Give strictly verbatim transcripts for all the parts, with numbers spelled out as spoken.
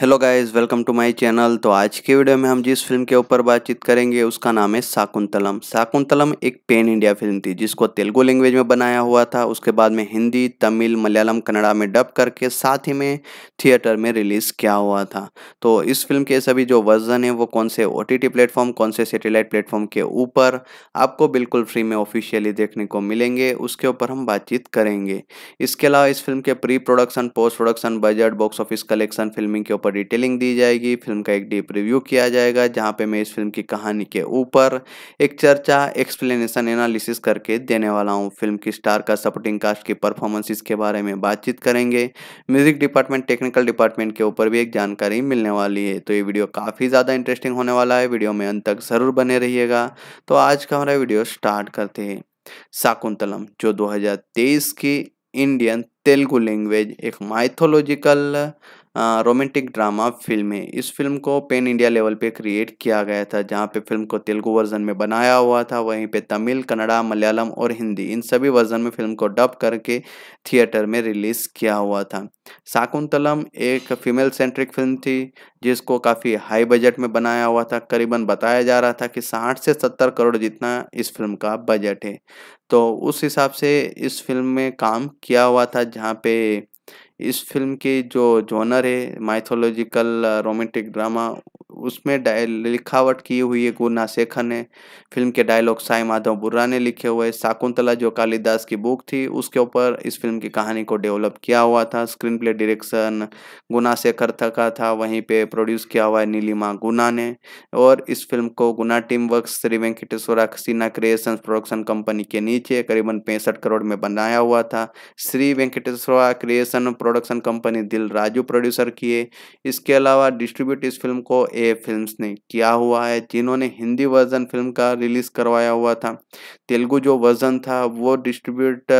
Hello guys, welcome to my channel. तो आज के वीडियो में हम जिस फिल्म के ऊपर बातचीत करेंगे उसका नाम है शाकुंतलम। शाकुंतलम एक पैन इंडिया फिल्म थी जिसको तेलुगु लैंग्वेज में बनाया हुआ था। उसके बाद में हिंदी, तमिल, मलयालम, कन्नड़ा में डब करके साथ ही में थिएटर में रिलीज़ किया हुआ था। तो इस फिल्म के सभी जो वर्जन है वो कौन से ओ टी टी प्लेटफॉर्म, कौन से सेटेलाइट प्लेटफॉर्म के ऊपर आपको बिल्कुल फ्री में ऑफिशियली देखने को मिलेंगे, उसके ऊपर हम बातचीत करेंगे। इसके अलावा इस फिल्म के pre production, post production, budget, box office collection, filming के पर डिटेलिंग दी जाएगी। फिल्म का एक डीप रिव्यू किया जाएगा जहां पे मैं इस फिल्म की कहानी के ऊपर एक चर्चा, एक्सप्लेनेशन, एनालिसिस करके देने वाला हूं। फिल्म की स्टार का, सपोर्टिंग कास्ट की परफॉर्मेंसेस के बारे में बातचीत करेंगे। म्यूजिक डिपार्टमेंट, टेक्निकल डिपार्टमेंट के ऊपर भी एक जानकारी मिलने वाली है। तो ये वीडियो काफ़ी ज़्यादा इंटरेस्टिंग होने वाला है, वीडियो में अंत तक ज़रूर बने रहिएगा। तो आज का हमारा वीडियो स्टार्ट करते हैं। शाकुंतलम जो दो हज़ार तेईस की इंडियन तेलुगु लैंग्वेज एक माइथोलॉजिकल रोमांटिक ड्रामा फिल्म है। इस फिल्म को पैन इंडिया लेवल पे क्रिएट किया गया था, जहाँ पे फिल्म को तेलुगु वर्जन में बनाया हुआ था। वहीं पे तमिल, कन्नड़ा, मलयालम और हिंदी इन सभी वर्जन में फिल्म को डब करके थिएटर में रिलीज़ किया हुआ था। शाकुंतलम एक फीमेल सेंट्रिक फिल्म थी जिसको काफ़ी हाई बजट में बनाया हुआ था। करीबन बताया जा रहा था कि साठ से सत्तर करोड़ जितना इस फिल्म का बजट है, तो उस हिसाब से इस फिल्म में काम किया हुआ था। जहाँ पे इस फिल्म के जो जॉनर है माइथोलॉजिकल रोमांटिक ड्रामा, उसमें लिखावट की हुई है गुणाशेखर ने। फिल्म के डायलॉग साई माधव बुर्रा ने लिखे हुए। शाकुंतला जो कालिदास की बुक थी उसके ऊपर इस फिल्म की कहानी को डेवलप किया हुआ था। स्क्रीन प्ले डायरेक्शन गुणाशेखर का था, वहीं पे प्रोड्यूस किया हुआ है नीलिमा गुना ने। और इस फिल्म को गुना team works, Shri Venkateswara cinema creations production company के नीचे करीबन पैंसठ करोड़ में बनाया हुआ था। Shri Venkateswara creation production company Dil Raju producer किए। इसके अलावा डिस्ट्रीब्यूट इस फिल्म को ए फिल्म्स ने किया हुआ है, जिन्होंने हिंदी वर्जन फिल्म का रिलीज करवाया हुआ था। तेलुगु जो वर्जन था वो distribute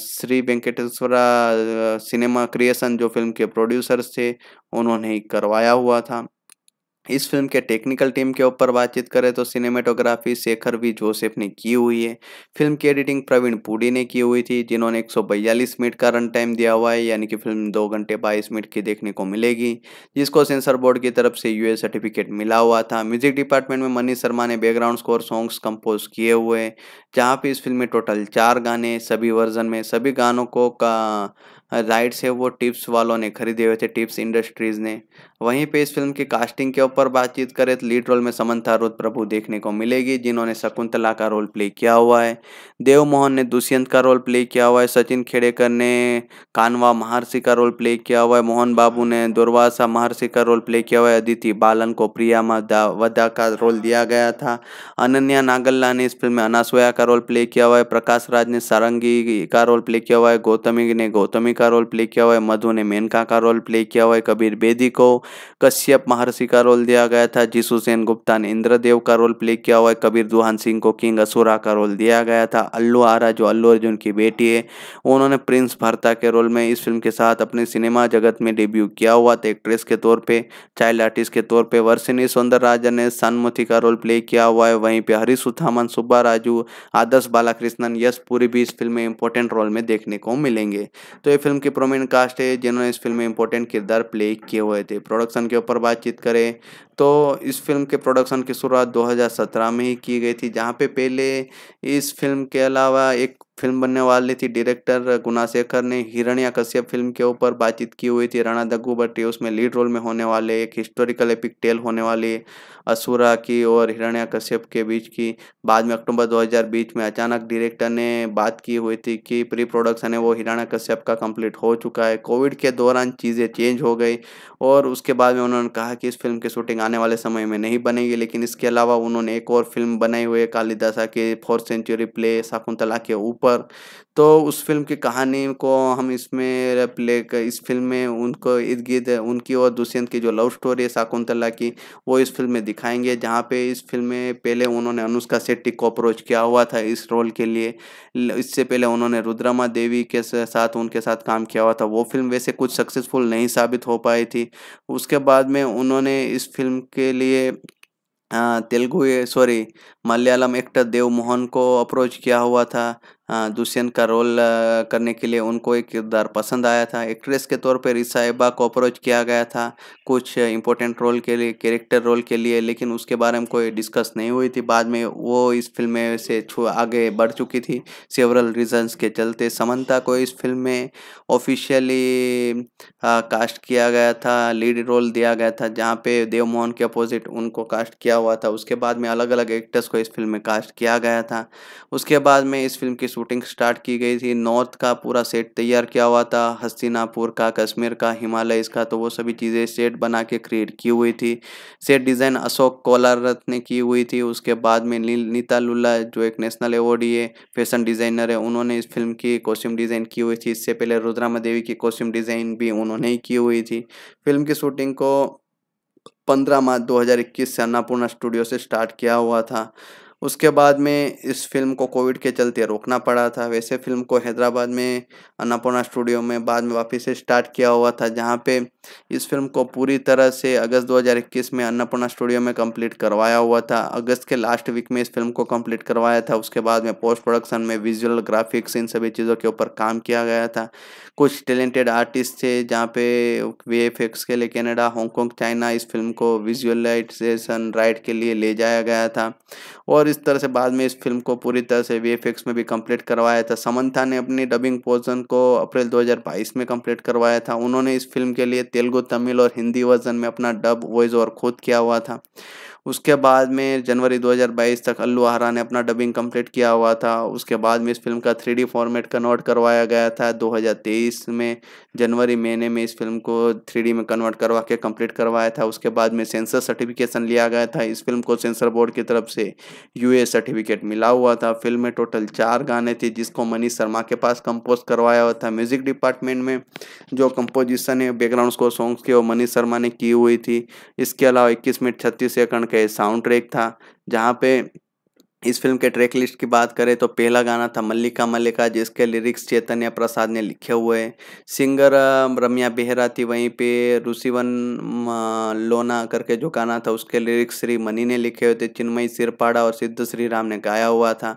Shri Venkateswara cinema creation जो फिल्म के प्रोड्यूसर्स थे उन्होंने ही करवाया हुआ था। इस फिल्म के टेक्निकल टीम के ऊपर बातचीत करें तो सिनेमेटोग्राफी शेखर वी जोसेफ ने की हुई है। फिल्म की एडिटिंग प्रवीण पुडी ने की हुई थी, जिन्होंने एक सौ बयालीस मिनट का रन टाइम दिया हुआ है, यानी कि फिल्म दो घंटे बाईस मिनट की देखने को मिलेगी, जिसको सेंसर बोर्ड की तरफ से यूए सर्टिफिकेट मिला हुआ था। म्यूजिक डिपार्टमेंट में मनीष शर्मा ने बैकग्राउंड स्कोर सॉन्ग्स कंपोज किए हुए, जहाँ पर इस फिल्म में टोटल चार गाने सभी वर्जन में, सभी गानों को का राइट्स है वो टिप्स वालों ने खरीदे हुए थे, टिप्स इंडस्ट्रीज़ ने। वहीं पे इस फिल्म की कास्टिंग के ऊपर बातचीत करें तो लीड रोल में समंथा रूथ प्रभु देखने को मिलेगी, जिन्होंने शकुंतला का रोल प्ले किया हुआ है। देव मोहन ने दुष्यंत का रोल प्ले किया हुआ है। सचिन खेडेकर ने कानवा महर्षि का रोल प्ले किया हुआ है। मोहन बाबू ने दुर्वासा महर्षि का रोल प्ले किया हुआ है। अदिति बालन को प्रिया वदा का रोल दिया गया था। अनन्या नागल्ला ने इस फिल्म में अनासोया का रोल प्ले किया हुआ है। प्रकाश राज ने सारंगी का रोल प्ले किया हुआ है। गौतमी ने गौतमी का रोल प्ले किया हुआ है। मधु ने मेनका का रोल प्ले किया हुआ है। कबीर बेदी को कश्यप महर्षि का रोल दिया गया था। जीसू सेन गुप्ता ने इंद्रदेव का रोल प्ले किया हुआ है। कबीर दुहान सिंह को किंग असुरा का रोल दिया गया था। अल्लू आरा जो अल्लू अर्जुन की बेटी है, उन्होंने प्रिंस भारता के रोल में इस फिल्म के साथ अपने सिनेमा जगत में डेब्यू किया हुआ था, एक्ट्रेस के तौर पर, चाइल्ड आर्टिस्ट के तौर पर। वर्षिनी सौंदरराजन ने सनमुथी का रोल प्ले किया हुआ है। वहीं पर हरीश उथामन, सुब्बाराजू, आदर्श बालाकृष्णन, यश पुरी भी इस फिल्म में इंपॉर्टेंट रोल में देखने को मिलेंगे। तो फिल्म की प्रोमिनेंट कास्ट है जिन्होंने इस फिल्म में इंपॉर्टेंट किरदार प्ले किए हुए थे। प्रोडक्शन के ऊपर बातचीत करें तो इस फिल्म के प्रोडक्शन की शुरुआत दो हज़ार सत्रह में ही की गई थी, जहां पे पहले इस फिल्म के अलावा एक फिल्म बनने वाली थी। डायरेक्टर गुणाशेखर ने हिरण्यकश्यप फिल्म के ऊपर बातचीत की हुई थी। राणा दग्गू भट्टी उसमें लीड रोल में होने वाले, एक हिस्टोरिकल एपिक टेल होने वाली असुरा की और हिरण्यकश्यप के बीच की। बाद में अक्टूबर दो हज़ार बीस में अचानक डायरेक्टर ने बात की हुई थी कि प्री प्रोडक्शन है वो हिरण्यकश्यप का कंप्लीट हो चुका है। कोविड के दौरान चीज़ें चेंज हो गई और उसके बाद में उन्होंने कहा कि इस फिल्म की शूटिंग आने वाले समय में नहीं बनेगी। लेकिन इसके अलावा उन्होंने एक और फिल्म बनाई हुई है कालिदासा के फोर्थ सेंचुरी प्ले शाकुंतला के ऊपर। तो उस फिल्म की कहानी को हम इसमें प्ले कर, इस फिल्म में उनको इर्द गिर्द उनकी और दुष्यंत की जो लव स्टोरी है शाकुंतला की वो इस फिल्म में दिखाएंगे। जहाँ पे इस फिल्म में पहले उन्होंने अनुष्का शेट्टी को अप्रोच किया हुआ था इस रोल के लिए। इससे पहले उन्होंने रुद्रमादेवी के साथ उनके साथ काम किया हुआ था, वो फिल्म वैसे कुछ सक्सेसफुल नहीं साबित हो पाई थी। उसके बाद में उन्होंने इस फिल्म के लिए तेलुगु सॉरी मलयालम एक्टर देव मोहन को अप्रोच किया हुआ था, दुष्यंत का रोल करने के लिए उनको एक किरदार पसंद आया था। एक्ट्रेस के तौर पर साहिबा को अप्रोच किया गया था कुछ इम्पोर्टेंट रोल के लिए, कैरेक्टर रोल के लिए, लेकिन उसके बारे में कोई डिस्कस नहीं हुई थी। बाद में वो इस फिल्म में से आगे बढ़ चुकी थी सेवरल रीजंस के चलते। समंता को इस फिल्म में ऑफिशियली कास्ट किया गया था, लीड रोल दिया गया था, जहाँ पे देव मोहन के अपोजिट उनको कास्ट किया हुआ था। उसके बाद में अलग अलग एक्टर्स को इस फिल्म में कास्ट किया गया था। उसके बाद में इस फिल्म की शूटिंग स्टार्ट की गई थी। नॉर्थ का पूरा सेट तैयार किया हुआ था, हस्तिनापुर का, कश्मीर का, हिमालय का, तो वो सभी चीज़ें सेट बना के क्रिएट की हुई थी। सेट डिज़ाइन अशोक कोलारथ ने की हुई थी। उसके बाद में नी, नीता लुल्ला जो एक नेशनल अवॉर्डी है, फैशन डिज़ाइनर है, उन्होंने इस फिल्म की कॉस्ट्यूम डिज़ाइन की हुई थी। इससे पहले रुद्रमादेवी की कॉस्ट्यूम डिज़ाइन भी उन्होंने ही की हुई थी। फिल्म की शूटिंग को पंद्रह मार्च दो हज़ार इक्कीस से अन्नपूर्णा स्टूडियो से स्टार्ट किया हुआ था। उसके बाद में इस फिल्म को कोविड के चलते रोकना पड़ा था। वैसे फिल्म को हैदराबाद में अन्नपूर्णा स्टूडियो में बाद में वापस से स्टार्ट किया हुआ था, जहाँ पे इस फिल्म को पूरी तरह से अगस्त दो हज़ार इक्कीस में अन्नपूर्णा स्टूडियो में कंप्लीट करवाया हुआ था। अगस्त के लास्ट वीक में इस फिल्म को कंप्लीट करवाया था। उसके बाद में पोस्ट प्रोडक्शन में विजुअल, ग्राफिक्स, इन सभी चीज़ों के ऊपर काम किया गया था। कुछ टैलेंटेड आर्टिस्ट थे, जहाँ पे वी एफ एक्स के लिए कैनेडा, हांगकॉन्ग, चाइना इस फिल्म को विजुअलाइजेशन राइट के लिए ले जाया गया था। और इस तरह से बाद में इस फिल्म को पूरी तरह से वीएफएक्स में भी कंप्लीट करवाया था। समंथा ने अपनी डबिंग पोर्शन को अप्रैल दो हज़ार बाईस में कंप्लीट करवाया था। उन्होंने इस फिल्म के लिए तेलुगु, तमिल और हिंदी वर्जन में अपना डब, वॉइस और खुद किया हुआ था। उसके बाद में जनवरी दो हज़ार बाईस तक अल्लू आरा ने अपना डबिंग कंप्लीट किया हुआ था। उसके बाद में इस फिल्म का थ्री डी फॉर्मेट कन्वर्ट करवाया गया था। दो हज़ार तेईस में जनवरी महीने में इस फिल्म को थ्री डी में कन्वर्ट करवा के कंप्लीट करवाया था। उसके बाद में सेंसर सर्टिफिकेशन लिया गया था। इस फिल्म को सेंसर बोर्ड की तरफ से यूए सर्टिफिकेट मिला हुआ था। फिल्म में टोटल चार गाने थे, जिसको मनीष शर्मा के पास कंपोज करवाया हुआ था। म्यूजिक डिपार्टमेंट में जो कंपोजिशन है, बैकग्राउंड स्कोर सॉन्ग्स के, वो मनीष शर्मा ने की हुई थी। इसके अलावा इक्कीस मिनट छत्तीस सेकंड का साउंड ट्रैक था, जहां पे इस फिल्म के ट्रैक लिस्ट की बात करें तो पहला गाना था मल्लिका मल्लिका, जिसके लिरिक्स चैतन्य प्रसाद ने लिखे हुए। सिंगर रम्या बेहरा थी। वहीं पे रुसिवन लोना करके जो गाना था, उसके लिरिक्स श्रीमनी ने लिखे हुए थे। चिन्मयी श्रीपाड़ा और सिद्ध श्री राम ने गाया हुआ था।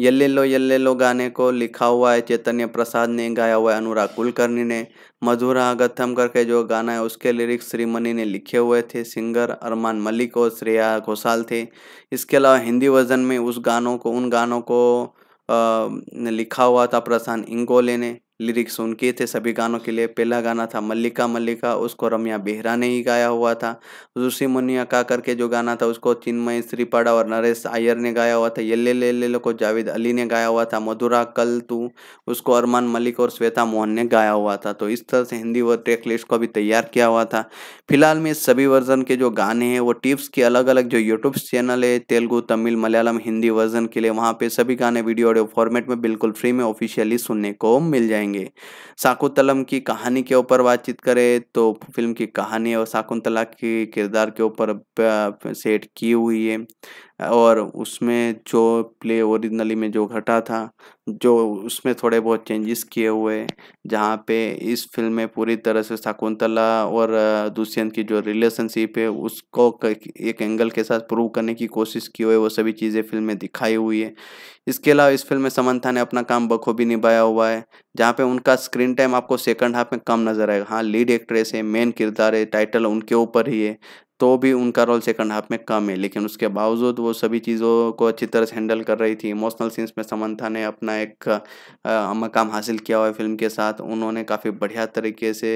यल्ले लो यल्ले लो गाने को लिखा हुआ है चैतन्य प्रसाद ने, गाया हुआ है अनुराग कुलकर्णी ने। मधुरा गथम करके जो गाना है, उसके लिरिक्स श्रीमनी ने लिखे हुए थे। सिंगर अरमान मलिक और श्रेया घोषाल थे। इसके अलावा हिंदी वर्जन में उस गानों को उन गानों को आ, लिखा हुआ था प्रशांत इंगोले ने। लिरिक्स उनके थे सभी गानों के लिए। पहला गाना था मल्लिका मल्लिका, उसको रम्या बेहरा ने ही गाया हुआ था। ऋषि मुनिया का करके जो गाना था, उसको चिन्मयी श्रीपाड़ा और नरेश आयर ने गाया हुआ था। यल्ले ले ले लो को जावेद अली ने गाया हुआ था। मधुरा कल तू, उसको अरमान मलिक और श्वेता मोहन ने गाया हुआ था। तो इस तरह से हिंदी व ट्रैक लिस्ट को भी तैयार किया हुआ था। फिलहाल में सभी वर्जन के जो गाने हैं, वो टिप्स के अलग अलग जो यूट्यूब चैनल है, तेलुगु, तमिल, मलयालम, हिंदी वर्जन के लिए, वहाँ पे सभी गाने वीडियो ऑडियो फॉर्मेट में बिल्कुल फ्री में ऑफिशियली सुनने को मिल जाएंगे। शाकुंतलम की कहानी के ऊपर बातचीत करें तो फिल्म की कहानी और शाकुंतला के किरदार के ऊपर सेट की हुई है, और उसमें जो प्ले ओरिजिनली में जो घटा था, जो उसमें थोड़े बहुत चेंजेस किए हुए, जहां पे इस फिल्म में पूरी तरह से शाकुंतला और दुष्यंत की जो रिलेशनशिप है, उसको एक एंगल के साथ प्रूव करने की कोशिश की हुई, वो सभी चीज़ें फिल्म में दिखाई हुई है। इसके अलावा इस फिल्म में समंथा ने अपना काम बखूबी निभाया हुआ है, जहाँ पे उनका स्क्रीन टाइम आपको सेकंड हाफ में कम नजर आएगा। हाँ, लीड एक्ट्रेस है, मेन किरदार है, टाइटल उनके ऊपर ही है, तो भी उनका रोल सेकंड हाफ में कम है, लेकिन उसके बावजूद वो सभी चीज़ों को अच्छी तरह से हैंडल कर रही थी। इमोशनल सीन्स में समंथा ने अपना एक आ, मकाम हासिल किया हुआ है फिल्म के साथ। उन्होंने काफ़ी बढ़िया तरीके से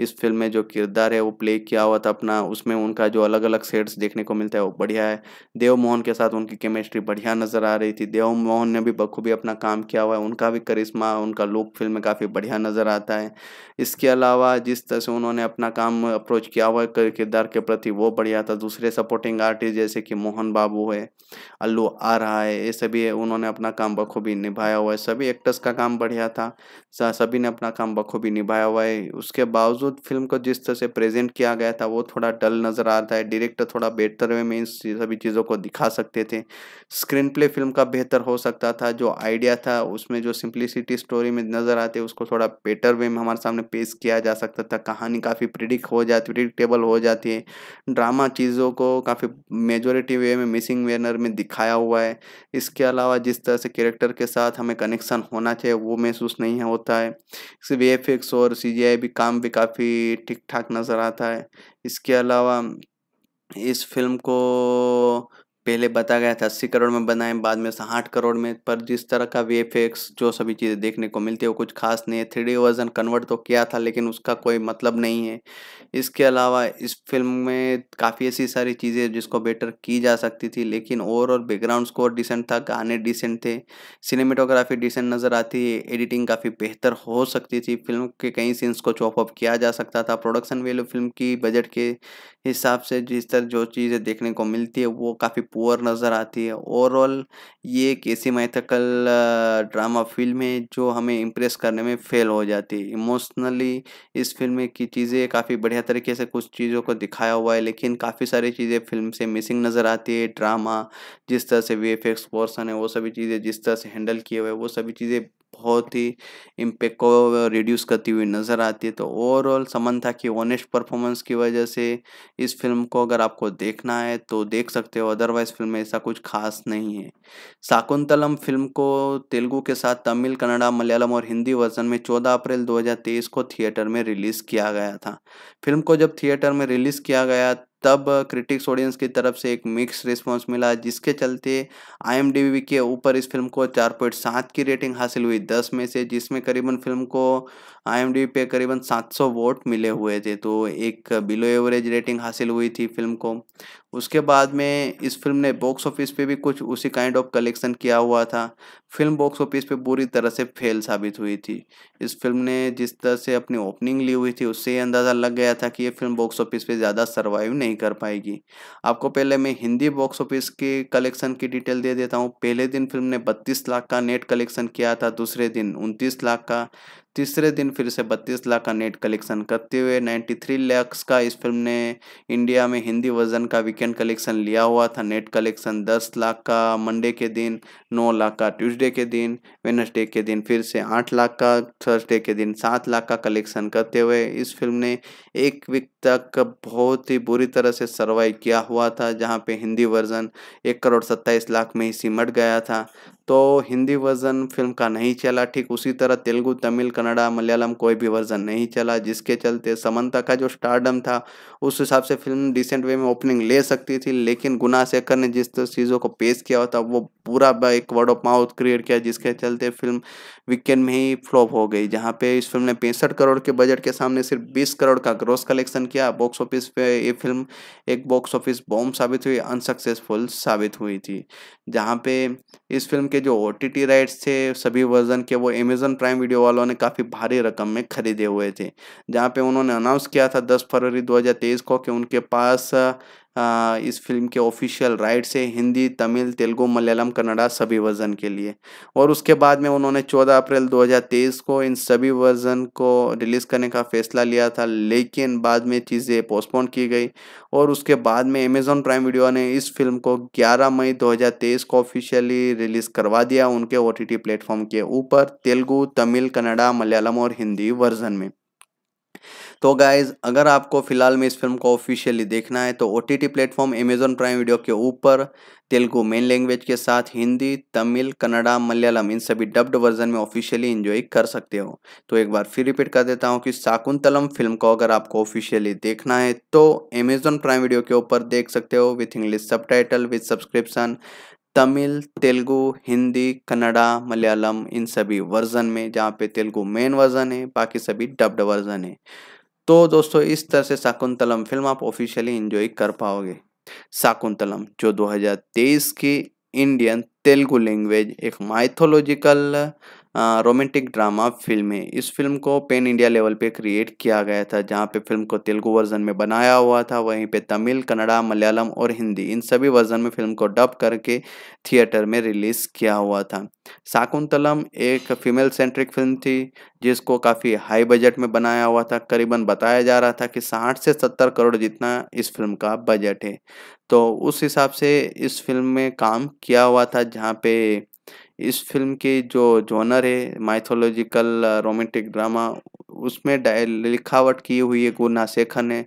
इस फिल्म में जो किरदार है वो प्ले किया हुआ था अपना, उसमें उनका जो अलग अलग शेड्स देखने को मिलता है वो बढ़िया है। देव मोहन के साथ उनकी केमिस्ट्री बढ़िया नज़र आ रही थी। देव मोहन ने भी बखूबी अपना काम किया हुआ है, उनका भी करिश्मा, उनका लुक फिल्म में काफ़ी बढ़िया नज़र आता है। इसके अलावा जिस तरह से उन्होंने अपना काम अप्रोच किया हुआ है किरदार के प्रति, वो बढ़िया था। दूसरे सपोर्टिंग आर्टिस्ट जैसे कि मोहन बाबू है, अल्लू आरहा है, ये सभी उन्होंने अपना काम बखूबी निभाया हुआ है। सभी एक्टर्स का काम बढ़िया था, सभी ने अपना काम बखूबी निभाया हुआ है। उसके बावजूद फिल्म को जिस तरह से प्रेजेंट किया गया था, वो थोड़ा डल नज़र आ रहा है। डायरेक्टर थोड़ा बेहतर वे में इन सभी चीज़ों को दिखा सकते थे। स्क्रीन प्ले फिल्म का बेहतर हो सकता था। जो आइडिया था उसमें जो सिंप्लिसिटी स्टोरी में नज़र आते, उसको थोड़ा बेटर वे में हमारे सामने पेश किया जा सकता था। कहानी काफ़ी प्रिडिक्ट हो जाती प्रिडिक्टेबल हो जाती है। ड्रामा चीज़ों को काफ़ी मेजोरिटी वे में मिसिंग वेनर में दिखाया हुआ है। इसके अलावा जिस तरह से कैरेक्टर के साथ हमें कनेक्शन होना चाहिए वो महसूस नहीं होता है। इससे वी एफ एक्स और सी जी आई भी काम भी काफ़ी ठीक ठाक नज़र आता है। इसके अलावा इस फिल्म को पहले बताया गया था अस्सी करोड़ में बनाए, बाद में साठ करोड़ में, पर जिस तरह का वी एफ एक्स जो सभी चीज़ें देखने को मिलती है वो कुछ खास नहीं है। थ्री डी वर्जन कन्वर्ट तो किया था लेकिन उसका कोई मतलब नहीं है। इसके अलावा इस फिल्म में काफ़ी ऐसी सारी चीज़ें जिसको बेटर की जा सकती थी, लेकिन ओवरऑल बैकग्राउंड स्कोर डिसेंट था, गाने डिसेंट थे, सिनेमेटोग्राफी डिसेंट नज़र आती है, एडिटिंग काफ़ी बेहतर हो सकती थी, फिल्म के कई सीन्स को चॉपअप किया जा सकता था। प्रोडक्शन वैल्यू फिल्म की बजट के हिसाब से जिस तरह जो चीज़ें देखने को मिलती है वो काफ़ी पुअर नज़र आती है। ओवरऑल ये एक ऐसी मैथिकल ड्रामा फिल्म है जो हमें इम्प्रेस करने में फेल हो जाती है। इमोशनली इस फिल्म की चीज़ें काफ़ी बढ़िया तरीके से कुछ चीज़ों को दिखाया हुआ है, लेकिन काफ़ी सारी चीज़ें फिल्म से मिसिंग नज़र आती है। ड्रामा जिस तरह से वी एफ एक्स पोर्सन है वो सभी चीज़ें जिस तरह से हैंडल किए हुए वो सभी चीज़ें बहुत ही इम्पैक्ट को रिड्यूस करती हुई नज़र आती है। तो ओवरऑल समंथा की ऑनेस्ट परफॉर्मेंस की वजह से इस फिल्म को अगर आपको देखना है तो देख सकते हो, अदरवाइज़ फिल्म में ऐसा कुछ खास नहीं है। शाकुंतलम फिल्म को तेलुगु के साथ तमिल, कन्नड़ा, मलयालम और हिंदी वर्जन में चौदह अप्रैल दो हज़ार तेईस को थिएटर में रिलीज़ किया गया था। फिल्म को जब थिएटर में रिलीज़ किया गया तब क्रिटिक्स ऑडियंस की तरफ से एक मिक्स रिस्पांस मिला, जिसके चलते आई एम डी बी के ऊपर इस फिल्म को चार पॉइंट सात की रेटिंग हासिल हुई दस में से, जिसमें करीबन फिल्म को आई एम डी बी पे करीबन सात सौ वोट मिले हुए थे, तो एक बिलो एवरेज रेटिंग हासिल हुई थी फिल्म को। उसके बाद में इस फिल्म ने बॉक्स ऑफिस पे भी कुछ उसी काइंड ऑफ कलेक्शन किया हुआ था। फिल्म बॉक्स ऑफिस पे बुरी तरह से फेल साबित हुई थी। इस फिल्म ने जिस तरह से अपनी ओपनिंग ली हुई थी उससे अंदाज़ा लग गया था कि ये फिल्म बॉक्स ऑफिस पे ज़्यादा सर्वाइव नहीं कर पाएगी। आपको पहले मैं हिंदी बॉक्स ऑफिस के कलेक्शन की डिटेल दे देता हूँ। पहले दिन फिल्म ने बत्तीस लाख का नेट कलेक्शन किया था, दूसरे दिन उनतीस लाख का, तीसरे दिन फिर से बत्तीस लाख का नेट कलेक्शन करते हुए तिरानवे लाख का इस फिल्म ने इंडिया में हिंदी वर्जन का वीकेंड कलेक्शन लिया हुआ था। नेट कलेक्शन दस लाख का मंडे के दिन, नौ लाख का ट्यूसडे के दिन, वेडनेसडे के दिन फिर से आठ लाख का, थर्सडे के दिन सात लाख का कलेक्शन करते हुए इस फिल्म ने एक वीक तक बहुत ही बुरी तरह से सर्वाइव किया हुआ था, जहां पे हिंदी वर्जन एक करोड़ सत्ताईस लाख में ही सिमट गया था। तो हिंदी वर्जन फिल्म का नहीं चला, ठीक उसी तरह तेलुगु, तमिल, कन्नड़ा, मलयालम कोई भी वर्जन नहीं चला, जिसके चलते समंता का जो स्टारडम था उस हिसाब से फिल्म डिसेंट वे में ओपनिंग ले सकती थी, लेकिन गुनाशेखर ने जिस तरह चीज़ों को पेश किया था वो पूरा एक वर्ड ऑफ माउथ क्रिएट किया, जिसके चलते फिल्म वीकेंड में ही फ्लॉप हो गई, जहाँ पे इस फिल्म ने पैंसठ करोड़ के बजट के सामने सिर्फ बीस करोड़ का ग्रॉस कलेक्शन किया। बॉक्स ऑफिस पे ये फिल्म एक बॉक्स ऑफिस बॉम्ब साबित हुई, अनसक्सेसफुल साबित हुई थी। जहाँ पे इस फिल्म के जो ओ टी टी राइट्स थे सभी वर्जन के वो अमेजॉन प्राइम वीडियो वालों ने काफ़ी भारी रकम में खरीदे हुए थे, जहाँ पे उन्होंने अनाउंस किया था दस फरवरी दो हज़ार तेईस को कि उनके पास आ, इस फिल्म के ऑफिशियल राइट से हिंदी, तमिल, तेलुगु, मलयालम, कन्नड़ा सभी वर्जन के लिए, और उसके बाद में उन्होंने चौदह अप्रैल दो हज़ार तेईस को इन सभी वर्जन को रिलीज़ करने का फैसला लिया था, लेकिन बाद में चीज़ें पोस्टपोन की गई और उसके बाद में अमेजॉन प्राइम वीडियो ने इस फिल्म को ग्यारह मई दो हज़ार तेईस को ऑफिशियली रिलीज़ करवा दिया उनके ओ टी टी प्लेटफॉर्म के ऊपर तेलुगु, तमिल, कन्नड़ा, मलयालम और हिंदी वर्जन में। तो गाइज़ अगर आपको फ़िलहाल में इस फिल्म को ऑफिशियली देखना है तो O T T platform Amazon Prime video के ऊपर तेलुगु मेन लैंग्वेज के साथ हिंदी, तमिल, कन्नड़ा, मलयालम इन सभी डब्ड वर्जन में ऑफिशियली एंजॉय कर सकते हो। तो एक बार फिर रिपीट कर देता हूँ कि शाकुंतलम फिल्म को अगर आपको ऑफिशियली देखना है तो अमेजॉन प्राइम वीडियो के ऊपर देख सकते हो with English subtitle with subscription, Tamil, Telugu, Hindi, Kannada, Malayalam इन सभी वर्जन में, जहाँ पे तेलुगु मेन वर्जन है, बाकी सभी डब्ड वर्जन है। तो दोस्तों इस तरह से शाकुंतलम फिल्म आप ऑफिशियली एंजॉय कर पाओगे। शाकुंतलम जो दो हज़ार तेईस की इंडियन तेलुगु लैंग्वेज एक माइथोलॉजिकल रोमांटिक ड्रामा फिल्म है। इस फिल्म को पैन इंडिया लेवल पे क्रिएट किया गया था, जहाँ पे फिल्म को तेलुगु वर्जन में बनाया हुआ था, वहीं पे तमिल, कन्नड़ा, मलयालम और हिंदी इन सभी वर्जन में फिल्म को डब करके थिएटर में रिलीज़ किया हुआ था। शाकुंतलम एक फीमेल सेंट्रिक फिल्म थी जिसको काफ़ी हाई बजट में बनाया हुआ था। करीबन बताया जा रहा था कि साठ से सत्तर करोड़ जितना इस फिल्म का बजट है, तो उस हिसाब से इस फिल्म में काम किया हुआ था, जहाँ पे इस फिल्म के जो जॉनर है माइथोलॉजिकल रोमांटिक ड्रामा उसमें लिखावट की हुई है गुणाशेखर ने।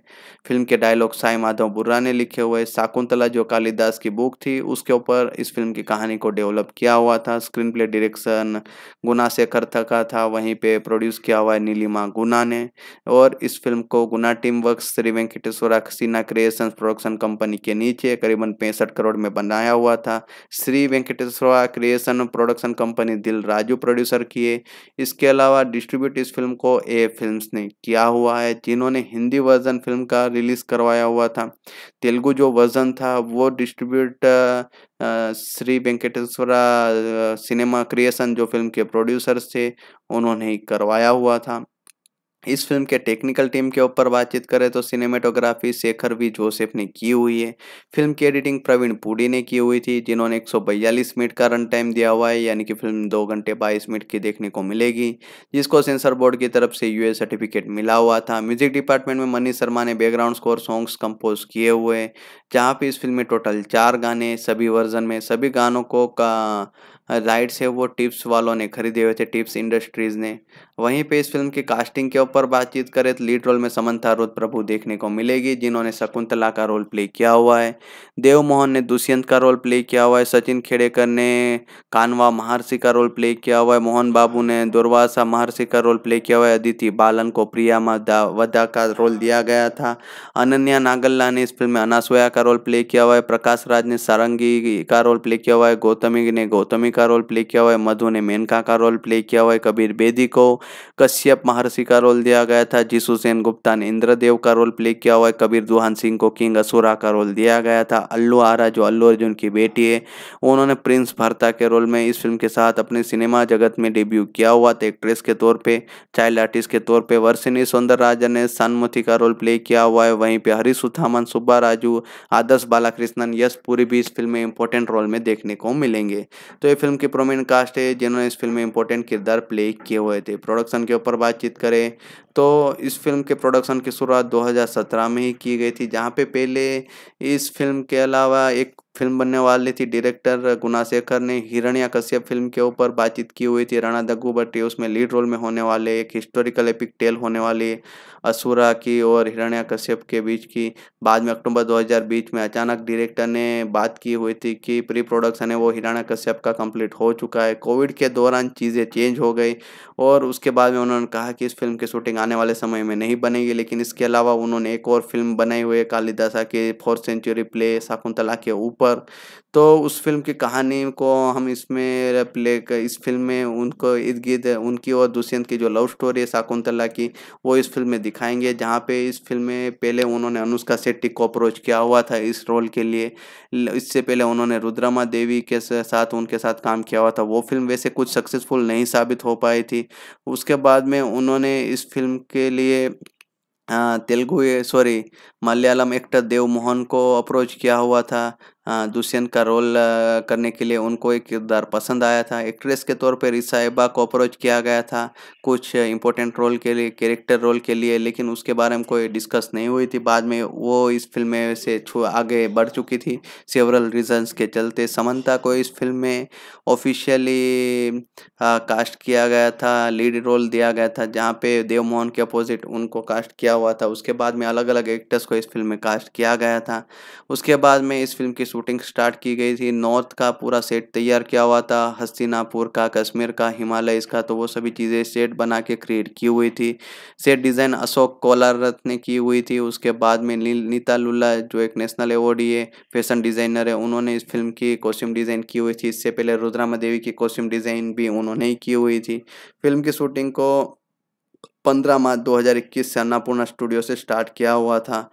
फिल्म के डायलॉग साई माधव बुर्रा ने लिखे हुए। शाकुंतला जो कालिदास की बुक थी उसके ऊपर इस फिल्म की कहानी को डेवलप किया हुआ था। स्क्रीन प्ले डायरेक्शन गुणाशेखर का था, वहीं पे प्रोड्यूस किया हुआ है नीलिमा गुना ने। और इस फिल्म को गुना team works Shri Venkateswara cinema creations production company के नीचे करीबन पैंसठ करोड़ में बनाया हुआ था। Shri Venkateswara creation production company Dil Raju producer किए। इसके अलावा डिस्ट्रीब्यूट इस फिल्म को ए फिल्म्स ने किया हुआ है, जिन्होंने हिंदी वर्जन फिल्म का रिलीज करवाया हुआ था। तेलुगु जो वर्जन था वो distribute Shri Venkateswara cinema creation जो फिल्म के प्रोड्यूसर्स थे उन्होंने ही करवाया हुआ था। इस फिल्म के टेक्निकल टीम के ऊपर बातचीत करें तो सिनेमेटोग्राफी शेखर वी जोसेफ ने की हुई है। फिल्म की एडिटिंग प्रवीण पुडी ने की हुई थी, जिन्होंने एक सौ बयालीस मिनट का रन टाइम दिया हुआ है, यानी कि फिल्म दो घंटे बाईस मिनट की देखने को मिलेगी, जिसको सेंसर बोर्ड की तरफ से यूए सर्टिफिकेट मिला हुआ था। म्यूजिक डिपार्टमेंट में मनीष शर्मा ने बैकग्राउंड स्कोर सॉन्ग्स कंपोज किए हुए, जहाँ पर इस फिल्म में टोटल चार गाने सभी वर्जन में, सभी गानों को का राइट्स है वो टिप्स वालों ने खरीदे हुए थे, टिप्स इंडस्ट्रीज़ ने। वहीं पे इस फिल्म की कास्टिंग के ऊपर बातचीत करें तो लीड रोल में समंथा रुथ प्रभु देखने को मिलेगी, जिन्होंने शकुंतला का रोल प्ले किया हुआ है। देव मोहन ने दुष्यंत का रोल प्ले किया हुआ है। सचिन खेडेकर ने कानवा महर्षि का रोल प्ले किया हुआ है। मोहन बाबू ने दुर्वासा महर्षि का रोल प्ले किया हुआ है। अदिति बालन को प्रिया वदा का रोल दिया गया था। अनन्या नागल्ला ने इस फिल्म में अनासोया का रोल प्ले किया हुआ है। प्रकाश राज ने सारंगी का रोल प्ले किया हुआ है। गौतमी ने गौतमी का रोल प्ले किया हुआ है। मधु ने मेनका का रोल प्ले किया हुआ है। कबीर बेदी को कश्यप महर्षि का रोल दिया गया था। जीसू सेन गुप्ता ने इंद्रदेव का रोल प्ले किया हुआ है। कबीर दुहान सिंह को किंग असुरा का रोल दिया गया था। अल्लू आरा जो अल्लू अर्जुन की बेटी है उन्होंने प्रिंस भारता के रोल में इस फिल्म के साथ अपने सिनेमा जगत में डेब्यू किया हुआ था, एक्ट्रेस के तौर पर, चाइल्ड आर्टिस्ट के तौर पर। वर्षिनी सौंदरराजन ने सानमती का रोल प्ले किया हुआ है। वहीं पर हरीश उथामन, सुब्बाराजू, आदर्श बालाकृष्णन, यश पुरी भी इस फिल्म में इंपॉर्टेंट रोल में देखने को मिलेंगे। तो फिल्म की प्रोमिनेंट कास्ट है जिन्होंने इस फिल्म में इंपॉर्टेंट किरदार प्ले किए हुए थे। प्रोडक्शन के ऊपर बातचीत करें तो इस फिल्म के प्रोडक्शन की शुरुआत दो हज़ार सत्रह में ही की गई थी, जहां पे पहले इस फिल्म के अलावा एक फिल्म बनने वाली थी। डायरेक्टर गुणाशेखर ने हिरण्यकश्यप फिल्म के ऊपर बातचीत की हुई थी। राणा दग्गू भट्टी उसमें लीड रोल में होने वाले, एक हिस्टोरिकल एपिक टेल होने वाली असुरा की और हिरण्यकश्यप के बीच की। बाद में अक्टूबर दो हज़ार बीस में अचानक डायरेक्टर ने बात की हुई थी कि प्री प्रोडक्शन है वो हिरण्यकश्यप का कंप्लीट हो चुका है। कोविड के दौरान चीज़ें चेंज हो गई और उसके बाद में उन्होंने कहा कि इस फिल्म की शूटिंग आने वाले समय में नहीं बनेगी, लेकिन इसके अलावा उन्होंने एक और फिल्म बनाई हुई है कालिदासा के फोर्थ सेंचुरी प्ले शाकुंतला के ऊपर। तो उस फिल्म की कहानी को हम इसमें प्ले कर, इस फिल्म में उनको इर्द गिर्द उनकी और दुष्यंत की जो लव स्टोरी है शाकुंतला की वो इस फिल्म में दिखाएंगे, जहाँ पे इस फिल्म में पहले उन्होंने अनुष्का शेट्टी को अप्रोच किया हुआ था इस रोल के लिए। इससे पहले उन्होंने रुद्रमादेवी के साथ उनके साथ काम किया हुआ था, वो फिल्म वैसे कुछ सक्सेसफुल नहीं साबित हो पाई थी। उसके बाद में उन्होंने इस फिल्म के लिए तेलुगु सॉरी मलयालम एक्टर देव मोहन को अप्रोच किया हुआ था दुष्यंत का रोल करने के लिए, उनको एक किरदार पसंद आया था। एक्ट्रेस के तौर पर रिसाइबा को अप्रोच किया गया था कुछ इंपॉर्टेंट रोल के लिए, कैरेक्टर रोल के लिए, लेकिन उसके बारे में कोई डिस्कस नहीं हुई थी। बाद में वो इस फिल्म में से छू आगे बढ़ चुकी थी सेवरल रीजंस के चलते। समंता को इस फिल्म में ऑफिशियली कास्ट किया गया था, लीड रोल दिया गया था, जहाँ पे देवमोहन के अपोजिट उनको कास्ट किया हुआ था। उसके बाद में अलग अलग एक्टर्स को इस फिल्म में कास्ट किया गया था। उसके बाद में इस फिल्म की शूटिंग स्टार्ट की गई थी। नॉर्थ का पूरा सेट तैयार किया हुआ था, हस्तिनापुर का, कश्मीर का, हिमालय इसका, तो वो सभी चीज़ें सेट बना के क्रिएट की हुई थी। सेट डिज़ाइन अशोक कोलारथ ने की हुई थी। उसके बाद में नीता लुल्ला जो एक नेशनल अवॉर्डी है, फैशन डिज़ाइनर है, उन्होंने इस फिल्म की कॉस्ट्यूम डिज़ाइन की हुई थी। इससे पहले रुद्रमादेवी की कॉस्ट्यूम डिज़ाइन भी उन्होंने ही की हुई थी। फिल्म की शूटिंग को पंद्रह मार्च दो हज़ार इक्कीस से अन्नपूर्णा स्टूडियो से स्टार्ट किया हुआ था।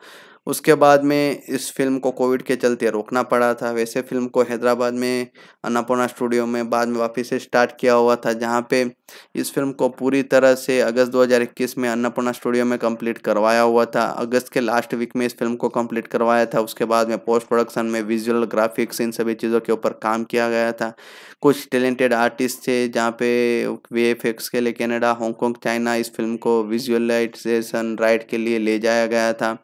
उसके बाद में इस फिल्म को कोविड के चलते रोकना पड़ा था। वैसे फिल्म को हैदराबाद में अन्नपूर्णा स्टूडियो में बाद में वापस से स्टार्ट किया हुआ था, जहां पे इस फिल्म को पूरी तरह से अगस्त दो हज़ार इक्कीस में अन्नपूर्णा स्टूडियो में कंप्लीट करवाया हुआ था। अगस्त के लास्ट वीक में इस फिल्म को कंप्लीट करवाया था। उसके बाद में पोस्ट प्रोडक्शन में विजुअल, ग्राफिक्स, इन सभी चीज़ों के ऊपर काम किया गया था। कुछ टैलेंटेड आर्टिस्ट थे, जहाँ पे वी एफ एक्स के लिए कनाडा, हांगकॉन्ग, चाइना इस फिल्म को विजुअलाइजेशन राइट के लिए ले जाया गया था।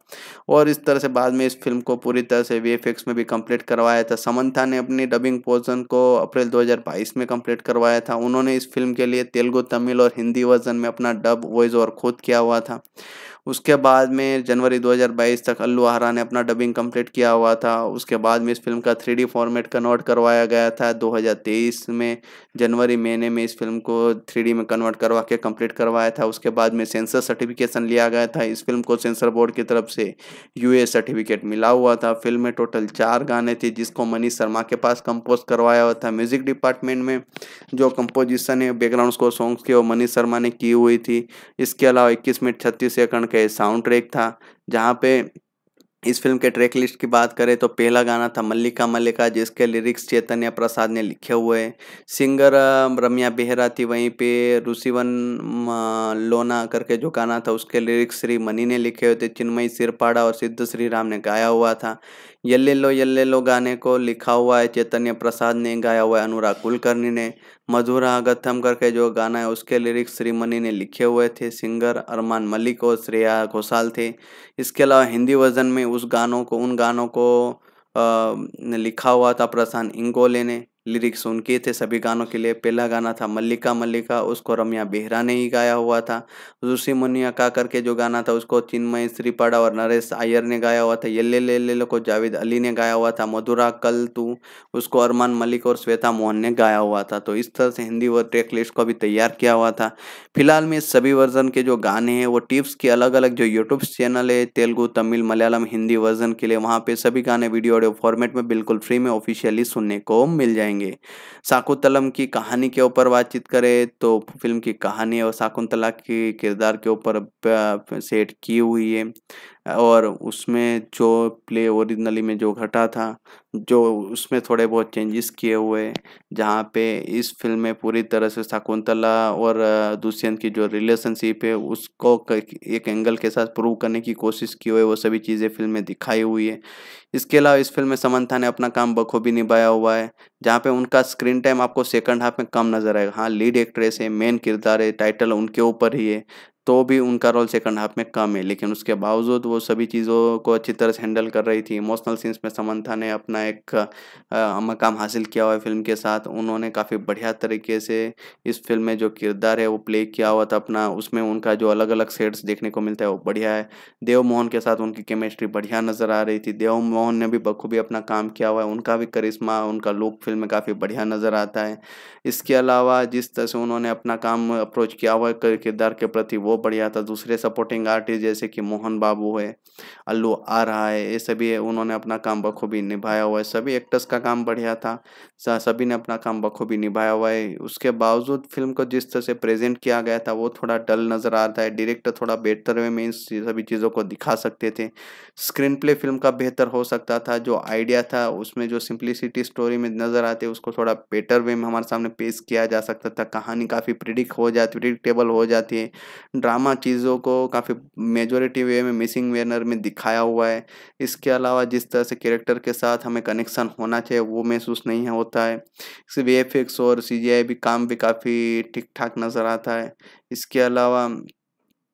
और इस तरह से बाद में इस फिल्म को पूरी तरह से वीएफएक्स में भी कंप्लीट करवाया था। समंथा ने अपनी डबिंग पोर्शन को अप्रैल दो हज़ार बाईस में कंप्लीट करवाया था। उन्होंने इस फिल्म के लिए तेलुगु, तमिल और हिंदी वर्जन में अपना डब वॉइस और खुद किया हुआ था। उसके बाद में जनवरी दो हज़ार बाईस तक अल्लू आरा ने अपना डबिंग कंप्लीट किया हुआ था। उसके बाद में इस फिल्म का थ्री डी फॉर्मेट कन्वर्ट करवाया गया था। दो हज़ार तेईस में जनवरी महीने में इस फिल्म को थ्री डी में कन्वर्ट करवा के कंप्लीट करवाया था। उसके बाद में सेंसर सर्टिफिकेशन लिया गया था। इस फिल्म को सेंसर बोर्ड की तरफ से यूए सर्टिफिकेट मिला हुआ था। फिल्म में टोटल चार गाने थे जिसको मनीष शर्मा के पास कंपोज करवाया हुआ था। म्यूजिक डिपार्टमेंट में जो कंपोजिशन है बैकग्राउंड स्कोर सॉन्ग्स के वो मनीष शर्मा ने की हुई थी। इसके अलावा इक्कीस मिनट छत्तीस सेकंड के साउंड ट्रैक था। जहां पे इस फिल्म के ट्रैक लिस्ट की बात करें तो पहला गाना था मल्लिका मल्लिका, जिसके लिरिक्स चैतन्य प्रसाद ने लिखे हुए। सिंगर रम्या बेहरा थी। वहीं पे रुसिवन लोना करके जो गाना था उसके लिरिक्स श्रीमनी ने लिखे हुए थे। चिन्मयी श्रीपाड़ा और सिद्ध श्री राम ने गाया हुआ था। यल्ले लो यल्ले लो गाने को लिखा हुआ है चैतन्य प्रसाद ने, गाया हुआ है अनुराग कुलकर्णी ने। मधुरा गथम करके जो गाना है उसके लिरिक्स श्रीमनी ने लिखे हुए थे। सिंगर अरमान मलिक और श्रेया घोषाल थे। इसके अलावा हिंदी वर्जन में उस गानों को उन गानों को आ, लिखा हुआ था प्रशांत इंगोले ने। लिरिक्स उनके थे सभी गानों के लिए। पहला गाना था मल्लिका मल्लिका, उसको रम्या बेहरा ने ही गाया हुआ था। रूसी मुनिया का करके जो गाना था उसको चिन्मय श्रीपाड़ा और नरेश आयर ने गाया हुआ था। यल्ले ले ले लो को जावेद अली ने गाया हुआ था। मधुरा कल तू, उसको अरमान मलिक और श्वेता मोहन ने गाया हुआ था। तो इस तरह से हिंदी व ट्रैक लिस्ट को भी तैयार किया हुआ था। फिलहाल में सभी वर्जन के जो गाने हैं वो टिप्स के अलग अलग जो यूट्यूब चैनल है तेलुगु, तमिल, मलयालम, हिंदी वर्जन के लिए वहाँ पे सभी गाने वीडियो ऑडियो फॉर्मेट में बिल्कुल फ्री में ऑफिशियली सुनने को मिल जाएंगे। शाकुंतलम की कहानी के ऊपर बातचीत करें तो फिल्म की कहानी और शाकुंतला के किरदार के ऊपर सेट की हुई है और उसमें जो प्ले ओरिजिनली में जो घटा था जो उसमें थोड़े बहुत चेंजेस किए हुए, जहां पे इस फिल्म में पूरी तरह से शाकुंतला और दुष्यंत की जो रिलेशनशिप है उसको एक एंगल के साथ प्रूव करने की कोशिश की हुई, वो सभी चीज़ें फिल्म में दिखाई हुई है। इसके अलावा इस फिल्म में समंथा ने अपना काम बखूबी निभाया हुआ है, जहाँ पे उनका स्क्रीन टाइम आपको सेकंड हाफ में कम नजर आएगा। हाँ, लीड एक्ट्रेस है, मेन किरदार है, टाइटल उनके ऊपर ही है, तो भी उनका रोल सेकंड हाफ में कम है, लेकिन उसके बावजूद वो सभी चीज़ों को अच्छी तरह से हैंडल कर रही थी। इमोशनल सीन्स में समंथा ने अपना एक मकाम हासिल किया हुआ है फिल्म के साथ। उन्होंने काफ़ी बढ़िया तरीके से इस फिल्म में जो किरदार है वो प्ले किया हुआ था अपना, उसमें उनका जो अलग अलग शेड्स देखने को मिलता है वो बढ़िया है। देव मोहन के साथ उनकी केमिस्ट्री बढ़िया नज़र आ रही थी। देव मोहन ने भी बखूबी अपना काम किया हुआ है, उनका भी करिश्मा, उनका लुक फिल्म में काफ़ी बढ़िया नज़र आता है। इसके अलावा जिस तरह से उन्होंने अपना काम अप्रोच किया हुआ है किरदार के प्रति वो बढ़िया था। दूसरे सपोर्टिंग आर्टिस्ट जैसे कि मोहन बाबू है, अल्लू आरहा है, ये सभी उन्होंने अपना काम बखूबी निभाया हुआ है। सभी एक्टर्स का काम बढ़िया था, सभी ने अपना काम बखूबी निभाया हुआ है। उसके बावजूद फिल्म को जिस तरह से प्रेजेंट किया गया था वो थोड़ा डल नज़र आ रहा है। डायरेक्टर थोड़ा बेहतर वे में इन सभी चीज़ों को दिखा सकते थे। स्क्रीन प्ले फिल्म का बेहतर हो सकता था। जो आइडिया था उसमें जो सिंप्लिसिटी स्टोरी में नज़र आते उसको थोड़ा बेटर वे में हमारे सामने पेश किया जा सकता था। कहानी काफ़ी प्रिडिक्ट हो जाती प्रिडिक्टेबल हो जाती है। ड्रामा चीज़ों को काफ़ी मेजोरिटी वे में मिसिंग वेनर में दिखाया हुआ है। इसके अलावा जिस तरह से कैरेक्टर के साथ हमें कनेक्शन होना चाहिए वो महसूस नहीं होता है। इसके वी एफ एक्स और सी जी आई भी काम भी काफ़ी ठीक ठाक नज़र आता है। इसके अलावा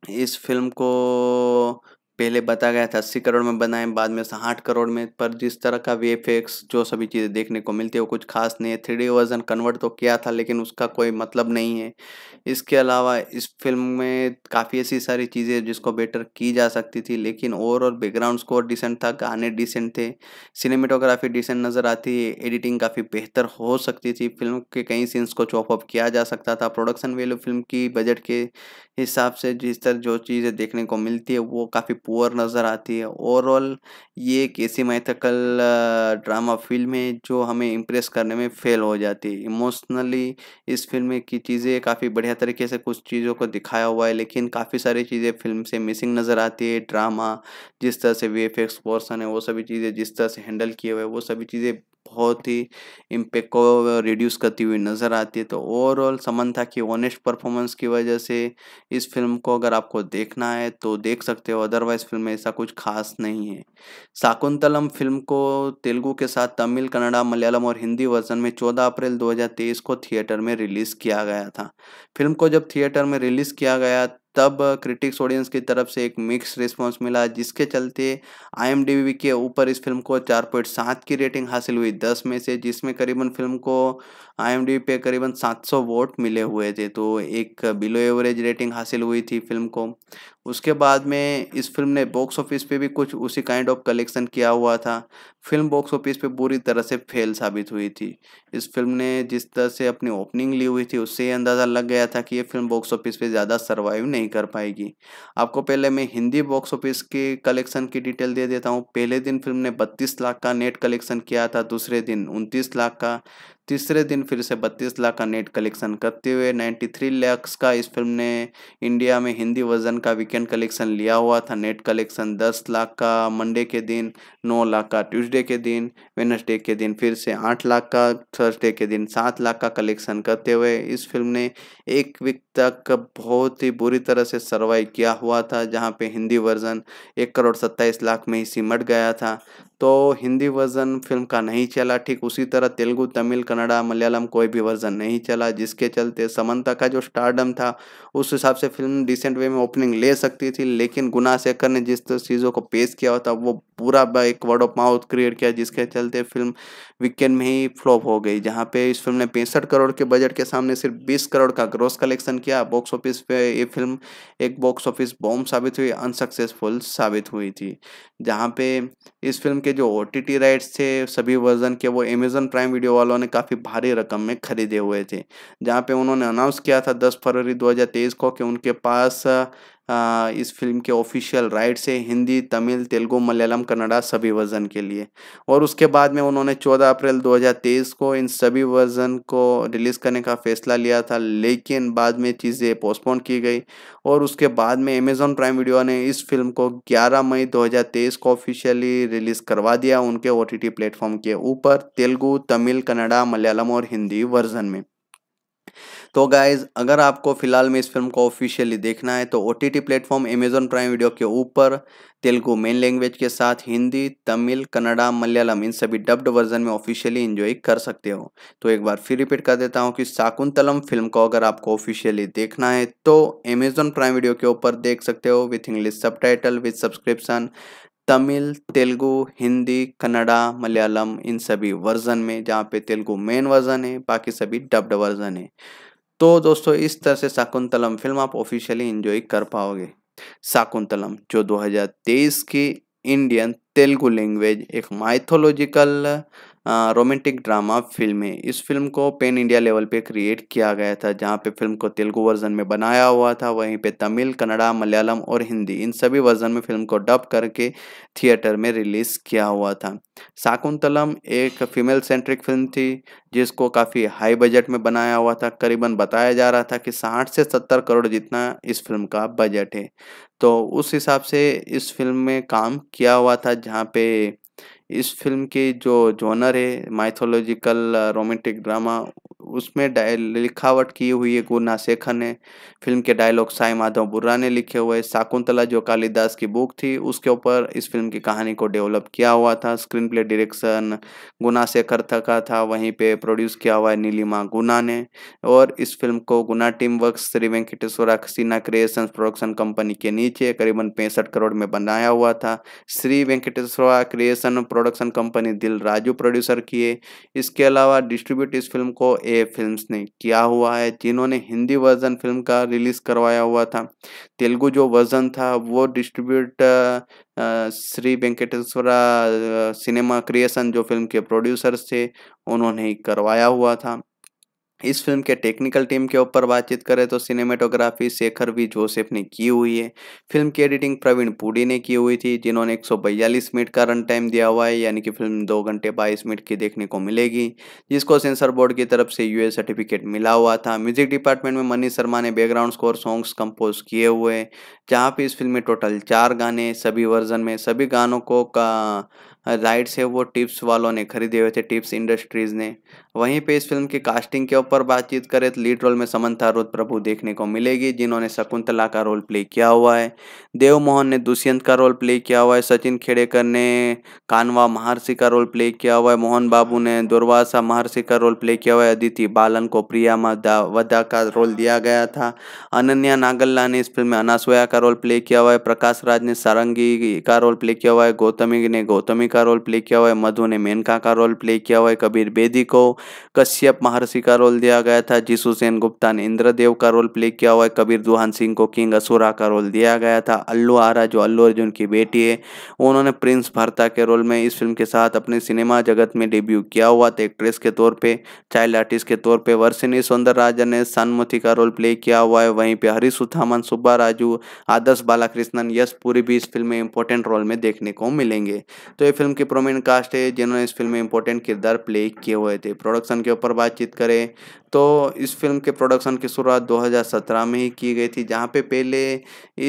इस फिल्म को पहले बताया गया था अस्सी करोड़ में बनाए, बाद में साठ करोड़ में, पर जिस तरह का वी एफ एक्स जो सभी चीज़ें देखने को मिलती है वो कुछ खास नहीं है। थ्री डी वर्जन कन्वर्ट तो किया था लेकिन उसका कोई मतलब नहीं है। इसके अलावा इस फिल्म में काफ़ी ऐसी सारी चीज़ें जिसको बेटर की जा सकती थी, लेकिन ओवरऑल बैकग्राउंड स्कोर डिसेंट था, गाने डिसेंट थे, सिनेमेटोग्राफी डिसेंट नज़र आती है, एडिटिंग काफ़ी बेहतर हो सकती थी। फिल्म के कई सीन्स को चॉप अप किया जा सकता था। प्रोडक्शन वैल्यू फिल्म की बजट के हिसाब से जिस तरह जो चीज़ें देखने को मिलती है वो काफ़ी पुअर नज़र आती है। ओवरऑल ये एक ऐसी मैथकल ड्रामा फिल्म है जो हमें इम्प्रेस करने में फेल हो जाती है। इमोशनली इस फिल्म की चीज़ें काफ़ी बढ़िया तरीके से कुछ चीज़ों को दिखाया हुआ है, लेकिन काफ़ी सारी चीज़ें फिल्म से मिसिंग नज़र आती है। ड्रामा जिस तरह से वीएफएक्स पोर्शन है वो सभी चीज़ें जिस तरह से हैंडल किए हुए वो सभी चीज़ें बहुत ही इम्पैक्ट को रिड्यूस करती हुई नज़र आती है। तो ओवरऑल समंथा की ऑनेस्ट परफॉर्मेंस की वजह से इस फिल्म को अगर आपको देखना है तो देख सकते हो, अदरवाइज़ फिल्म में ऐसा कुछ खास नहीं है। शाकुंतलम फिल्म को तेलुगु के साथ तमिल, कन्नड़ा, मलयालम और हिंदी वर्जन में चौदह अप्रैल दो हज़ार तेईस को थिएटर में रिलीज़ किया गया था। फिल्म को जब थिएटर में रिलीज़ किया गया तब क्रिटिक्स ऑडियंस की तरफ से एक मिक्स रिस्पांस मिला, जिसके चलते आईएमडीबी के ऊपर इस फिल्म को चार पॉइंट सात की रेटिंग हासिल हुई दस में से, जिसमें करीबन फिल्म को आईएमडीबी पे करीबन सात सौ वोट मिले हुए थे। तो एक बिलो एवरेज रेटिंग हासिल हुई थी फिल्म को। उसके बाद में इस फिल्म ने बॉक्स ऑफिस पे भी कुछ उसी काइंड ऑफ कलेक्शन किया हुआ था। फिल्म बॉक्स ऑफिस पे बुरी तरह से फेल साबित हुई थी। इस फिल्म ने जिस तरह से अपनी ओपनिंग ली हुई थी उससे अंदाज़ा लग गया था कि ये फिल्म बॉक्स ऑफिस पे ज़्यादा सर्वाइव नहीं कर पाएगी। आपको पहले मैं हिंदी बॉक्स ऑफिस के कलेक्शन की डिटेल दे देता हूँ। पहले दिन फिल्म ने बत्तीस लाख का नेट कलेक्शन किया था, दूसरे दिन उनतीस लाख का, तीसरे दिन फिर से बत्तीस लाख का नेट कलेक्शन करते हुए तिरानवे लाख का इस फिल्म ने इंडिया में हिंदी वर्जन का वीकेंड कलेक्शन लिया हुआ था। नेट कलेक्शन दस लाख का मंडे के दिन, नौ लाख का ट्यूसडे के दिन, वेडनेसडे के दिन फिर से आठ लाख का, थर्सडे के दिन सात लाख का कलेक्शन करते हुए इस फिल्म ने एक वीक तक बहुत ही बुरी तरह से सर्वाइव किया हुआ था, जहाँ पे हिंदी वर्जन एक करोड़ सत्ताईस लाख में ही सिमट गया था। तो हिंदी वर्जन फिल्म का नहीं चला। ठीक उसी तरह तेलुगु, तमिल, कन्नड़ा, मलयालम कोई भी वर्जन नहीं चला, जिसके चलते समंता का जो स्टारडम था उस हिसाब से फिल्म डिसेंट वे में ओपनिंग ले सकती थी, लेकिन गुनाशेखर ने जिस तो चीज़ों को पेश किया होता वो पूरा एक वर्ड ऑफ माउथ क्रिएट किया, जिसके चलते फिल्म वीकेंड में ही फ्लॉप हो गई। जहाँ पे इस फिल्म ने पैंसठ करोड़ के बजट के सामने सिर्फ बीस करोड़ का ग्रॉस कलेक्शन किया। बॉक्स ऑफिस पे ये फिल्म एक बॉक्स ऑफिस बॉम्ब साबित हुई, अनसक्सेसफुल साबित हुई थी। जहाँ पे इस फिल्म के जो ओटीटी राइट्स थे सभी वर्जन के, वो अमेजन प्राइम वीडियो वालों ने काफ़ी भारी रकम में खरीदे हुए थे। जहाँ पे उन्होंने अनाउंस किया था दस फरवरी दो हज़ार तेईस को कि उनके पास आ, इस फिल्म के ऑफिशियल राइट से हिंदी, तमिल, तेलुगु, मलयालम, कन्नड़ा सभी वर्जन के लिए। और उसके बाद में उन्होंने चौदह अप्रैल दो हज़ार तेईस को इन सभी वर्जन को रिलीज़ करने का फैसला लिया था, लेकिन बाद में चीज़ें पोस्टपोन की गई। और उसके बाद में अमेजॉन प्राइम वीडियो ने इस फिल्म को ग्यारह मई दो हज़ार तेईस को ऑफिशियली रिलीज़ करवा दिया उनके ओ टी टी प्लेटफॉर्म के ऊपर, तेलुगु, तमिल, कन्नड़ा, मलयालम और हिंदी वर्जन में। तो गाइज़, अगर आपको फ़िलहाल में इस फिल्म को ऑफिशियली देखना है तो O T T platform Amazon Prime video के ऊपर तेलुगु मेन लैंग्वेज के साथ हिंदी, तमिल, कन्नड़ा, मलयालम इन सभी डब्ड वर्जन में ऑफिशियली एंजॉय कर सकते हो। तो एक बार फिर रिपीट कर देता हूँ कि शाकुंतलम फिल्म को अगर आपको ऑफिशियली देखना है तो अमेजॉन प्राइम वीडियो के ऊपर देख सकते हो with English subtitle with subscription, Tamil, Telugu, Hindi, Kannada, Malayalam इन सभी वर्जन में, जहाँ पे तेलुगु मेन वर्जन है, बाकी सभी डब्ड वर्जन है। तो दोस्तों, इस तरह से शाकुंतलम फिल्म आप ऑफिशियली एंजॉय कर पाओगे। शाकुंतलम जो दो हज़ार तेईस की इंडियन तेलुगु लैंग्वेज एक माइथोलॉजिकल रोमांटिक ड्रामा फिल्म है। इस फिल्म को पैन इंडिया लेवल पे क्रिएट किया गया था, जहाँ पे फिल्म को तेलुगु वर्जन में बनाया हुआ था, वहीं पे तमिल, कन्नड़ा, मलयालम और हिंदी इन सभी वर्जन में फिल्म को डब करके थिएटर में रिलीज़ किया हुआ था। शाकुंतलम एक फीमेल सेंट्रिक फिल्म थी, जिसको काफ़ी हाई बजट में बनाया हुआ था। करीबन बताया जा रहा था कि साठ से सत्तर करोड़ जितना इस फिल्म का बजट है, तो उस हिसाब से इस फिल्म में काम किया हुआ था। जहाँ पे इस फिल्म के जो जॉनर है माइथोलॉजिकल रोमांटिक ड्रामा, उसमें लिखावट की हुई है गुनाशेखर ने। फिल्म के डायलॉग साई माधव बुर्रा ने लिखे हुए। शाकुंतला जो कालिदास की बुक थी उसके ऊपर इस फिल्म की कहानी को डेवलप किया हुआ था। स्क्रीन प्ले डायरेक्शन गुनाशेखर का था, वहीं पे प्रोड्यूस किया हुआ है नीलिमा गुना ने। और इस फिल्म को गुना team works Shri Venkateswara cinema creations production company के नीचे करीबन पैंसठ करोड़ में बनाया हुआ था। Shri Venkateswara creation production company Dil Raju producer किए। इसके अलावा डिस्ट्रीब्यूट इस फिल्म को ए फिल्म्स ने किया हुआ है, जिन्होंने हिंदी वर्जन फिल्म का रिलीज करवाया हुआ था। तेलुगु जो वर्जन था वो distribute Shri Venkateswara cinema creation जो फिल्म के प्रोड्यूसर्स थे उन्होंने ही करवाया हुआ था। इस फिल्म के टेक्निकल टीम के ऊपर बातचीत करें तो सिनेमेटोग्राफी शेखर वी जोसेफ ने की हुई है। फिल्म की एडिटिंग प्रवीण पुडी ने की हुई थी, जिन्होंने एक सौ बयालीस मिनट का रन टाइम दिया हुआ है, यानी कि फिल्म दो घंटे बाईस मिनट की देखने को मिलेगी, जिसको सेंसर बोर्ड की तरफ से यूए सर्टिफिकेट मिला हुआ था। म्यूजिक डिपार्टमेंट में मनीष शर्मा ने बैकग्राउंड स्कोर सॉन्ग्स कंपोज किए हुए, जहाँ पे इस फिल्म में टोटल चार गाने सभी वर्जन में, सभी गानों को का राइट्स है वो टिप्स वालों ने खरीदे हुए थे, टिप्स इंडस्ट्रीज़ ने। वहीं पे इस फिल्म की कास्टिंग के ऊपर बातचीत करें तो लीड रोल में समंथा रूथ प्रभु देखने को मिलेगी, जिन्होंने शकुंतला का रोल प्ले किया हुआ है। देव मोहन ने दुष्यंत का रोल प्ले किया हुआ है। सचिन खेड़ेकर ने कानवा महर्षि का रोल प्ले किया हुआ है। मोहन बाबू ने दुर्वासा महर्षि का रोल प्ले किया हुआ है। अदिति बालन को प्रिया वदा का रोल दिया गया था। अनन्या नागल्ला ने इस फिल्म में अनासोया का रोल प्ले किया हुआ है। प्रकाश राज ने सारंगी का रोल प्ले किया हुआ है। गौतमी ने गौतमी का रोल प्ले किया हुआ है। मधु ने मेनका का रोल प्ले किया हुआ है। कबीर बेदी को कश्यप महर्षि का रोल दिया गया था। जीसू सेन गुप्ता ने इंद्रदेव का रोल प्ले किया हुआ है। कबीर दुहान सिंह को किंग असुरा का रोल दिया गया था। अल्लू आरा जो अल्लू अर्जुन की बेटी है, उन्होंने प्रिंस भारता के रोल में इस फिल्म के साथ अपने सिनेमा जगत में डेब्यू किया हुआ था। एक्ट्रेस के तौर पर, चाइल्ड आर्टिस्ट के तौर पर वर्षिनी सौंदरराजन ने सानमती का रोल प्ले किया हुआ है। वहीं पर हरीश उथामन, सुब्बाराजू, आदर्श बालाकृष्णन, यश पुरी भी इस फिल्म में इंपॉर्टेंट रोल में देखने को मिलेंगे। तो फिल्म की प्रोमिनेंट कास्ट है जिन्होंने इस फिल्म में इंपॉर्टेंट किरदार प्ले किए हुए थे। प्रोडक्शन के ऊपर बातचीत करें तो इस फिल्म के प्रोडक्शन की शुरुआत दो हज़ार सत्रह में ही की गई थी, जहां पे पहले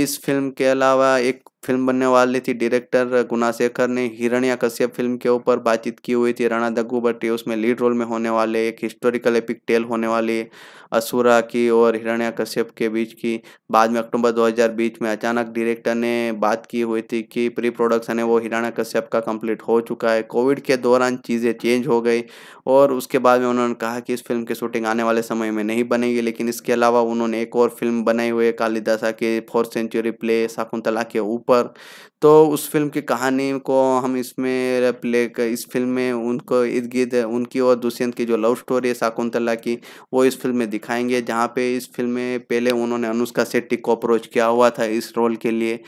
इस फिल्म के अलावा एक फिल्म बनने वाली थी। डायरेक्टर गुणाशेखर ने हिरण्यकश्यप फिल्म के ऊपर बातचीत की हुई थी। राणा दग्गू भट्टी उसमें लीड रोल में होने वाले, एक हिस्टोरिकल एपिक टेल होने वाली असुरा की और हिरण्यकश्यप के बीच की। बाद में अक्टूबर दो हज़ार बीस में अचानक डायरेक्टर ने बात की हुई थी कि प्री प्रोडक्शन है वो हिरण्यकश्यप का कंप्लीट हो चुका है। कोविड के दौरान चीज़ें चेंज हो गई और उसके बाद में उन्होंने कहा कि इस फिल्म की शूटिंग आने वाले समय में नहीं बनेगी। लेकिन इसके अलावा उन्होंने एक और फिल्म बनाई हुई है, कालिदासा के फोर्थ सेंचुरी प्ले शाकुंतला के ऊपर। तो उस फिल्म की कहानी को हम इसमें प्ले इस फिल्म में उनको इर्द गिर्द उनकी और दुष्यंत की जो लव स्टोरी है शाकुंतला की, वो इस फिल्म में दिखाएंगे। जहाँ पे इस फिल्म में पहले उन्होंने अनुष्का शेट्टी को अप्रोच किया हुआ था इस रोल के लिए।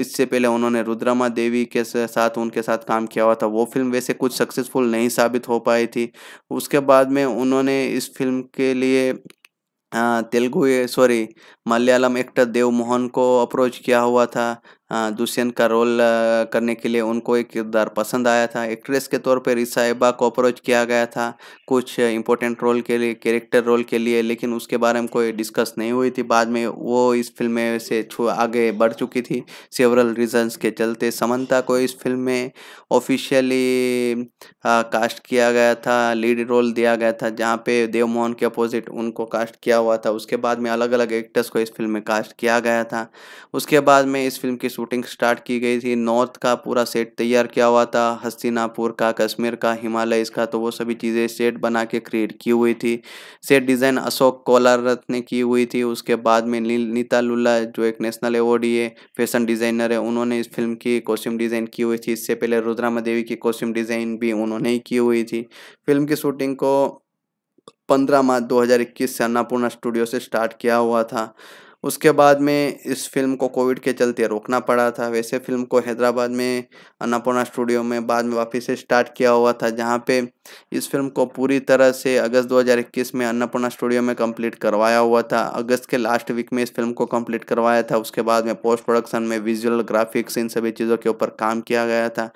इससे पहले उन्होंने रुद्रमादेवी के साथ उनके साथ काम किया हुआ था। वो फिल्म वैसे कुछ सक्सेसफुल नहीं साबित हो पाई थी। उसके बाद में उन्होंने इस फिल्म के लिए तेलुगु सॉरी मलयालम एक्टर देव मोहन को अप्रोच किया हुआ था दुष्यंत का रोल करने के लिए। उनको एक किरदार पसंद आया था। एक्ट्रेस के तौर पर रिसाइबा को अप्रोच किया गया था कुछ इंपॉर्टेंट रोल के लिए, कैरेक्टर रोल के लिए, लेकिन उसके बारे में कोई डिस्कस नहीं हुई थी। बाद में वो इस फिल्म में से आगे बढ़ चुकी थी सेवरल रीजंस के चलते। समंता को इस फिल्म में ऑफिशियली कास्ट किया गया था, लीड रोल दिया गया था, जहाँ पे देव मोहन के अपोजिट उनको कास्ट किया हुआ था। उसके बाद में अलग अलग एक्टर्स को इस फिल्म में कास्ट किया गया था। उसके बाद में इस फिल्म की शूटिंग स्टार्ट की गई थी। नॉर्थ का पूरा सेट तैयार किया हुआ था, हस्तिनापुर का, कश्मीर का, हिमालय इसका, तो वो सभी चीज़ें सेट बना के क्रिएट की हुई थी। सेट डिज़ाइन अशोक कोलारत ने की हुई थी। उसके बाद में नी, नीता लुल्ला जो एक नेशनल अवॉर्डी है, फैशन डिज़ाइनर है, उन्होंने इस फिल्म की कॉस्ट्यूम डिज़ाइन की हुई थी। इससे पहले रुद्रमादेवी की कॉस्ट्यूम डिज़ाइन भी उन्होंने ही की हुई थी। फिल्म की शूटिंग को पंद्रह मार्च दो हज़ार इक्कीस से अन्नपूर्णा स्टूडियो से स्टार्ट किया हुआ था। उसके बाद में इस फिल्म को कोविड के चलते रोकना पड़ा था। वैसे फिल्म को हैदराबाद में अन्नपूर्णा स्टूडियो में बाद में वापस से स्टार्ट किया हुआ था, जहां पे इस फिल्म को पूरी तरह से अगस्त दो हज़ार इक्कीस में अन्नपूर्णा स्टूडियो में कंप्लीट करवाया हुआ था। अगस्त के लास्ट वीक में इस फिल्म को कंप्लीट करवाया था। उसके बाद में पोस्ट प्रोडक्शन में विजुअल, ग्राफिक्स, इन सभी चीज़ों के ऊपर काम किया गया था।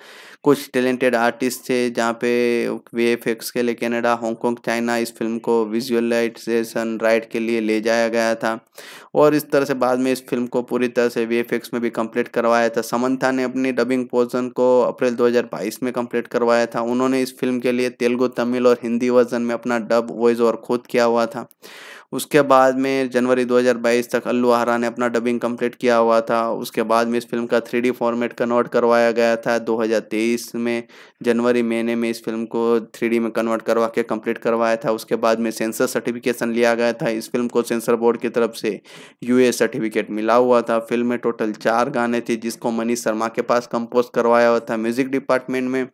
कुछ टैलेंटेड आर्टिस्ट थे, जहाँ पे वी एफ एक्स के लिए कनाडा, हांगकॉन्ग, चाइना इस फिल्म को विजुअलाइजेशन राइट के लिए ले जाया गया था। और इस तरह से बाद में इस फिल्म को पूरी तरह से वीएफएक्स में भी कंप्लीट करवाया था। समंथा ने अपनी डबिंग पोर्शन को अप्रैल दो हज़ार बाईस में कंप्लीट करवाया था। उन्होंने इस फिल्म के लिए तेलुगु, तमिल और हिंदी वर्जन में अपना डब वॉइस और खुद किया हुआ था। उसके बाद में जनवरी दो हज़ार बाईस तक अल्लू आरा ने अपना डबिंग कंप्लीट किया हुआ था। उसके बाद में इस फिल्म का थ्री डी फॉर्मेट कन्वर्ट करवाया गया था। दो हज़ार तेईस में जनवरी महीने में इस फिल्म को थ्री डी में कन्वर्ट करवा के कंप्लीट करवाया था। उसके बाद में सेंसर सर्टिफिकेशन लिया गया था। इस फिल्म को सेंसर बोर्ड की तरफ से यूए सर्टिफिकेट मिला हुआ था। फिल्म में टोटल चार गाने थे, जिसको मनीष शर्मा के पास कंपोज करवाया हुआ था। म्यूजिक डिपार्टमेंट में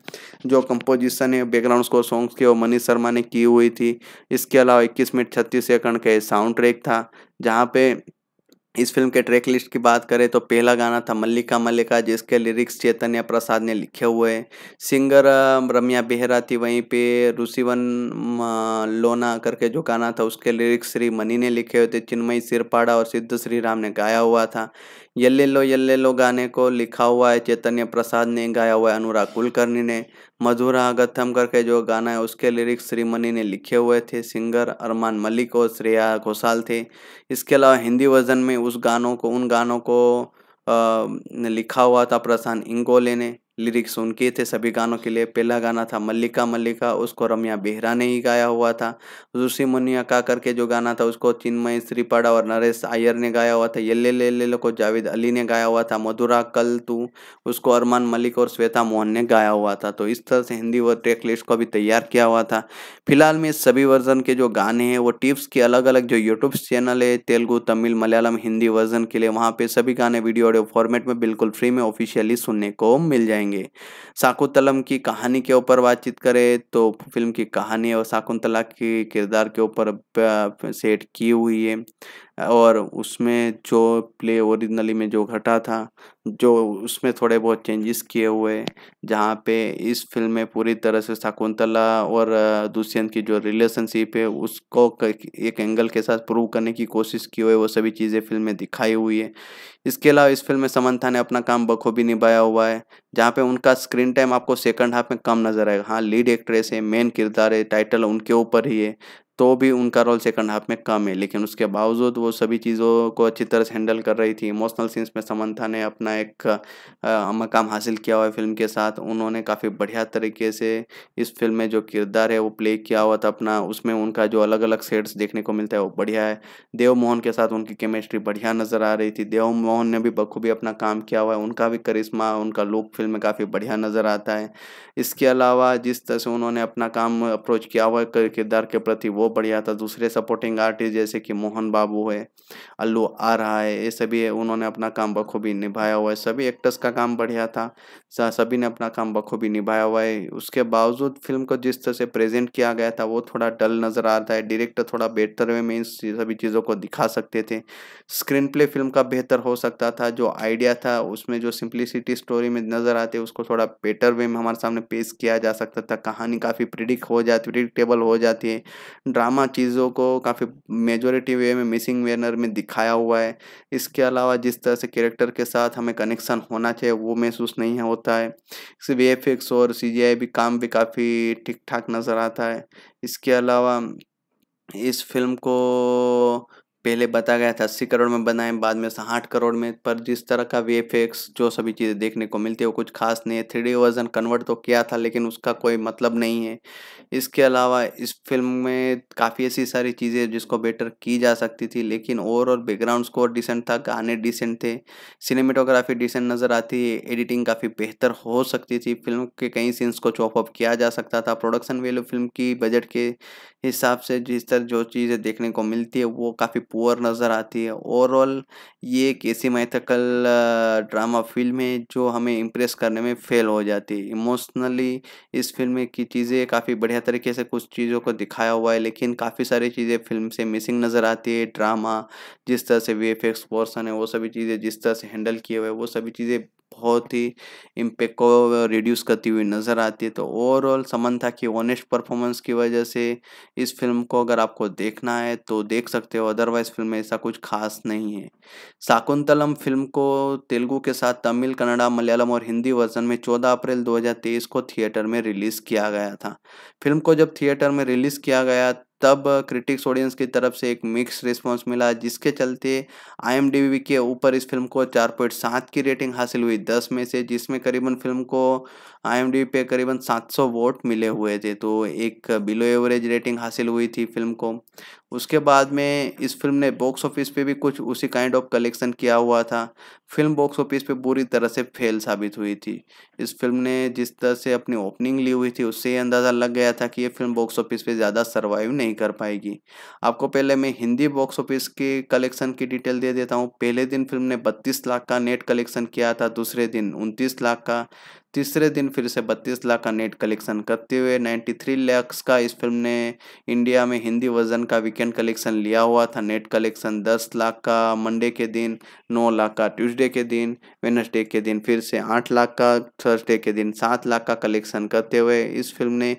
जो कंपोजिशन है बैकग्राउंड स्कोर सॉन्ग्स के, वो मनीष शर्मा ने की हुई थी। इसके अलावा इक्कीस मिनट छत्तीस सेकंड का साउंड ट्रैक था, जहाँ पे इस फिल्म के ट्रैक लिस्ट की बात करें तो पहला गाना था मल्लिका मल्लिका, जिसके लिरिक्स चैतन्य प्रसाद ने लिखे हुए हैं। सिंगर रम्या बेहरा थी। वहीं पे ऋषिवन लोना करके जो गाना था, उसके लिरिक्स श्रीमणि ने लिखे हुए थे। चिन्मयी श्रीपाड़ा और सिद्ध श्री राम ने गाया हुआ था। यल्ले लो यल्ले लो गाने को लिखा हुआ है, चैतन्य प्रसाद ने गाया हुआ है, अनुराग कुलकर्णी ने। मधुरा गथम करके जो गाना है, उसके लिरिक्स श्रीमणि ने लिखे हुए थे। सिंगर अरमान मलिक और श्रेया घोषाल थे। इसके अलावा हिंदी वर्जन में उस गानों को उन गानों को आ, लिखा हुआ था प्रशांत इंगोले ने। लिरिक्स उनके थे सभी गानों के लिए। पहला गाना था मल्लिका मल्लिका, उसको रम्या बेहरा ने ही गाया हुआ था। ऋषि मुनिया का करके जो गाना था उसको चिन्मयी श्रीपाड़ा और नरेश आयर ने गाया हुआ था। यल्ले ले ले लो को जावेद अली ने गाया हुआ था। मधुरा कल तू, उसको अरमान मलिक और श्वेता मोहन ने गाया हुआ था। तो इस तरह से हिंदी व ट्रैक लिस्ट को भी तैयार किया हुआ था। फिलहाल में सभी वर्जन के जो गाने हैं वो टिप्स के अलग अलग जो यूट्यूब चैनल है तेलुगु, तमिल, मलयालम, हिंदी वर्जन के लिए वहाँ पे सभी गाने वीडियो ऑडियो फॉर्मेट में बिल्कुल फ्री में ऑफिशियली सुनने को मिल जाएंगे। शाकुंतलम की कहानी के ऊपर बातचीत करें तो फिल्म की कहानी और शाकुंतला के किरदार के ऊपर सेट की हुई है और उसमें जो प्ले ओरिजिनली में जो घटा था जो उसमें थोड़े बहुत चेंजेस किए हुए, जहाँ पे इस फिल्म में पूरी तरह से शाकुंतला और दुष्यंत की जो रिलेशनशिप है उसको एक एंगल के साथ प्रूव करने की कोशिश की हुई, वो सभी चीज़ें फिल्म में दिखाई हुई है। इसके अलावा इस फिल्म में समंथा ने अपना काम बखूबी निभाया हुआ है, जहाँ पे उनका स्क्रीन टाइम आपको सेकंड हाफ में कम नजर आएगा। हाँ, लीड एक्ट्रेस है, मेन किरदार है, टाइटल उनके ऊपर ही है, तो भी उनका रोल सेकंड हाफ में कम है, लेकिन उसके बावजूद वो सभी चीज़ों को अच्छी तरह से हैंडल कर रही थी। इमोशनल सीन्स में समंथा ने अपना एक मकाम हासिल किया हुआ है फिल्म के साथ। उन्होंने काफ़ी बढ़िया तरीके से इस फिल्म में जो किरदार है वो प्ले किया हुआ था अपना, उसमें उनका जो अलग अलग शेड्स देखने को मिलता है वो बढ़िया है। देव मोहन के साथ उनकी केमिस्ट्री बढ़िया नज़र आ रही थी। देव मोहन ने भी बखूबी अपना काम किया हुआ है, उनका भी करिश्मा, उनका लुक फिल्म में काफ़ी बढ़िया नज़र आता है। इसके अलावा जिस तरह से उन्होंने अपना काम अप्रोच किया हुआ है किरदार के प्रति वो बढ़िया था। दूसरे सपोर्टिंग आर्टिस्ट जैसे कि मोहन बाबू है, अल्लू आरहा है, ये सभी है, उन्होंने अपना काम बखूबी निभाया हुआ है। सभी एक्टर्स का काम बढ़िया था, सभी ने अपना काम बखूबी निभाया हुआ है। उसके बावजूद फिल्म को जिस तरह से प्रेजेंट किया गया था वो थोड़ा डल नज़र आता है। डायरेक्टर थोड़ा बेहतर वे में इन सभी चीज़ों को दिखा सकते थे। स्क्रीन प्ले फिल्म का बेहतर हो सकता था, जो आइडिया था उसमें जो सिंप्लिसिटी स्टोरी में नज़र आती है उसको थोड़ा बेटर वे में हमारे सामने पेश किया जा सकता था। कहानी काफ़ी प्रिडिक्ट हो जाती प्रिडिक्टेबल हो जाती है। ड्रामा चीज़ों को काफ़ी मेजोरिटी वे में मिसिंग वेनर में दिखाया हुआ है। इसके अलावा जिस तरह से कैरेक्टर के साथ हमें कनेक्शन होना चाहिए वो महसूस नहीं होता है। इससे वी एफ एक्स और सी जी आई भी काम भी काफ़ी ठीक ठाक नज़र आता है। इसके अलावा इस फिल्म को पहले बताया गया था अस्सी करोड़ में बनाए, बाद में साठ करोड़ में, पर जिस तरह का वी एफ एक्स जो सभी चीज़ें देखने को मिलती है वो कुछ खास नहीं है। थ्री डी वर्जन कन्वर्ट तो किया था लेकिन उसका कोई मतलब नहीं है। इसके अलावा इस फिल्म में काफ़ी ऐसी सारी चीज़ें जिसको बेटर की जा सकती थी, लेकिन ओवरऑल बैकग्राउंड स्कोर डिसेंट था, गाने डिसेंट थे, सिनेमेटोग्राफी डिसेंट नज़र आती है, एडिटिंग काफ़ी बेहतर हो सकती थी, फिल्म के कई सीन्स को चॉप अप किया जा सकता था। प्रोडक्शन वैल्यू फिल्म की बजट के हिसाब से जिस तरह जो चीज़ें देखने को मिलती है वो काफ़ी पुअर नज़र आती है। ओवरऑल ये एक ऐसी मैथिकल ड्रामा फिल्म है जो हमें इम्प्रेस करने में फेल हो जाती है। इमोशनली इस फिल्म की चीज़ें काफ़ी बढ़िया तरीके से कुछ चीज़ों को दिखाया हुआ है, लेकिन काफ़ी सारी चीज़ें फिल्म से मिसिंग नज़र आती है। ड्रामा जिस तरह से वी एफ एक्स पोर्सन है वो सभी चीज़ें जिस तरह से हैंडल किए हुए वो सभी चीज़ें बहुत ही इम्पैक्ट को रिड्यूस करती हुई नज़र आती है। तो ओवरऑल समंथा की ऑनेस्ट परफॉर्मेंस की वजह से इस फिल्म को अगर आपको देखना है तो देख सकते हो, अदरवाइज फिल्म में ऐसा कुछ खास नहीं है। शाकुंतलम फिल्म को तेलुगु के साथ तमिल, कन्नड़ा, मलयालम और हिंदी वर्जन में चौदह अप्रैल दो हज़ार तेईस को थिएटर में रिलीज़ किया गया था। फिल्म को जब थिएटर में रिलीज़ किया गया तब क्रिटिक्स ऑडियंस की तरफ से एक मिक्स रिस्पांस मिला, जिसके चलते आई एम डी बी के ऊपर इस फिल्म को चार पॉइंट सात की रेटिंग हासिल हुई दस में से, जिसमें करीबन फिल्म को आई एम डी बी पे करीबन सात सौ वोट मिले हुए थे, तो एक बिलो एवरेज रेटिंग हासिल हुई थी फिल्म को। उसके बाद में इस फिल्म ने बॉक्स ऑफिस पे भी कुछ उसी काइंड ऑफ कलेक्शन किया हुआ था। फिल्म बॉक्स ऑफिस पे पूरी तरह से फेल साबित हुई थी। इस फिल्म ने जिस तरह से अपनी ओपनिंग ली हुई थी उससे अंदाज़ा लग गया था कि ये फिल्म बॉक्स ऑफिस पे ज़्यादा सर्वाइव नहीं कर पाएगी। आपको पहले मैं हिंदी बॉक्स ऑफिस के कलेक्शन की डिटेल दे देता हूँ। पहले दिन फिल्म ने बत्तीस लाख का नेट कलेक्शन किया था, दूसरे दिन उनतीस लाख का, तीसरे दिन फिर से बत्तीस लाख का नेट कलेक्शन करते हुए तिरानवे लाख का इस फिल्म ने इंडिया में हिंदी वर्जन का वीकेंड कलेक्शन लिया हुआ था। नेट कलेक्शन दस लाख का मंडे के दिन, नौ लाख का ट्यूसडे के दिन, वेडनेसडे के दिन फिर से आठ लाख का, थर्सडे के दिन सात लाख का कलेक्शन करते हुए इस फिल्म ने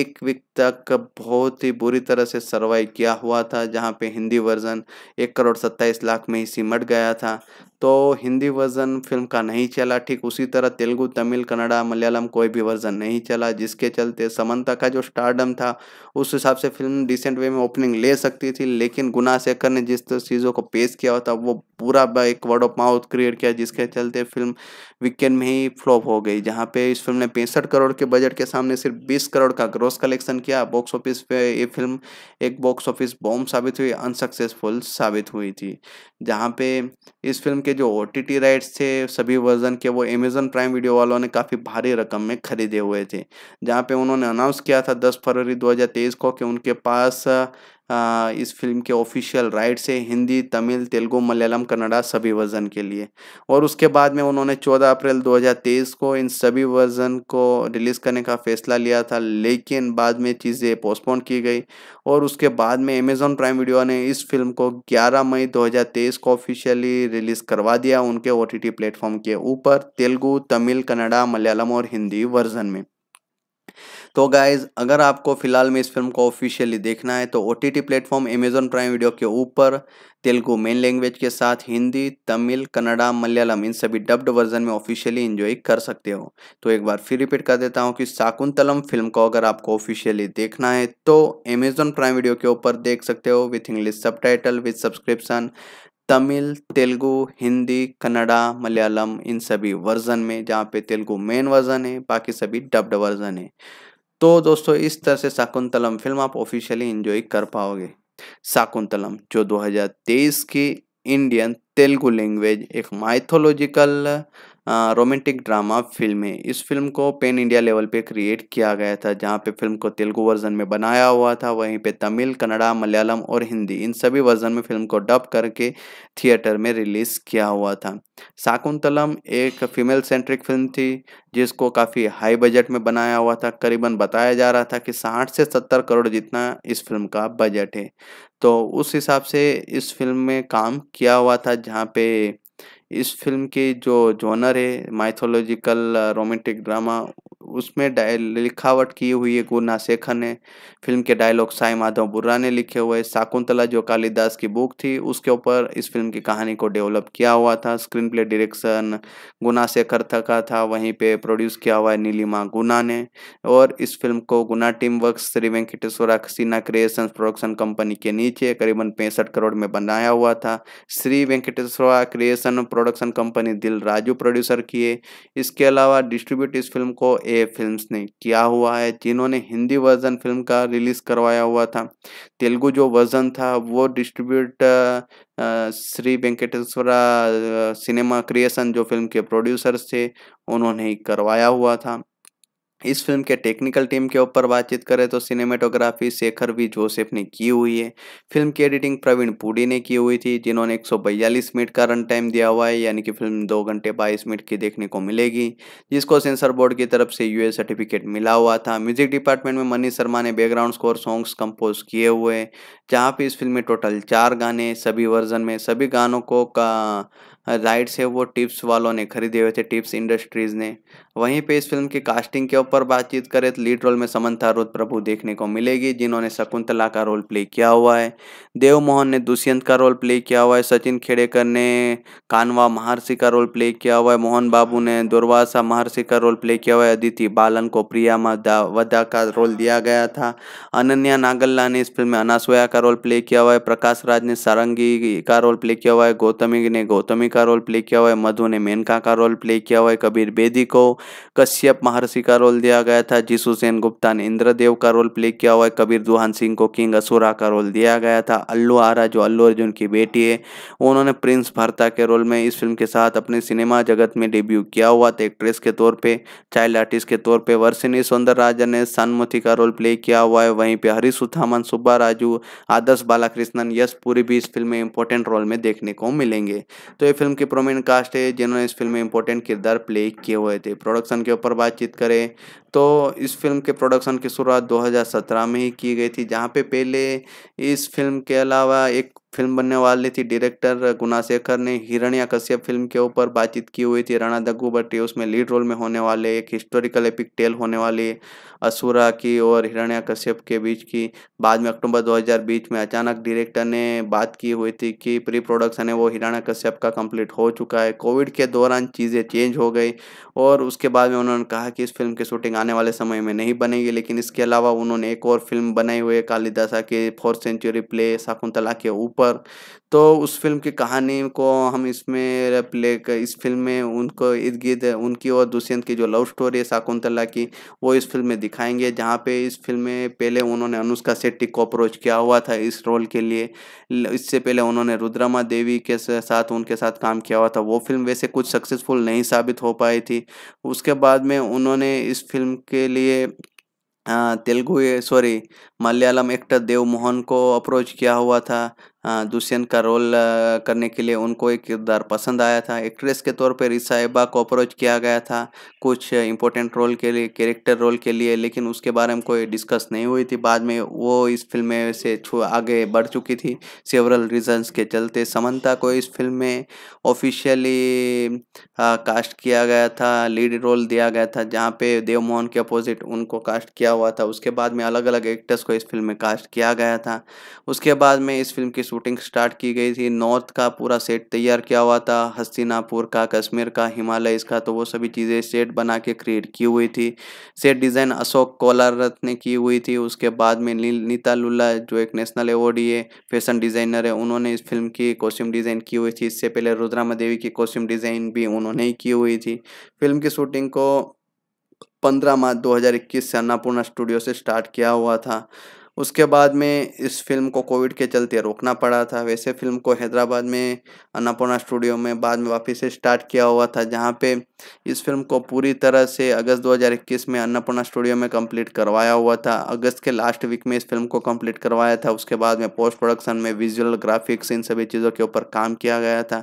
एक वीक तक बहुत ही बुरी तरह से सर्वाइव किया हुआ था, जहाँ पे हिंदी वर्जन एक करोड़ सत्ताईस लाख में ही सिमट गया था। तो हिंदी वर्जन फिल्म का नहीं चला, ठीक उसी तरह तेलुगु, तमिल, कन्नड़ा, मलयालम कोई भी वर्जन नहीं चला, जिसके चलते समंता का जो स्टारडम था उस हिसाब से फिल्म डिसेंट वे में ओपनिंग ले सकती थी। लेकिन गुणाशेखर ने जिस चीज़ों को पेश किया होता वो पूरा एक वर्ड ऑफ माउथ क्रिएट किया, जिसके चलते फिल्म वीकेंड में ही फ्लॉप हो गई। जहाँ पे इस फिल्म ने पैंसठ करोड़ के बजट के सामने सिर्फ बीस करोड़ का ग्रॉस कलेक्शन किया। बॉक्स ऑफिस पे ये फिल्म एक बॉक्स ऑफिस बॉम्ब साबित हुई, अनसक्सेसफुल साबित हुई थी। जहाँ पे इस फिल्म के जो ओटीटी राइट्स थे सभी वर्जन के वो अमेजन प्राइम वीडियो वालों ने काफ़ी भारी रकम में खरीदे हुए थे। जहाँ पे उन्होंने अनाउंस किया था दस फरवरी दो हज़ार तेईस को कि उनके पास आ, इस फिल्म के ऑफिशियल राइट से हिंदी, तमिल, तेलुगु, मलयालम, कन्नड़ा सभी वर्जन के लिए। और उसके बाद में उन्होंने चौदह अप्रैल दो हज़ार तेईस को इन सभी वर्जन को रिलीज़ करने का फैसला लिया था, लेकिन बाद में चीज़ें पोस्टपोन की गई। और उसके बाद में अमेज़न प्राइम वीडियो ने इस फिल्म को ग्यारह मई दो हज़ार तेईस को ऑफिशियली रिलीज़ करवा दिया उनके ओ टी टी प्लेटफॉर्म के ऊपर, तेलुगु, तमिल, कन्नड़ा, मलयालम और हिंदी वर्जन में। तो गाइज़, अगर आपको फ़िलहाल में इस फिल्म को ऑफिशियली देखना है तो O T T platform Amazon Prime video के ऊपर तेलुगु मेन लैंग्वेज के साथ हिंदी, तमिल, कन्नड़ा, मलयालम इन सभी डब्ड वर्जन में ऑफिशियली एंजॉय कर सकते हो। तो एक बार फिर रिपीट कर देता हूँ कि शाकुंतलम फिल्म को अगर आपको ऑफिशियली देखना है तो अमेजॉन प्राइम वीडियो के ऊपर देख सकते हो with English subtitle with subscription, Tamil, Telugu, Hindi, Kannada, Malayalam इन सभी वर्जन में, जहाँ पे तेलुगु मेन वर्जन है, बाकी सभी डब्ड वर्जन है। तो दोस्तों, इस तरह से शाकुंतलम फिल्म आप ऑफिशियली एंजॉय कर पाओगे। शाकुंतलम जो दो हज़ार तेईस की इंडियन तेलुगु लैंग्वेज एक माइथोलॉजिकल रोमांटिक ड्रामा फिल्म है। इस फिल्म को पैन इंडिया लेवल पे क्रिएट किया गया था, जहाँ पे फिल्म को तेलुगु वर्जन में बनाया हुआ था, वहीं पे तमिल, कन्नड़ा, मलयालम और हिंदी इन सभी वर्जन में फिल्म को डब करके थिएटर में रिलीज़ किया हुआ था। शाकुंतलम एक फीमेल सेंट्रिक फिल्म थी जिसको काफ़ी हाई बजट में बनाया हुआ था। करीबन बताया जा रहा था कि साठ से सत्तर करोड़ जितना इस फिल्म का बजट है, तो उस हिसाब से इस फिल्म में काम किया हुआ था। जहाँ पे इस फिल्म के जो जॉनर है माइथोलॉजिकल रोमांटिक ड्रामा, उसमें लिखावट की हुई है गुणाशेखर ने। फिल्म के डायलॉग साई माधव बुर्रा ने लिखे हुए। शाकुंतला जो कालिदास की बुक थी उसके ऊपर इस फिल्म की कहानी को डेवलप किया हुआ था। स्क्रीन प्ले डायरेक्शन गुणाशेखर का था, वहीं पे प्रोड्यूस किया हुआ है नीलिमा गुना ने। और इस फिल्म को गुना team works Shri Venkateswara cinema creations production company के नीचे करीबन पैंसठ करोड़ में बनाया हुआ था। Shri Venkateswara creation production company Dil Raju producer किए। इसके अलावा डिस्ट्रीब्यूट इस फिल्म को ए फिल्म्स ने किया हुआ है, जिन्होंने हिंदी वर्जन फिल्म का रिलीज करवाया हुआ था। तेलुगु जो वर्जन था वो distribute Shri Venkateswara cinema creation जो फिल्म के प्रोड्यूसर्स थे उन्होंने ही करवाया हुआ था। इस फिल्म के टेक्निकल टीम के ऊपर बातचीत करें तो सिनेमेटोग्राफी शेखर वी जोसेफ ने की हुई है। फिल्म की एडिटिंग प्रवीण पुडी ने की हुई थी, जिन्होंने एक सौ बयालीस मिनट का रन टाइम दिया हुआ है, यानी कि फिल्म दो घंटे बाईस मिनट की देखने को मिलेगी, जिसको सेंसर बोर्ड की तरफ से यूए सर्टिफिकेट मिला हुआ था। म्यूजिक डिपार्टमेंट में मनीष शर्मा ने बैकग्राउंड स्कोर सॉन्ग्स कंपोज किए हुए, जहाँ पे इस फिल्म में टोटल चार गाने सभी वर्जन में, सभी गानों को का राइट्स है वो टिप्स वालों ने खरीदे हुए थे, टिप्स इंडस्ट्रीज़ ने। वहीं पे इस फिल्म की कास्टिंग के ऊपर बातचीत करें तो लीड रोल में समंथा रुथ प्रभु देखने को मिलेगी, जिन्होंने शकुंतला का रोल प्ले किया हुआ है। देव मोहन ने दुष्यंत का रोल प्ले किया हुआ है। सचिन खेडेकर ने कानवा महर्षि का रोल प्ले किया हुआ है। मोहन बाबू ने दुर्वासा महर्षि का रोल प्ले किया हुआ है। अदिति बालन को प्रिया वदा का रोल दिया गया था। अनन्या नागल्ला ने इस फिल्म में अनासोया का रोल प्ले किया हुआ है। प्रकाश राज ने सारंगी का रोल प्ले किया हुआ है। गौतमी ने गौतमी का रोल प्ले किया हुआ है। मधु ने मेनका का रोल प्ले किया हुआ है। कबीर बेदी को कश्यप महर्षि का रोल दिया गया था। जिसु सेन गुप्ता ने इंद्रदेव का रोल प्ले किया हुआ है। कबीर दुहान सिंह को किंग असुरा का रोल दिया गया था। अल्लू आरा जो अल्लू अर्जुन की बेटी है उन्होंने प्रिंस भारता के रोल में इस फिल्म के साथ अपने सिनेमा जगत में डेब्यू किया हुआ था। एक्ट्रेस के तौर पर, चाइल्ड आर्टिस्ट के तौर पर वर्षिनी सौंदरराजन ने सानमती का रोल प्ले किया हुआ है। वहीं पर हरीश उथामन, सुब्बाराजू, आदर्श बालाकृष्णन, यश पुरी भी इस फिल्म में इंपॉर्टेंट रोल में देखने को मिलेंगे। तो ये फिल्म की प्रोमिनेंट कास्ट है जिन्होंने इस फिल्म में इंपॉर्टेंट किरदार प्ले किए हुए थे। प्रोडक्शन के ऊपर बातचीत करें तो इस फिल्म के प्रोडक्शन की शुरुआत दो हज़ार सत्रह में ही की गई थी, जहाँ पे पहले इस फिल्म के अलावा एक फिल्म बनने वाली थी। डायरेक्टर गुणाशेखर ने हिरण्यकश्यप फिल्म के ऊपर बातचीत की हुई थी। राणा दग्गू भट्टी उसमें लीड रोल में होने वाले, एक हिस्टोरिकल एपिक टेल होने वाली असुरा की और हिरण्यकश्यप के बीच की। बाद में अक्टूबर दो हज़ार बीस में अचानक डायरेक्टर ने बात की हुई थी कि प्री प्रोडक्शन है वो हिरण्यकश्यप का कंप्लीट हो चुका है। कोविड के दौरान चीज़ें चेंज हो गई और उसके बाद में उन्होंने कहा कि इस फिल्म की शूटिंग आने वाले समय में नहीं बनेगी। लेकिन इसके अलावा उन्होंने एक और फिल्म बनाई हुई है कालिदासा के फोर्थ सेंचुरी प्ले शाकुंतला के ऊपर। तो उस फिल्म की कहानी को हम इसमें प्ले इस फिल्म में उनको इर्द गिर्द उनकी और दुष्यंत की जो लव स्टोरी है शाकुंतला की वो इस फिल्म में दिखाएंगे। जहाँ पे इस फिल्म में पहले उन्होंने अनुष्का शेट्टी को अप्रोच किया हुआ था इस रोल के लिए। इससे पहले उन्होंने रुद्रमादेवी के साथ उनके साथ काम किया हुआ था, वो फिल्म वैसे कुछ सक्सेसफुल नहीं साबित हो पाई थी। उसके बाद में उन्होंने इस फिल्म के लिए तेलुगु सॉरी मलयालम एक्टर देव मोहन को अप्रोच किया हुआ था दुष्यंत का रोल करने के लिए। उनको एक किरदार पसंद आया था। एक्ट्रेस के तौर पर रिस साहिबा को अप्रोच किया गया था कुछ इंपॉर्टेंट रोल के लिए, कैरेक्टर रोल के लिए, लेकिन उसके बारे में कोई डिस्कस नहीं हुई थी। बाद में वो इस फिल्म से छू आगे बढ़ चुकी थी सेवरल रीजंस के चलते। समंता को इस फिल्म में ऑफिशियली कास्ट किया गया था, लीड रोल दिया गया था, जहाँ पे देव मोहन के अपोजिट उनको कास्ट किया हुआ था। उसके बाद में अलग अलग एक्टर्स को इस फिल्म में कास्ट किया गया था। उसके बाद में इस फिल्म की शूटिंग स्टार्ट की गई थी। नॉर्थ का पूरा सेट तैयार किया हुआ था, हस्तिनापुर का, कश्मीर का, हिमालय इसका, तो वो सभी चीज़ें सेट बना के क्रिएट की हुई थी। सेट डिज़ाइन अशोक कोलारथ ने की हुई थी। उसके बाद में नी, नीता लुल्ला जो एक नेशनल अवॉर्डी है फैशन डिज़ाइनर है, उन्होंने इस फिल्म की कॉस्ट्यूम डिज़ाइन की हुई थी। इससे पहले रुद्रमादेवी की कॉस्ट्यूम डिज़ाइन भी उन्होंने ही की हुई थी। फिल्म की शूटिंग को पंद्रह मार्च दो हज़ार इक्कीस से अन्नपूर्णा स्टूडियो से स्टार्ट किया हुआ था। उसके बाद में इस फिल्म को कोविड के चलते रोकना पड़ा था। वैसे फिल्म को हैदराबाद में अन्नपूर्णा स्टूडियो में बाद में वापस से स्टार्ट किया हुआ था, जहां पे इस फिल्म को पूरी तरह से अगस्त दो हज़ार इक्कीस में अन्नपूर्णा स्टूडियो में कंप्लीट करवाया हुआ था। अगस्त के लास्ट वीक में इस फिल्म को कंप्लीट करवाया था। उसके बाद में पोस्ट प्रोडक्शन में विजुअल, ग्राफिक्स, इन सभी चीज़ों के ऊपर काम किया गया था।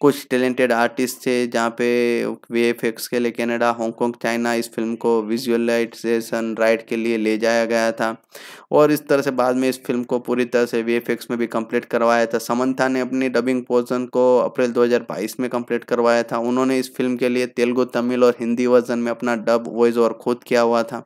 कुछ टैलेंटेड आर्टिस्ट थे, जहाँ पे वी एफ एक्स के लिए कनाडा, हांगकॉन्ग, चाइना इस फिल्म को विजुअलाइजेशन राइट के लिए ले जाया गया था। और इस तरह से बाद में इस फिल्म को पूरी तरह से वीएफएक्स में भी कंप्लीट करवाया था। समंथा ने अपनी डबिंग पोर्शन को अप्रैल दो हज़ार बाईस में कंप्लीट करवाया था। उन्होंने इस फिल्म के लिए तेलुगु, तमिल और हिंदी वर्जन में अपना डब वॉइस और खुद किया हुआ था।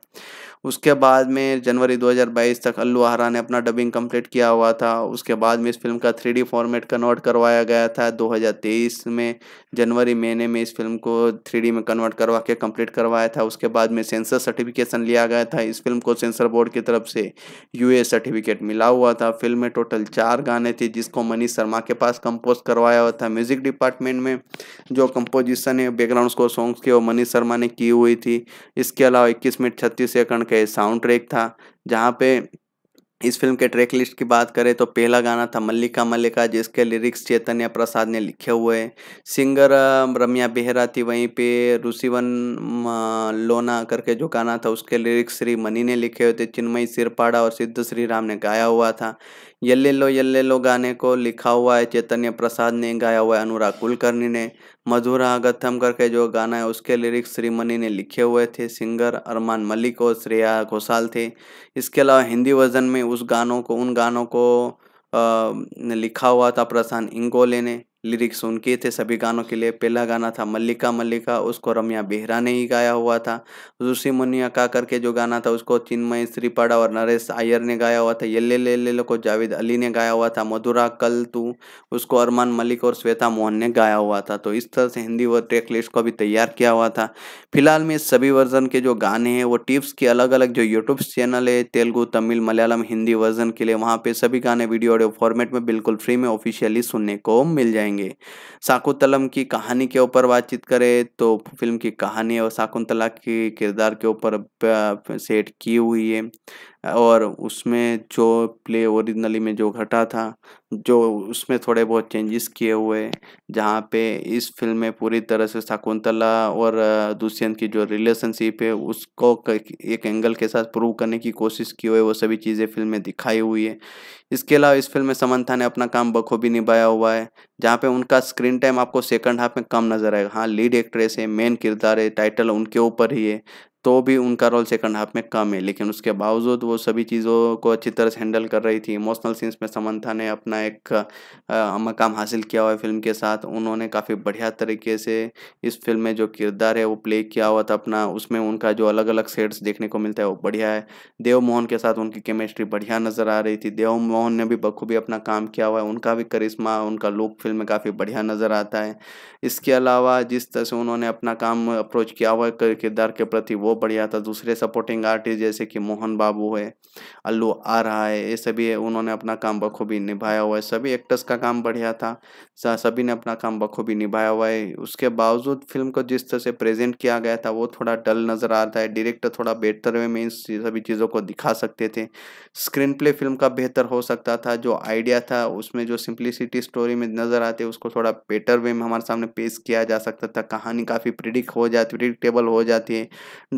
उसके बाद में जनवरी दो हज़ार बाईस तक अल्लू आरा ने अपना डबिंग कंप्लीट किया हुआ था। उसके बाद में इस फिल्म का थ्री डी फॉर्मेट कन्वर्ट करवाया गया था। दो हज़ार तेईस में जनवरी महीने में इस फिल्म को थ्री डी में कन्वर्ट करवा के कंप्लीट करवाया था। उसके बाद में सेंसर सर्टिफिकेशन लिया गया था। इस फिल्म को सेंसर बोर्ड की तरफ से यूए सर्टिफिकेट मिला हुआ था। फिल्म में टोटल चार गाने थे जिसको मनीष शर्मा के पास कंपोज करवाया हुआ था। म्यूज़िक डिपार्टमेंट में जो कंपोजिशन है बैकग्राउंड स्कोर सॉन्ग्स के वो मनीष शर्मा ने की हुई थी। इसके अलावा इक्कीस मिनट छत्तीस सेकंड का साउंड ट्रैक था। जहाँ पे इस फिल्म के ट्रैक लिस्ट की बात करें तो पहला गाना था मल्लिका मल्लिका, जिसके लिरिक्स चैतन्य प्रसाद ने लिखे हुए हैं। सिंगर रम्या बेहरा थी। वहीं पे रुसिवन लोना करके जो गाना था उसके लिरिक्स श्रीमनी ने लिखे हुए थे। चिन्मयी श्रीपाड़ा और सिद्ध श्री राम ने गाया हुआ था। यल्ले लो यल्ले लो गाने को लिखा हुआ है चैतन्य प्रसाद ने, गाया हुआ है अनुराग कुलकर्णी ने। मधुरा गथम करके जो गाना है उसके लिरिक्स श्रीमनी ने लिखे हुए थे। सिंगर अरमान मलिक और श्रेया घोषाल थे। इसके अलावा हिंदी वर्जन में उस गानों को उन गानों को आ, लिखा हुआ था प्रशांत इंगोले ने। लिरिक्स उनके थे सभी गानों के लिए। पहला गाना था मल्लिका मल्लिका, उसको रम्या बेहरा ने ही गाया हुआ था। ऋषि मुनिया का करके जो गाना था उसको चिन्मयी श्रीपाड़ा और नरेश आयर ने गाया हुआ था। यल्ले ले ले लो को जावेद अली ने गाया हुआ था। मधुरा कल तू उसको अरमान मलिक और श्वेता मोहन ने गाया हुआ था। तो इस तरह से हिंदी व ट्रैक लिस्ट को भी तैयार किया हुआ था। फिलहाल में सभी वर्जन के जो गाने हैं वो टिप्स के अलग अलग जो यूट्यूब चैनल है तेलुगु, तमिल, मलयालम, हिंदी वर्जन के लिए वहाँ पर सभी गाने वीडियो ऑडियो फॉर्मेट में बिल्कुल फ्री में ऑफिशियली सुनने को मिल जाएंगे। शाकुंतलम की कहानी के ऊपर बातचीत करें तो फिल्म की कहानी और शाकुंतला के किरदार के ऊपर सेट की हुई है। और उसमें जो प्ले ओरिजिनली में जो घटा था जो उसमें थोड़े बहुत चेंजेस किए हुए, जहाँ पे इस फिल्म में पूरी तरह से शाकुंतला और दुष्यंत की जो रिलेशनशिप है उसको एक एंगल के साथ प्रूव करने की कोशिश की हुई, वो सभी चीज़ें फिल्म में दिखाई हुई है। इसके अलावा इस फिल्म में समंथा ने अपना काम बखूबी निभाया हुआ है, जहाँ पे उनका स्क्रीन टाइम आपको सेकंड हाफ में कम नज़र आएगा। हाँ, लीड एक्ट्रेस है, मेन किरदार है, टाइटल उनके ऊपर ही है, तो भी उनका रोल सेकंड हाफ में कम है, लेकिन उसके बावजूद वो सभी चीज़ों को अच्छी तरह से हैंडल कर रही थी। इमोशनल सीन्स में समंथा ने अपना एक आ, मकाम हासिल किया हुआ है फिल्म के साथ। उन्होंने काफ़ी बढ़िया तरीके से इस फिल्म में जो किरदार है वो प्ले किया हुआ था अपना, उसमें उनका जो अलग अलग शेड्स देखने को मिलता है वो बढ़िया है। देव मोहन के साथ उनकी केमिस्ट्री बढ़िया नज़र आ रही थी। देव मोहन ने भी बखूबी अपना काम किया हुआ है, उनका भी करिश्मा, उनका लुक फिल्म में काफ़ी बढ़िया नज़र आता है। इसके अलावा जिस तरह से उन्होंने अपना काम अप्रोच किया हुआ है किरदार के प्रति वो बढ़िया था। दूसरे सपोर्टिंग आर्टिस्ट जैसे कि मोहन बाबू है, अल्लू आरहा है, ये सभी उन्होंने अपना काम बखूबी निभाया हुआ है। सभी एक्टर्स का काम बढ़िया था, सभी ने अपना काम बखूबी निभाया हुआ है। उसके बावजूद फिल्म को जिस तरह से प्रेजेंट किया गया था वो थोड़ा डल नज़र आता है। डायरेक्टर थोड़ा बेहतर वे में इन सभी चीज़ों को दिखा सकते थे। स्क्रीन प्ले फिल्म का बेहतर हो सकता था। जो आइडिया था उसमें जो सिंप्लिसिटी स्टोरी में नज़र आती है उसको थोड़ा बेटर वे में हमारे सामने पेश किया जा सकता था। कहानी काफ़ी प्रिडिक्ट हो जाती प्रिडिक्टेबल हो जाती है।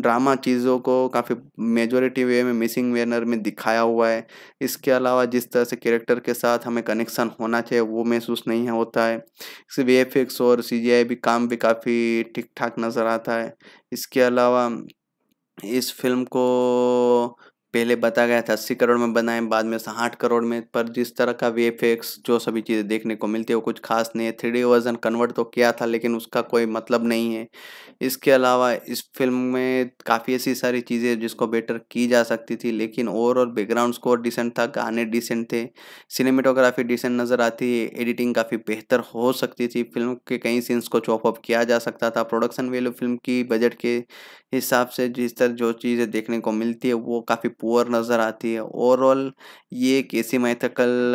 ड्रामा चीज़ों को काफ़ी मेजोरिटी वे में मिसिंग वेनर में दिखाया हुआ है। इसके अलावा जिस तरह से कैरेक्टर के साथ हमें कनेक्शन होना चाहिए वो महसूस नहीं होता है। इसके वी एफ एक्स और सी जी आई भी काम भी काफ़ी ठीक ठाक नज़र आता है। इसके अलावा इस फिल्म को पहले बताया गया था अस्सी करोड़ में बनाए, बाद में साठ करोड़ में, पर जिस तरह का वी एफ एक्स जो सभी चीज़ें देखने को मिलती है वो कुछ खास नहीं है। थ्री डी वर्जन कन्वर्ट तो किया था लेकिन उसका कोई मतलब नहीं है। इसके अलावा इस फिल्म में काफ़ी ऐसी सारी चीज़ें जिसको बेटर की जा सकती थी, लेकिन ओवरऑल बैकग्राउंड स्कोर डिसेंट था, गाने डिसेंट थे, सिनेमेटोग्राफी डिसेंट नज़र आती है, एडिटिंग काफ़ी बेहतर हो सकती थी। फिल्म के कई सीन्स को चॉप अप किया जा सकता था। प्रोडक्शन वैल्यू फिल्म की बजट के हिसाब से जिस तरह जो चीज़ें देखने को मिलती है वो काफ़ी पुअर नज़र आती है। ओवरऑल ये एक ऐसी मैथकल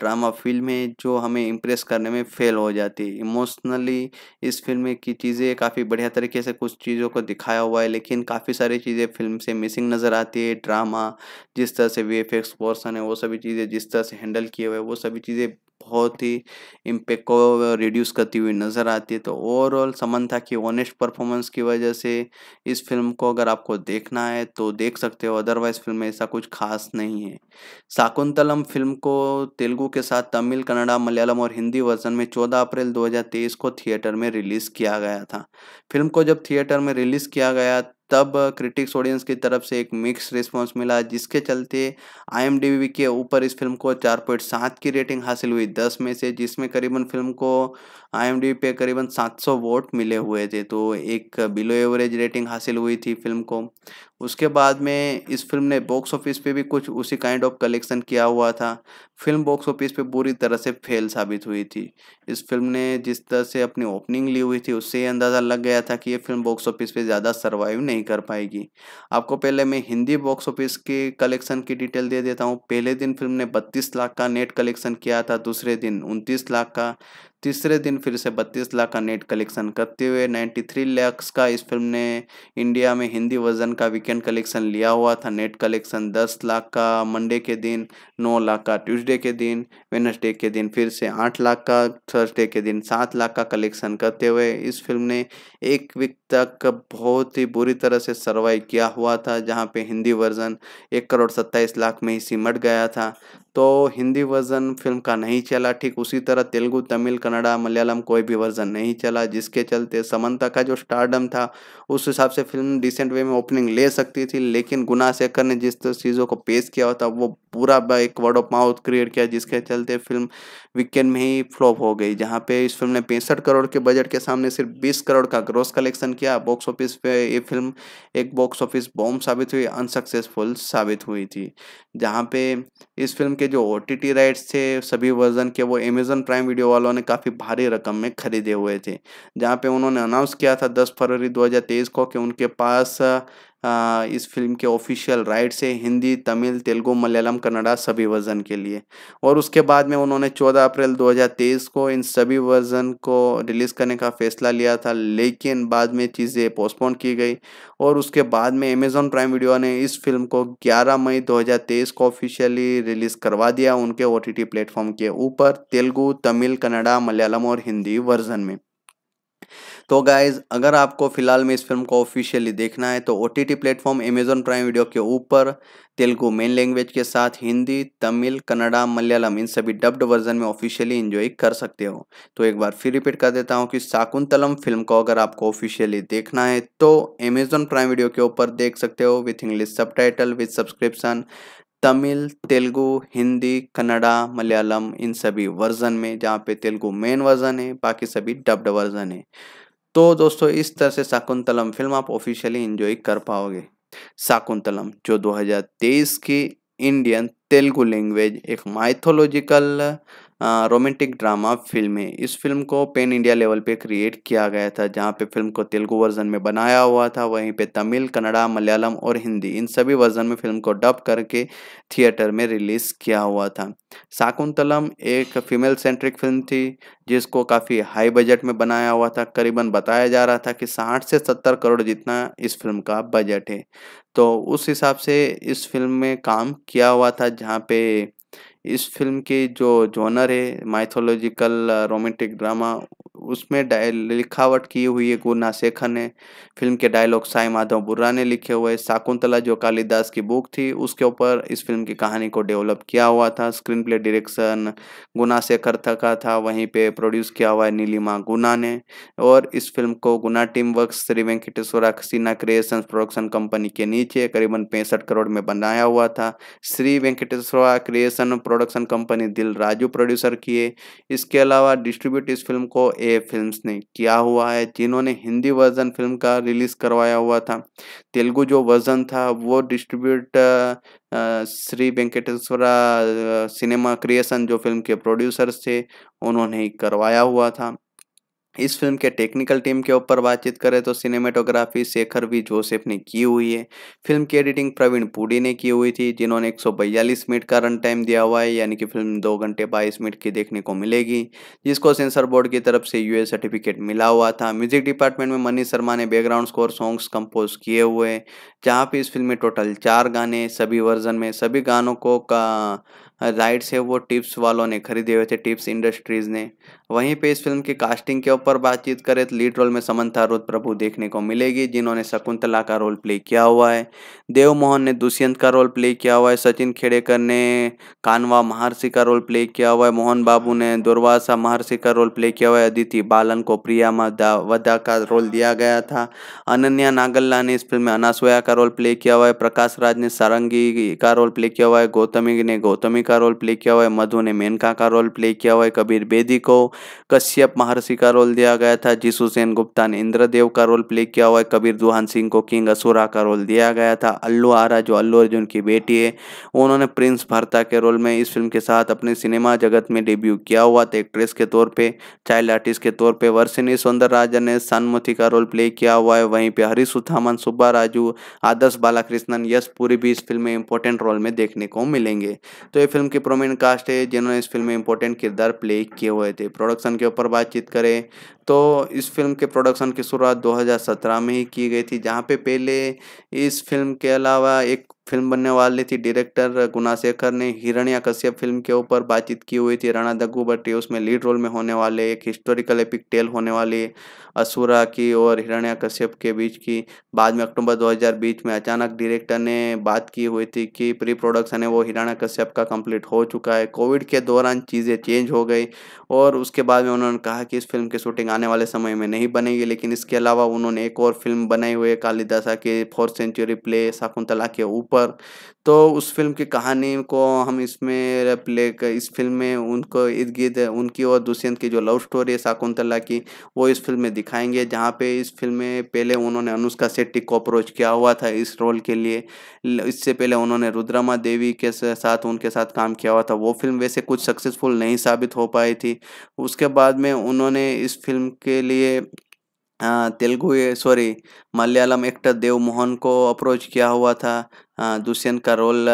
ड्रामा फिल्म है जो हमें इम्प्रेस करने में फेल हो जाती है। इमोशनली इस फिल्म की चीज़ें काफ़ी बढ़िया तरीके से कुछ चीज़ों को दिखाया हुआ है, लेकिन काफ़ी सारी चीज़ें फिल्म से मिसिंग नज़र आती है। ड्रामा जिस तरह से वी एफ एक्स पोर्सन है वो सभी चीज़ें जिस तरह से हैंडल किए हुए वो सभी चीज़ें बहुत ही इम्पैक्ट को रिड्यूस करती हुई नज़र आती है। तो ओवरऑल समंथा की ऑनेस्ट परफॉर्मेंस की वजह से इस फिल्म को अगर आपको देखना है तो देख सकते हो, अदरवाइज फिल्म में ऐसा कुछ खास नहीं है। शाकुंतलम फिल्म को तेलुगु के साथ तमिल, कन्नड़ा, मलयालम और हिंदी वर्जन में चौदह अप्रैल दो हज़ार तेईस को थिएटर में रिलीज़ किया गया था। फिल्म को जब थिएटर में रिलीज़ किया गया तब क्रिटिक्स ऑडियंस की तरफ से एक मिक्स रिस्पांस मिला, जिसके चलते आई एम डी बी के ऊपर इस फिल्म को चार पॉइंट सात की रेटिंग हासिल हुई दस में से, जिसमें करीबन फिल्म को आई एम डी बी पे करीबन सात सौ वोट मिले हुए थे। तो एक बिलो एवरेज रेटिंग हासिल हुई थी फिल्म को। उसके बाद में इस फिल्म ने बॉक्स ऑफिस पे भी कुछ उसी काइंड ऑफ कलेक्शन किया हुआ था। फिल्म बॉक्स ऑफिस पे बुरी तरह से फेल साबित हुई थी। इस फिल्म ने जिस तरह से अपनी ओपनिंग ली हुई थी उससे अंदाज़ा लग गया था कि ये फिल्म बॉक्स ऑफिस पे ज़्यादा सर्वाइव नहीं कर पाएगी। आपको पहले मैं हिंदी बॉक्स ऑफिस के कलेक्शन की डिटेल दे देता हूँ। पहले दिन फिल्म ने बत्तीस लाख का नेट कलेक्शन किया था, दूसरे दिन उनतीस लाख का, तीसरे दिन फिर से बत्तीस लाख का नेट कलेक्शन करते हुए तिरानवे लाख का इस फिल्म ने इंडिया में हिंदी वर्जन का वीकेंड कलेक्शन लिया हुआ था। नेट कलेक्शन दस लाख का मंडे के दिन, नौ लाख का ट्यूसडे के दिन, वेडनेसडे के दिन फिर से आठ लाख का, थर्सडे के दिन सात लाख का कलेक्शन करते हुए इस फिल्म ने एक वीक तक बहुत ही बुरी तरह से सर्वाइव किया हुआ था, जहाँ पे हिंदी वर्जन एक करोड़ सत्ताईस लाख में ही सिमट गया था। तो हिंदी वर्जन फिल्म का नहीं चला, ठीक उसी तरह तेलुगु, तमिल, कन्नड़ा, मलयालम कोई भी वर्जन नहीं चला, जिसके चलते समंता का जो स्टारडम था उस हिसाब से फिल्म डिसेंट वे में ओपनिंग ले सकती थी, लेकिन गुनाशेखर ने जिस तरह चीज़ों को पेश किया था वो पूरा एक वर्ड ऑफ माउथ क्रिएट किया, जिसके चलते फिल्म वीकेंड में ही फ्लॉप हो गई। जहाँ पे इस फिल्म ने पैंसठ करोड़ के बजट के सामने सिर्फ बीस करोड़ का ग्रॉस कलेक्शन किया। बॉक्स ऑफिस पे ये फिल्म एक बॉक्स ऑफिस बॉम्ब साबित हुई, अनसक्सेसफुल साबित हुई थी। जहाँ पे इस फिल्म के जो ओ टी टी राइट्स थे सभी वर्जन के वो अमेजन प्राइम वीडियो वालों ने काफ़ी भारी रकम में खरीदे हुए थे। जहाँ पे उन्होंने अनाउंस किया था दस फरवरी दो हज़ार तेईस को कि उनके पास आ, इस फिल्म के ऑफिशियल राइट्स है हिंदी, तमिल, तेलुगु, मलयालम, कन्नड़ा सभी वर्जन के लिए। और उसके बाद में उन्होंने चौदह अप्रैल दो हज़ार तेईस को इन सभी वर्जन को रिलीज़ करने का फैसला लिया था, लेकिन बाद में चीज़ें पोस्टपोन की गई और उसके बाद में अमेजॉन प्राइम वीडियो ने इस फिल्म को ग्यारह मई दो हज़ार तेईस को ऑफिशियली रिलीज़ करवा दिया उनके ओ टी टी प्लेटफॉर्म के ऊपर, तेलुगु, तमिल, कन्नड़ा, मलयालम और हिंदी वर्जन में। तो गाइज अगर आपको फिलहाल में इस फिल्म को ऑफिशियली देखना है तो OTT platform Amazon Prime video के ऊपर तेलुगु मेन लैंग्वेज के साथ हिंदी, तमिल, कन्नड़ा, मलयालम इन सभी डब्ड वर्जन में ऑफिशियली एंजॉय कर सकते हो। तो एक बार फिर रिपीट कर देता हूँ कि शाकुंतलम फिल्म को अगर आपको ऑफिशियली देखना है तो अमेजॉन प्राइम वीडियो के ऊपर देख सकते हो with English subtitle with subscription, Tamil, Telugu, Hindi, Kannada, Malayalam इन सभी वर्जन में, जहाँ पे तेलुगु मेन वर्जन है, बाकी सभी डब्ड वर्जन है। तो दोस्तों इस तरह से शाकुंतलम फिल्म आप ऑफिशियली एंजॉय कर पाओगे। शाकुंतलम जो दो हज़ार तेईस की इंडियन तेलुगु लैंग्वेज एक माइथोलॉजिकल रोमांटिक ड्रामा फिल्म है। इस फिल्म को पैन इंडिया लेवल पे क्रिएट किया गया था, जहाँ पे फिल्म को तेलुगु वर्जन में बनाया हुआ था, वहीं पे तमिल, कन्नड़ा, मलयालम और हिंदी इन सभी वर्जन में फिल्म को डब करके थिएटर में रिलीज़ किया हुआ था। शाकुंतलम एक फीमेल सेंट्रिक फिल्म थी जिसको काफ़ी हाई बजट में बनाया हुआ था। करीबन बताया जा रहा था कि साठ से सत्तर करोड़ जितना इस फिल्म का बजट है, तो उस हिसाब से इस फिल्म में काम किया हुआ था, जहाँ पे इस फिल्म की जो जॉनर है माइथोलॉजिकल रोमांटिक ड्रामा, उसमें डाय लिखावट की हुई है गुनाशेखर ने। फिल्म के डायलॉग साई माधव बुर्रा ने लिखे हुए। शाकुंतला जो कालिदास की बुक थी उसके ऊपर इस फिल्म की कहानी को डेवलप किया हुआ था। स्क्रीन प्ले डायरेक्शन गुनाशेखर का था, वहीं पे प्रोड्यूस किया हुआ है नीलिमा गुना ने। और इस फिल्म को गुना team work Shri Venkateswara cinema creations production company के नीचे करीबन पैंसठ करोड़ में बनाया हुआ था। Shri Venkateswara creation production company Dil Raju producer किए। इसके अलावा डिस्ट्रीब्यूट इस फिल्म को ए फिल्म्स ने किया हुआ है, जिन्होंने हिंदी वर्जन फिल्म का रिलीज करवाया हुआ था। तेलुगु जो वर्जन था वो distribute Shri Venkateswara cinema creation जो फिल्म के प्रोड्यूसर्स थे उन्होंने ही करवाया हुआ था। इस फिल्म के टेक्निकल टीम के ऊपर बातचीत करें तो सिनेमेटोग्राफी शेखर वी जोसेफ ने की हुई है। फिल्म की एडिटिंग प्रवीण पुडी ने की हुई थी, जिन्होंने एक सौ बयालीस मिनट का रन टाइम दिया हुआ है, यानी कि फिल्म दो घंटे बाईस मिनट की देखने को मिलेगी, जिसको सेंसर बोर्ड की तरफ से यूए सर्टिफिकेट मिला हुआ था। म्यूजिक डिपार्टमेंट में मनीष शर्मा ने बैकग्राउंड स्कोर सॉन्ग्स कंपोज किए हुए, जहाँ पे इस फिल्म में टोटल चार गाने सभी वर्जन में, सभी गानों को का राइट्स है वो टिप्स वालों ने खरीदे हुए थे, टिप्स इंडस्ट्रीज़ ने। वहीं पे इस फिल्म की कास्टिंग के ऊपर बातचीत करें तो लीड रोल में समंथा रुथ प्रभु देखने को मिलेगी, जिन्होंने शकुंतला का रोल प्ले किया हुआ है। देव मोहन ने दुष्यंत का रोल प्ले किया हुआ है। सचिन खेडेकर ने कानवा महर्षि का रोल प्ले किया हुआ है। मोहन बाबू ने दुर्वासा महर्षि का रोल प्ले किया हुआ है। अदिति बालन को प्रिया वदा का रोल दिया गया था। अनन्या नागल्ला ने इस फिल्म में अनासुया का रोल प्ले किया हुआ है। प्रकाश राज ने सारंगी का रोल प्ले किया हुआ है। गौतमी ने गौतमी का रोल प्ले किया हुआ है। मधु ने मेनका का रोल प्ले किया हुआ है। कबीर बेदी को कश्यप महर्षि का रोल दिया गया था। जीसू सेन गुप्ता ने इंद्रदेव का रोल प्ले किया हुआ है। कबीर दुहान सिंह को किंग असुरा का रोल दिया गया था। अल्लू आरा जो अल्लू अर्जुन की बेटी है उन्होंने प्रिंस भारता के रोल में इस फिल्म के साथ अपने सिनेमा जगत में डेब्यू किया हुआ था। एक्ट्रेस के तौर पर, चाइल्ड आर्टिस्ट के तौर पर वर्षिनी सौंदरराजन ने सानमुथी का रोल प्ले किया हुआ है। वहीं पर हरीश उथामन, सुब्बाराजू, आदर्श बालाकृष्णन, यश पुरी भी इस फिल्म में इंपॉर्टेंट रोल में देखने को मिलेंगे। तो ये फिल्म की प्रोमिनेंट कास्ट है जिन्होंने इस फिल्म में इंपॉर्टेंट किरदार प्ले किए हुए थे। प्रोडक्शन के ऊपर बातचीत करें तो इस फिल्म के प्रोडक्शन की शुरुआत दो हज़ार सत्रह में ही की गई थी, जहां पे पहले इस फिल्म के अलावा एक फिल्म बनने वाली थी। डायरेक्टर गुनाशेखर ने हिरण्यकश्यप फिल्म के ऊपर बातचीत की हुई थी। राणा दग्गू भट्टी उसमें लीड रोल में होने वाले, एक हिस्टोरिकल एपिक टेल होने वाली असुरा की और हिरण्यकश्यप के बीच की। बाद में अक्टूबर दो हज़ार बीस में अचानक डायरेक्टर ने बात की हुई थी कि प्री प्रोडक्शन है वो हिरण्यकश्यप का कंप्लीट हो चुका है। कोविड के दौरान चीज़ें चेंज हो गई और उसके बाद में उन्होंने कहा कि इस फिल्म की शूटिंग आने वाले समय में नहीं बनेगी, लेकिन इसके अलावा उन्होंने एक और फिल्म बनाई हुई है कालिदासा के फोर्थ सेंचुरी प्ले शाकुंतला के ऊपर पर। तो उस फिल्म की कहानी को हम इसमें प्ले इस फिल्म में उनको इर्द गिर्द उनकी और दुष्यंत की जो लव स्टोरी है शाकुंतला की वो इस फिल्म में दिखाएंगे, जहां पे इस फिल्म में पहले उन्होंने अनुष्का शेट्टी को अप्रोच किया हुआ था इस रोल के लिए। इससे पहले उन्होंने रुद्रमादेवी के साथ उनके साथ काम किया हुआ था, वो फिल्म वैसे कुछ सक्सेसफुल नहीं साबित हो पाई थी। उसके बाद में उन्होंने इस फिल्म के लिए तेलुगु सॉरी मलयालम एक्टर देव मोहन को अप्रोच किया हुआ था, दुष्यंत का रोल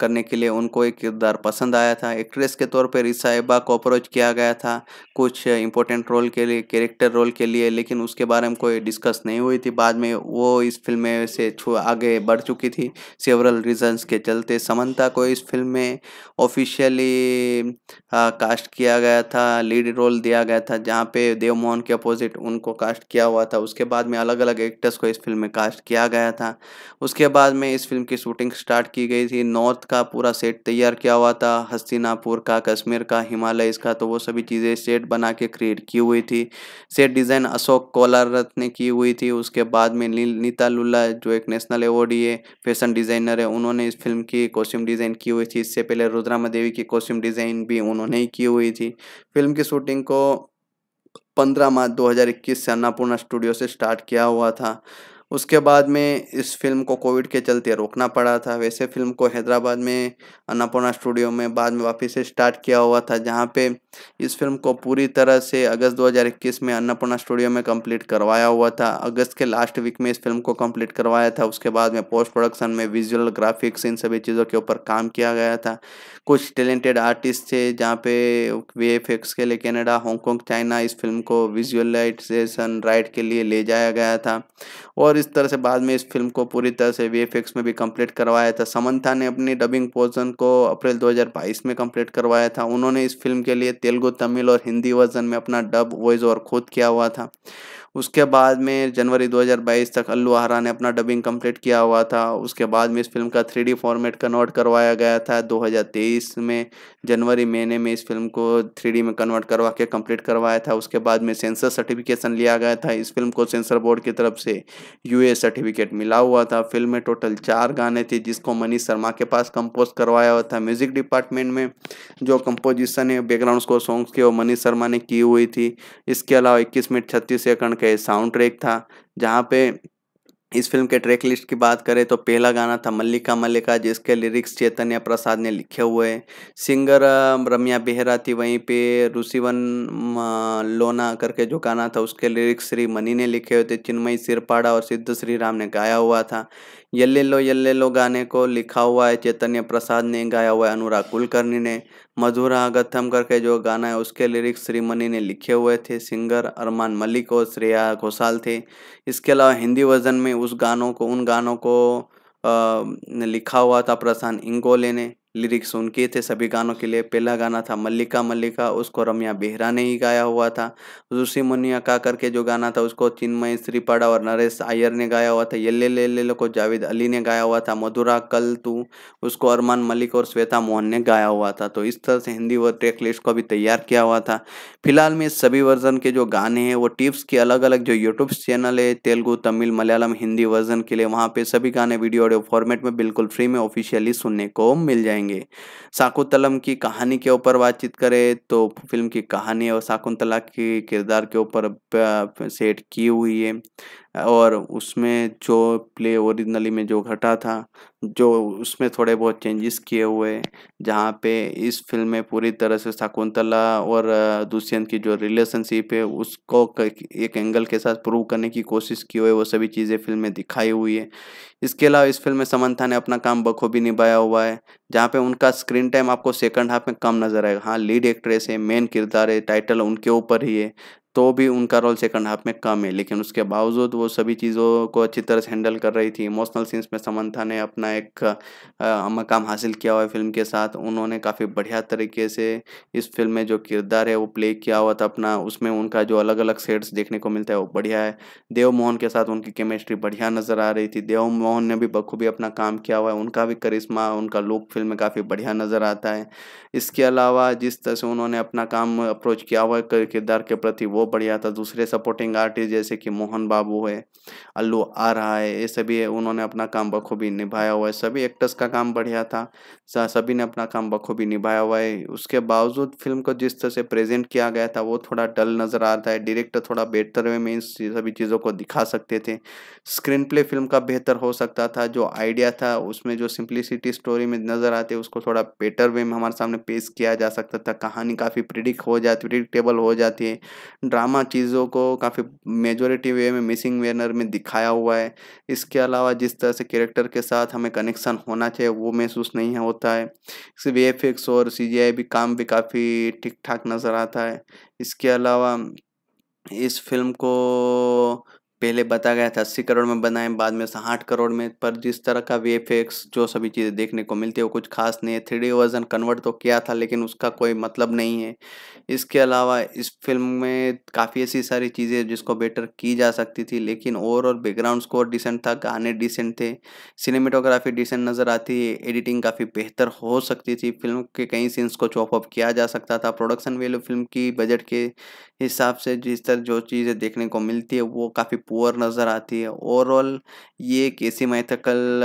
करने के लिए उनको एक किरदार पसंद आया था। एक्ट्रेस के तौर पर रिसाइबा को अप्रोच किया गया था कुछ इम्पोर्टेंट रोल के लिए, कैरेक्टर रोल के लिए, लेकिन उसके बारे में कोई डिस्कस नहीं हुई थी। बाद में वो इस फिल्म में से छू आगे बढ़ चुकी थी सेवरल रीजंस के चलते। समंता को इस फिल्म में ऑफिशियली कास्ट किया गया था, लीड रोल दिया गया था, जहाँ पे देव मोहन के अपोजिट उनको कास्ट किया हुआ था। उसके बाद में अलग अलग एक्टर्स को इस फिल्म में कास्ट किया गया था। उसके बाद में इस फिल्म की शूटिंग स्टार्ट की गई थी। नॉर्थ का पूरा सेट तैयार किया हुआ था, हस्तिनापुर का, कश्मीर का, हिमालय इसका, तो वो सभी चीज़ें सेट बना के क्रिएट की हुई थी। सेट डिज़ाइन अशोक कोलारथ ने की हुई थी। उसके बाद में नीता लुल्ला जो एक नेशनल अवॉर्डी है, फैशन डिज़ाइनर है, उन्होंने इस फिल्म की कॉस्ट्यूम डिज़ाइन की हुई थी। इससे पहले रुद्रमादेवी की कॉस्ट्यूम डिज़ाइन भी उन्होंने ही की हुई थी। फिल्म की शूटिंग को पंद्रह मार्च दो हज़ार इक्कीस से अन्नपूर्णा स्टूडियो से स्टार्ट किया हुआ था। उसके बाद में इस फिल्म को कोविड के चलते रोकना पड़ा था। वैसे फिल्म को हैदराबाद में अन्नपूर्णा स्टूडियो में बाद में वापस से स्टार्ट किया हुआ था, जहां पे इस फिल्म को पूरी तरह से अगस्त दो हज़ार इक्कीस में अन्नपूर्णा स्टूडियो में कंप्लीट करवाया हुआ था। अगस्त के लास्ट वीक में इस फिल्म को कंप्लीट करवाया था। उसके बाद में पोस्ट प्रोडक्शन में विजुअल, ग्राफिक्स, इन सभी चीज़ों के ऊपर काम किया गया था। कुछ टैलेंटेड आर्टिस्ट थे, जहाँ पे वीएफएक्स के लिए कनाडा, हांगकॉन्ग, चाइना इस फिल्म को विजुअलाइजेशन राइट के लिए ले जाया गया था। और इस तरह से बाद में इस फिल्म को पूरी तरह से वीएफएक्स में भी कंप्लीट करवाया था। समंथा ने अपनी डबिंग पोर्शन को अप्रैल दो हज़ार बाईस में कंप्लीट करवाया था। उन्होंने इस फिल्म के लिए तेलुगु, तमिल और हिंदी वर्जन में अपना डब वॉइस ओवर खुद किया हुआ था। उसके बाद में जनवरी दो हज़ार बाईस तक अल्लू आरा ने अपना डबिंग कंप्लीट किया हुआ था। उसके बाद में इस फिल्म का थ्री डी फॉर्मेट कन्वर्ट करवाया गया था। दो हज़ार तेईस में जनवरी महीने में इस फिल्म को थ्री डी में कन्वर्ट करवा के कंप्लीट करवाया था। उसके बाद में सेंसर सर्टिफिकेशन लिया गया था। इस फिल्म को सेंसर बोर्ड की तरफ से यूए सर्टिफिकेट मिला हुआ था। फिल्म में टोटल चार गाने थे, जिसको मनीष शर्मा के पास कंपोज करवाया हुआ था। म्यूजिक डिपार्टमेंट में जो कंपोजिशन है, बैकग्राउंड स्कोर सॉन्ग्स के, वो मनीष शर्मा ने की हुई थी। इसके अलावा इक्कीस मिनट छत्तीस सेकंड साउंड ट्रैक था, जहाँ पे इस फिल्म के ट्रैक लिस्ट की बात करें तो पहला गाना था मल्लिका मल्लिका, जिसके लिरिक्स चैतन्य प्रसाद ने लिखे हुए। सिंगर रम्या बेहरा थी। वहीं पे रुसिवन लोना करके जो गाना था, उसके लिरिक्स श्रीमनी ने लिखे हुए थे। चिन्मयी श्रीपाड़ा और सिद्ध श्री राम ने गाया हुआ था। यल्ले लो यल्ले लो गाने को लिखा हुआ है चैतन्य प्रसाद ने, गाया हुआ है अनुराग कुलकर्णी ने। मधुरा गथम करके जो गाना है, उसके लिरिक्स श्रीमनी ने लिखे हुए थे। सिंगर अरमान मलिक और श्रेया घोषाल थे। इसके अलावा हिंदी वर्जन में उस गानों को उन गानों को आ, लिखा हुआ था प्रशांत इंगोले ने। लिरिक्स उनके थे सभी गानों के लिए। पहला गाना था मल्लिका मल्लिका, उसको रम्या बेहरा ने ही गाया हुआ था। ऋषि मुनिया का करके जो गाना था, उसको चिन्मयी श्रीपाड़ा और नरेश आयर ने गाया हुआ था। यल्ले ले ले लो को जावेद अली ने गाया हुआ था। मधुरा कल तू, उसको अरमान मलिक और श्वेता मोहन ने गाया हुआ था। तो इस तरह से हिंदी व ट्रैक लिस्ट को भी तैयार किया हुआ था। फिलहाल में सभी वर्जन के जो गाने हैं, वो टिप्स के अलग अलग जो यूट्यूब चैनल है, तेलुगु, तमिल, मलयालम, हिंदी वर्जन के लिए, वहाँ पे सभी गाने वीडियो ऑडियो फॉर्मेट में बिल्कुल फ्री में ऑफिशियली सुनने को मिल जाएंगे। शाकुंतलम की कहानी के ऊपर बातचीत करें तो फिल्म की कहानी और शाकुंतला के किरदार के ऊपर सेट की हुई है, और उसमें जो प्ले ओरिजिनली में जो घटा था, जो उसमें थोड़े बहुत चेंजेस किए हुए, जहाँ पे इस फिल्म में पूरी तरह से शाकुंतला और दुष्यंत की जो रिलेशनशिप है, उसको एक एंगल के साथ प्रूव करने की कोशिश की हुई, वो सभी चीज़ें फिल्म में दिखाई हुई है। इसके अलावा इस फिल्म में समंथा ने अपना काम बखूबी निभाया हुआ है, जहाँ पे उनका स्क्रीन टाइम आपको सेकंड हाफ में कम नजर आएगा। हाँ, लीड एक्ट्रेस है, मेन किरदार है, टाइटल उनके ऊपर ही है, तो भी उनका रोल सेकंड हाफ में कम है, लेकिन उसके बावजूद वो सभी चीज़ों को अच्छी तरह से हैंडल कर रही थी। इमोशनल सीन्स में समंथा ने अपना एक आ, मकाम हासिल किया हुआ है फिल्म के साथ। उन्होंने काफ़ी बढ़िया तरीके से इस फिल्म में जो किरदार है वो प्ले किया हुआ था अपना। उसमें उनका जो अलग अलग शेड्स देखने को मिलता है वो बढ़िया है। देव मोहन के साथ उनकी केमिस्ट्री बढ़िया नज़र आ रही थी। देव मोहन ने भी बखूबी अपना काम किया हुआ है। उनका भी करिश्मा, उनका लुक फिल्म में काफ़ी बढ़िया नज़र आता है। इसके अलावा जिस तरह से उन्होंने अपना काम अप्रोच किया हुआ है किरदार के प्रति, वो बढ़िया था। दूसरे सपोर्टिंग आर्टिस्ट जैसे कि मोहन बाबू है, अल्लू आरहा है, ये सभी उन्होंने अपना काम बखूबी निभाया हुआ है। सभी एक्टर्स का काम बढ़िया था, सभी ने अपना काम बखूबी निभाया हुआ है। उसके बावजूद फिल्म को जिस तरह से प्रेजेंट किया गया था, वो थोड़ा डल नज़र आता है। डायरेक्टर थोड़ा बेहतर वे में इन सभी चीज़ों को दिखा सकते थे। स्क्रीन प्ले फिल्म का बेहतर हो सकता था। जो आइडिया था उसमें जो सिंप्लिसिटी स्टोरी में नज़र आती है, उसको थोड़ा बेटर वे में हमारे सामने पेश किया जा सकता था। कहानी काफ़ी प्रिडिक्ट हो जाती प्रिडिक्टेबल हो जाती है। ड्रामा चीज़ों को काफ़ी मेजोरिटी वे में मिसिंग वेनर में दिखाया हुआ है। इसके अलावा जिस तरह से कैरेक्टर के साथ हमें कनेक्शन होना चाहिए वो महसूस नहीं होता है। इसके वी एफ एक्स और सी जी आई भी काम भी काफ़ी ठीक ठाक नज़र आता है। इसके अलावा इस फिल्म को पहले बताया गया था अस्सी करोड़ में बनाए, बाद में साठ करोड़ में, पर जिस तरह का वी एफ एक्स जो सभी चीज़ें देखने को मिलती है वो कुछ खास नहीं है। थ्री डी वर्जन कन्वर्ट तो किया था लेकिन उसका कोई मतलब नहीं है। इसके अलावा इस फिल्म में काफ़ी ऐसी सारी चीज़ें जिसको बेटर की जा सकती थी, लेकिन ओवरऑल बैकग्राउंड स्कोर डिसेंट था, गाने डिसेंट थे, सिनेमेटोग्राफी डिसेंट नज़र आती है, एडिटिंग काफ़ी बेहतर हो सकती थी, फिल्म के कई सीन्स को चॉप अप किया जा सकता था। प्रोडक्शन वैल्यू फिल्म की बजट के हिसाब से जिस तरह जो चीज़ें देखने को मिलती है वो काफ़ी पुअर नज़र आती है। ओवरऑल ये एक ऐसी मैथकल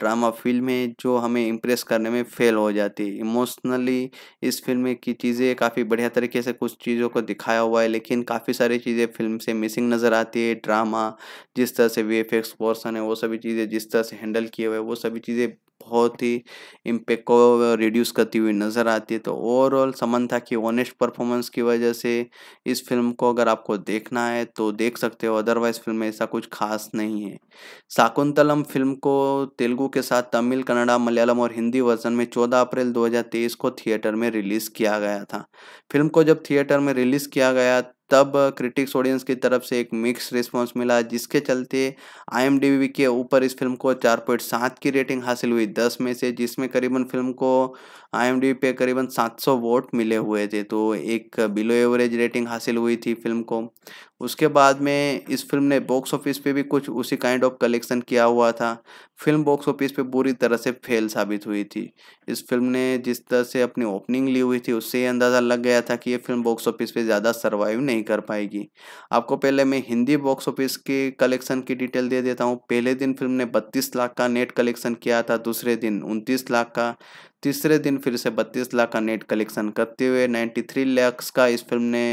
ड्रामा फिल्म है जो हमें इम्प्रेस करने में फेल हो जाती है। इमोशनली इस फिल्म की चीज़ें काफ़ी बढ़िया तरीके से कुछ चीज़ों को दिखाया हुआ है, लेकिन काफ़ी सारी चीज़ें फिल्म से मिसिंग नज़र आती है। ड्रामा जिस तरह से वी एफ एक्स पोर्सन है वो सभी चीज़ें जिस तरह से हैंडल किए हुए वो सभी चीज़ें बहुत ही इम्पैक्ट को रिड्यूस करती हुई नज़र आती है। तो ओवरऑल समंथा की ऑनेस्ट परफॉर्मेंस की वजह से इस फिल्म को अगर आपको देखना है तो देख सकते हो, अदरवाइज फिल्म में ऐसा कुछ खास नहीं है। शाकुंतलम फिल्म को तेलुगु के साथ तमिल, कन्नड़ा, मलयालम और हिंदी वर्जन में चौदह अप्रैल दो हज़ार तेईस को थिएटर में रिलीज़ किया गया था। फिल्म को जब थिएटर में रिलीज़ किया गया तब क्रिटिक्स ऑडियंस की तरफ से एक मिक्स रिस्पांस मिला, जिसके चलते आई एम डी बी के ऊपर इस फिल्म को चार पॉइंट सात की रेटिंग हासिल हुई दस में से, जिसमें करीबन फिल्म को आई एम डी बी पे करीबन सात सौ वोट मिले हुए थे, तो एक बिलो एवरेज रेटिंग हासिल हुई थी फिल्म को। उसके बाद में इस फिल्म ने बॉक्स ऑफिस पे भी कुछ उसी काइंड ऑफ कलेक्शन किया हुआ था। फिल्म बॉक्स ऑफिस पे पूरी तरह से फेल साबित हुई थी। इस फिल्म ने जिस तरह से अपनी ओपनिंग ली हुई थी उससे ये अंदाज़ा लग गया था कि ये फिल्म बॉक्स ऑफिस पे ज़्यादा सर्वाइव नहीं कर पाएगी। आपको पहले मैं हिंदी बॉक्स ऑफिस के कलेक्शन की डिटेल दे देता हूँ। पहले दिन फिल्म ने बत्तीस लाख का नेट कलेक्शन किया था, दूसरे दिन उनतीस लाख का, तीसरे दिन फिर से बत्तीस लाख का नेट कलेक्शन करते हुए तिरानवे लाख का इस फिल्म ने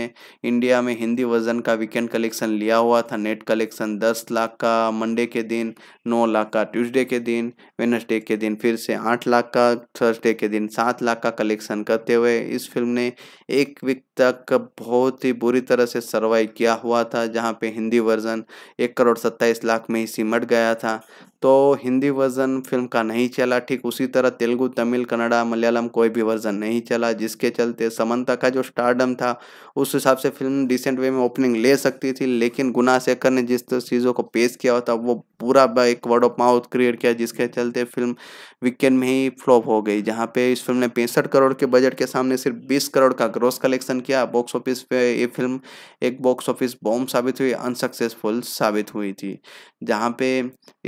इंडिया में हिंदी वर्जन का वीकेंड कलेक्शन लिया हुआ था। नेट कलेक्शन दस लाख का मंडे के दिन, नौ लाख का ट्यूसडे के दिन, वेडनेसडे के दिन फिर से आठ लाख का, थर्सडे के दिन सात लाख का कलेक्शन करते हुए इस फिल्म ने एक वीक तक बहुत ही बुरी तरह से सर्वाइव किया हुआ था, जहाँ पे हिंदी वर्जन एक करोड़ सत्ताईस लाख में ही सिमट गया था। तो हिंदी वर्जन फिल्म का नहीं चला, ठीक उसी तरह तेलुगु, तमिल, कन्नड़ा, मलयालम कोई भी वर्जन नहीं चला, जिसके चलते समंता का जो स्टारडम था उस हिसाब से फिल्म डिसेंट वे में ओपनिंग ले सकती थी, लेकिन गुनाशेखर ने जिस तरह चीज़ों को पेश किया था वो पूरा एक वर्ड ऑफ माउथ क्रिएट किया, जिसके चलते फिल्म वीकेंड में ही फ्लॉप हो गई, जहाँ पे इस फिल्म ने पैंसठ करोड़ के बजट के सामने सिर्फ बीस करोड़ का ग्रॉस कलेक्शन किया। बॉक्स ऑफिस पे ये फिल्म एक बॉक्स ऑफिस बॉम्ब साबित हुई, अनसक्सेसफुल साबित हुई थी। जहाँ पे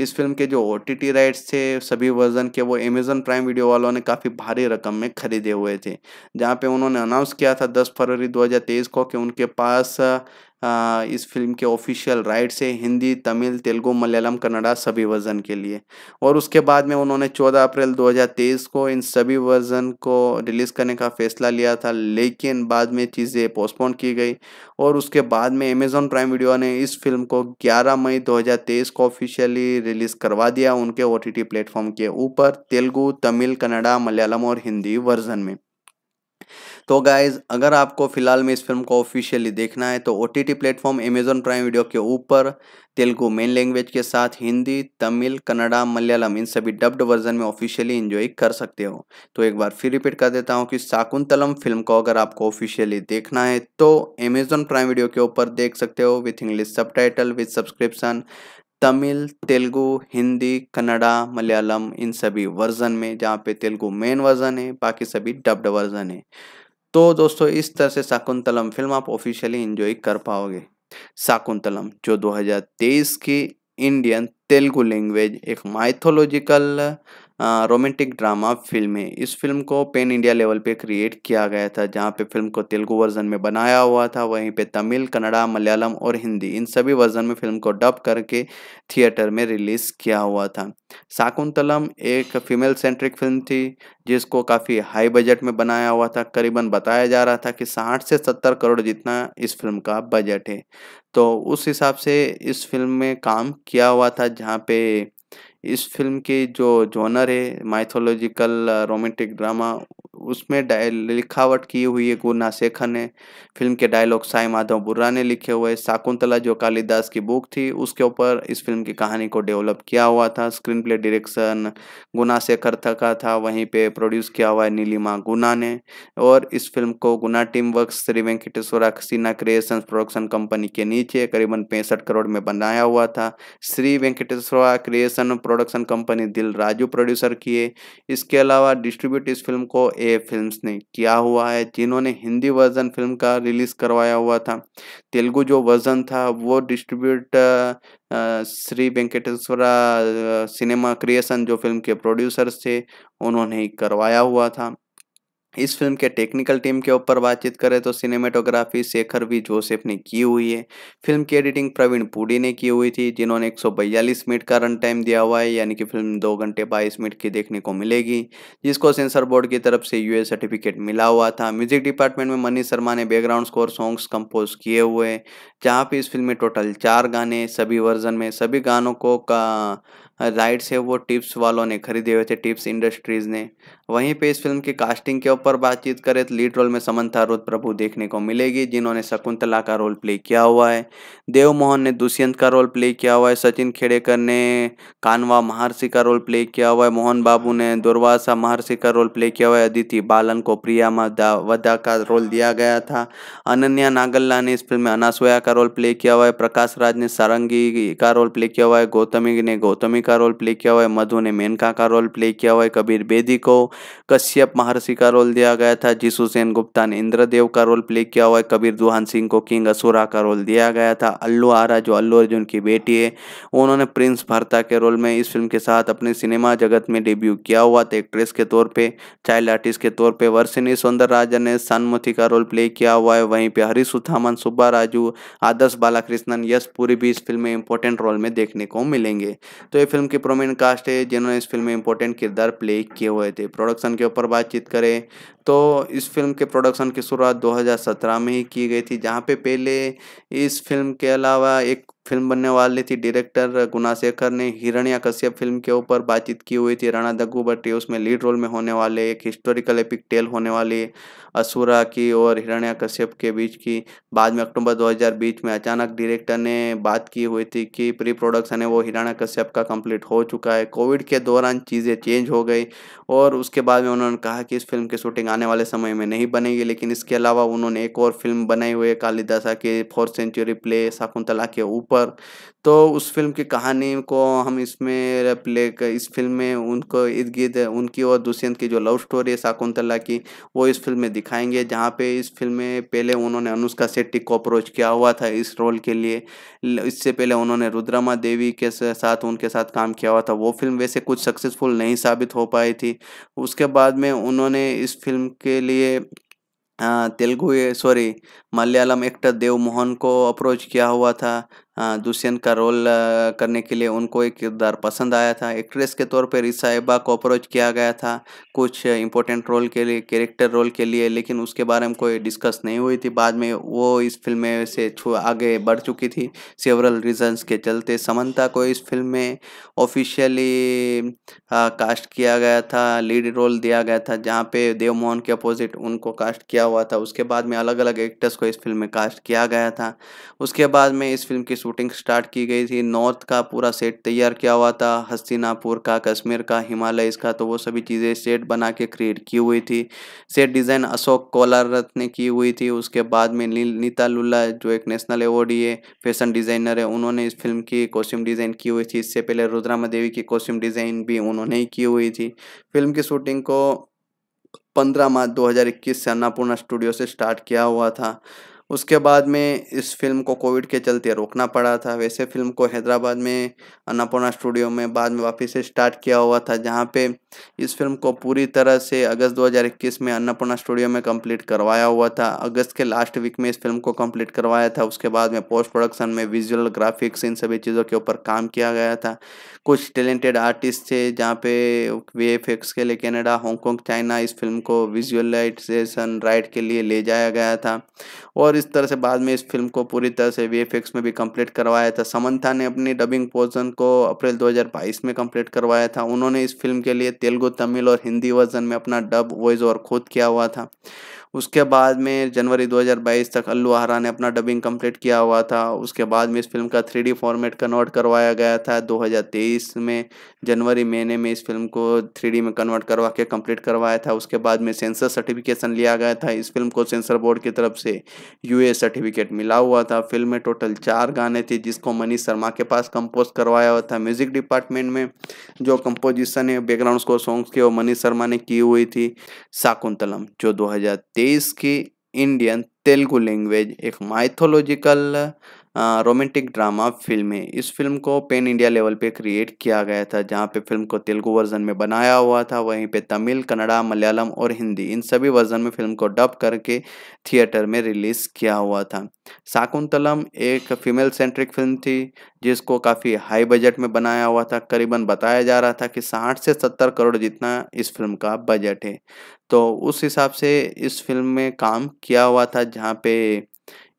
इस फिल्म के जो ओ टी टी राइट्स थे सभी वर्जन के वो अमेजॉन प्राइम वीडियो वालों ने काफ़ी भारी रकम में खरीदे हुए थे, जहाँ पे उन्होंने अनाउंस किया था दस फरवरी दो हज़ार तेईस को कि उनके पास आ, इस फिल्म के ऑफिशियल राइट्स है हिंदी, तमिल, तेलुगु, मलयालम, कन्नड़ा सभी वर्जन के लिए। और उसके बाद में उन्होंने चौदह अप्रैल दो हज़ार तेईस को इन सभी वर्जन को रिलीज़ करने का फैसला लिया था, लेकिन बाद में चीज़ें पोस्टपोन की गई और उसके बाद में अमेजॉन प्राइम वीडियो ने इस फिल्म को ग्यारह मई दो हज़ार तेईस को ऑफिशियली रिलीज़ करवा दिया उनके ओ टी टी प्लेटफॉर्म के ऊपर, तेलुगु, तमिल, कन्नड़ा, मलयालम और हिंदी वर्जन में। तो गाइज़ अगर आपको फ़िलहाल में इस फिल्म को ऑफिशियली देखना है तो O T T platform Amazon Prime video के ऊपर तेलुगु मेन लैंग्वेज के साथ हिंदी, तमिल, कन्नड़ा, मलयालम इन सभी डब्ड वर्जन में ऑफिशियली एंजॉय कर सकते हो। तो एक बार फिर रिपीट कर देता हूँ कि शाकुंतलम फिल्म को अगर आपको ऑफिशियली देखना है तो अमेजॉन प्राइम वीडियो के ऊपर देख सकते हो with English subtitle with subscription, Tamil, Telugu, Hindi, Kannada, Malayalam इन सभी वर्जन में, जहाँ पे तेलुगु मेन वर्जन है, बाकी सभी डब्ड वर्जन है। तो दोस्तों इस तरह से शाकुंतलम फिल्म आप ऑफिशियली एंजॉय कर पाओगे। शाकुंतलम जो दो हज़ार तेईस की इंडियन तेलुगु लैंग्वेज एक माइथोलॉजिकल रोमांटिक ड्रामा फिल्म है। इस फिल्म को पैन इंडिया लेवल पे क्रिएट किया गया था, जहाँ पे फिल्म को तेलुगु वर्जन में बनाया हुआ था, वहीं पे तमिल, कन्नड़ा, मलयालम और हिंदी इन सभी वर्जन में फिल्म को डब करके थिएटर में रिलीज़ किया हुआ था। शाकुंतलम एक फीमेल सेंट्रिक फिल्म थी जिसको काफ़ी हाई बजट में बनाया हुआ था। करीबन बताया जा रहा था कि साठ से सत्तर करोड़ जितना इस फिल्म का बजट है, तो उस हिसाब से इस फिल्म में काम किया हुआ था, जहाँ पे इस फिल्म की जो जॉनर है माइथोलॉजिकल रोमांटिक ड्रामा उसमें लिखावट की हुई है गुणाशेखर ने। फिल्म के डायलॉग साई माधव बुर्रा ने लिखे हुए। शाकुंतला जो कालिदास की बुक थी उसके ऊपर इस फिल्म की कहानी को डेवलप किया हुआ था। स्क्रीन प्ले डायरेक्शन गुणाशेखर का था, वहीं पे प्रोड्यूस किया हुआ है नीलिमा गुना ने। और इस फिल्म को गुना team works Shri Venkateswara cinema creations production company के नीचे करीबन पैंसठ करोड़ में बनाया हुआ था। Shri Venkateswara creation production company Dil Raju producer किए। इसके अलावा डिस्ट्रीब्यूट इस फिल्म को ए फिल्म्स ने किया हुआ है, जिन्होंने हिंदी वर्जन फिल्म का रिलीज करवाया हुआ था। तेलुगु जो वर्जन था वो distribute Shri Venkateswara cinema creation जो फिल्म के प्रोड्यूसर्स थे उन्होंने ही करवाया हुआ था। इस फिल्म के टेक्निकल टीम के ऊपर बातचीत करें तो सिनेमेटोग्राफी शेखर वी जोसेफ ने की हुई है। फिल्म की एडिटिंग प्रवीण पुडी ने की हुई थी, जिन्होंने एक सौ बयालीस मिनट का रन टाइम दिया हुआ है, यानी कि फिल्म दो घंटे बाईस मिनट की देखने को मिलेगी, जिसको सेंसर बोर्ड की तरफ से यूए सर्टिफिकेट मिला हुआ था। म्यूजिक डिपार्टमेंट में मनीष शर्मा ने बैकग्राउंड स्कोर सॉन्ग्स कंपोज किए हुए, जहाँ पर इस फिल्म में टोटल चार गाने सभी वर्जन में, सभी गानों को का राइट्स है वो टिप्स वालों ने खरीदे हुए थे, टिप्स इंडस्ट्रीज़ ने। वहीं पे इस फिल्म की कास्टिंग के ऊपर बातचीत करें तो लीड रोल में समंथा रुथ प्रभु देखने को मिलेगी, जिन्होंने शकुंतला का रोल प्ले किया हुआ है। देव मोहन ने दुष्यंत का रोल प्ले किया हुआ है। सचिन खेडेकर ने कानवा महर्षि का रोल प्ले किया हुआ है। मोहन बाबू ने दुर्वासा महर्षि का रोल प्ले किया हुआ है। अदिति बालन को प्रिया वदा का रोल दिया गया था। अनन्या नागल्ला ने इस फिल्म में अनासोया का रोल प्ले किया हुआ है। प्रकाश राज ने सारंगी का रोल प्ले किया हुआ है। गौतमी ने गौतमी का रोल प्ले किया हुआ है। मधु ने मेनका का रोल प्ले किया हुआ है। कबीर बेदी को कश्यप महर्षि का रोल दिया गया था। जीसू सेन गुप्ता ने इंद्रदेव का रोल प्ले किया हुआ है। कबीर दुहान सिंह को किंग असुरा का रोल दिया गया था। अल्लू आरा जो अल्लू अर्जुन की बेटी है उन्होंने प्रिंस भरता के रोल में इस फिल्म के साथ अपने सिनेमा जगत में डेब्यू किया हुआ था। एक्ट्रेस के तौर पर, चाइल्ड आर्टिस्ट के तौर पर वर्षिनी सौंदरराजन ने सन्मुथी का रोल प्ले किया हुआ है। वहीं पर हरीश उथामन, सुब्बाराजू, आदर्श बालाकृष्णन, यश पुरी भी इस फिल्म में इंपॉर्टेंट रोल में देखने को मिलेंगे। तो फिल्म की प्रोमिनेंट कास्ट है जिन्होंने इस फिल्म में इंपॉर्टेंट किरदार प्ले किए हुए थे। प्रोडक्शन के ऊपर बातचीत करें तो इस फिल्म के प्रोडक्शन की शुरुआत दो हज़ार सत्रह में ही की गई थी, जहां पे पहले इस फिल्म के अलावा एक फिल्म बनने वाली थी। डायरेक्टर गुणाशेखर ने हिरण्यकश्यप फिल्म के ऊपर बातचीत की हुई थी। राणा दग्गू भट्टी उसमें लीड रोल में होने वाले, एक हिस्टोरिकल एपिक टेल होने वाली असुरा की और हिरण्यकश्यप के बीच की। बाद में अक्टूबर दो हज़ार बीस में अचानक डायरेक्टर ने बात की हुई थी कि प्री प्रोडक्शन है वो हिरण्यकश्यप का कंप्लीट हो चुका है। कोविड के दौरान चीज़ें चेंज हो गई और उसके बाद में उन्होंने कहा कि इस फिल्म की शूटिंग आने वाले समय में नहीं बनेगी, लेकिन इसके अलावा उन्होंने एक और फिल्म बनाई हुई है कालिदासा के फोर्थ सेंचुरी प्ले शाकुंतला के ऊपर। तो उस फिल्म की कहानी को हम इसमें प्ले कर, इस फिल्म में उनको इर्द गिर्द उनकी और दुष्यंत की जो लव स्टोरी है शाकुंतला की वो इस फिल्म में दिखाएंगे, जहाँ पे इस फिल्म में पहले उन्होंने अनुष्का शेट्टी को अप्रोच किया हुआ था इस रोल के लिए। इससे पहले उन्होंने रुद्रमादेवी के साथ उनके साथ काम किया हुआ था, वो फिल्म वैसे कुछ सक्सेसफुल नहीं साबित हो पाई थी। उसके बाद में उन्होंने इस फिल्म के लिए तेलुगु सॉरी मलयालम एक्टर देव मोहन को अप्रोच किया हुआ था दुष्यंत का रोल करने के लिए, उनको एक किरदार पसंद आया था। एक्ट्रेस के तौर पर रिसाइबा को अप्रोच किया गया था कुछ इंपॉर्टेंट रोल के लिए, कैरेक्टर रोल के लिए, लेकिन उसके बारे में कोई डिस्कस नहीं हुई थी। बाद में वो इस फिल्म में से आगे बढ़ चुकी थी सेवरल रीजंस के चलते। समंता को इस फिल्म में ऑफिशियली कास्ट किया गया था, लीड रोल दिया गया था, जहाँ पे देवमोहन के अपोजिट उनको कास्ट किया हुआ था। उसके बाद में अलग अलग एक्टर्स को इस फिल्म में कास्ट किया गया था। उसके बाद में इस फिल्म की शूटिंग स्टार्ट की गई थी। नॉर्थ का पूरा सेट तैयार किया हुआ था, हस्तिनापुर का, कश्मीर का, हिमालय इसका, तो वो सभी चीज़ें सेट बना के क्रिएट की हुई थी। सेट डिज़ाइन अशोक कोलारथ ने की हुई थी। उसके बाद में नीता लुल्ला जो एक नेशनल अवॉर्डी है फैशन डिज़ाइनर है उन्होंने इस फिल्म की कॉस्ट्यूम डिज़ाइन की हुई थी। इससे पहले रुद्रमादेवी की कॉस्ट्यूम डिज़ाइन भी उन्होंने ही की हुई थी। फिल्म की शूटिंग को पंद्रह मार्च दो हज़ार इक्कीस से अन्नपूर्णा स्टूडियो से स्टार्ट किया हुआ था। उसके बाद में इस फिल्म को कोविड के चलते रोकना पड़ा था। वैसे फिल्म को हैदराबाद में अन्नपूर्णा स्टूडियो में बाद में वापस से स्टार्ट किया हुआ था, जहां पे इस फिल्म को पूरी तरह से अगस्त दो हज़ार इक्कीस में अन्नपूर्णा स्टूडियो में कंप्लीट करवाया हुआ था। अगस्त के लास्ट वीक में इस फिल्म को कंप्लीट करवाया था। उसके बाद में पोस्ट प्रोडक्शन में विजुअल, ग्राफिक्स, इन सभी चीज़ों के ऊपर काम किया गया था। कुछ टैलेंटेड आर्टिस्ट थे, जहाँ पे वी एफ एक्स के लिए कनाडा, हांगकॉन्ग, चाइना इस फिल्म को विजुअलाइजेशन राइट के लिए ले जाया गया था। और और इस तरह से बाद में इस फिल्म को पूरी तरह से वीएफएक्स में भी कंप्लीट करवाया था। समंथा ने अपनी डबिंग पोर्शन को अप्रैल दो हज़ार बाईस में कंप्लीट करवाया था। उन्होंने इस फिल्म के लिए तेलुगु, तमिल और हिंदी वर्जन में अपना डब वॉइस और खुद किया हुआ था। उसके बाद में जनवरी दो हज़ार बाईस तक अल्लू आरा ने अपना डबिंग कंप्लीट किया हुआ था। उसके बाद में इस फिल्म का थ्री डी फॉर्मेट कन्वर्ट करवाया गया था। दो हज़ार तेईस में जनवरी महीने में इस फिल्म को थ्री डी में कन्वर्ट करवा के कंप्लीट करवाया था। उसके बाद में सेंसर सर्टिफिकेशन लिया गया था। इस फिल्म को सेंसर बोर्ड की तरफ से यूए सर्टिफिकेट मिला हुआ था। फिल्म में टोटल चार गाने थे जिसको मनीष शर्मा के पास कंपोज करवाया हुआ था। म्यूजिक डिपार्टमेंट में जो कंपोजिशन है बैकग्राउंड स्कोर सॉन्ग्स की वो मनीष शर्मा ने की हुई थी। शाकुंतलम जो दो हज़ार तेईस की इंडियन तेलुगु लैंग्वेज एक माइथोलॉजिकल रोमांटिक ड्रामा फिल्म है। इस फिल्म को पैन इंडिया लेवल पे क्रिएट किया गया था, जहाँ पे फिल्म को तेलुगु वर्जन में बनाया हुआ था। वहीं पे तमिल, कन्नड़ा, मलयालम और हिंदी इन सभी वर्जन में फिल्म को डब करके थिएटर में रिलीज़ किया हुआ था। शाकुंतलम एक फीमेल सेंट्रिक फिल्म थी जिसको काफ़ी हाई बजट में बनाया हुआ था। करीबन बताया जा रहा था कि साठ से सत्तर करोड़ जितना इस फिल्म का बजट है, तो उस हिसाब से इस फिल्म में काम किया हुआ था। जहाँ पे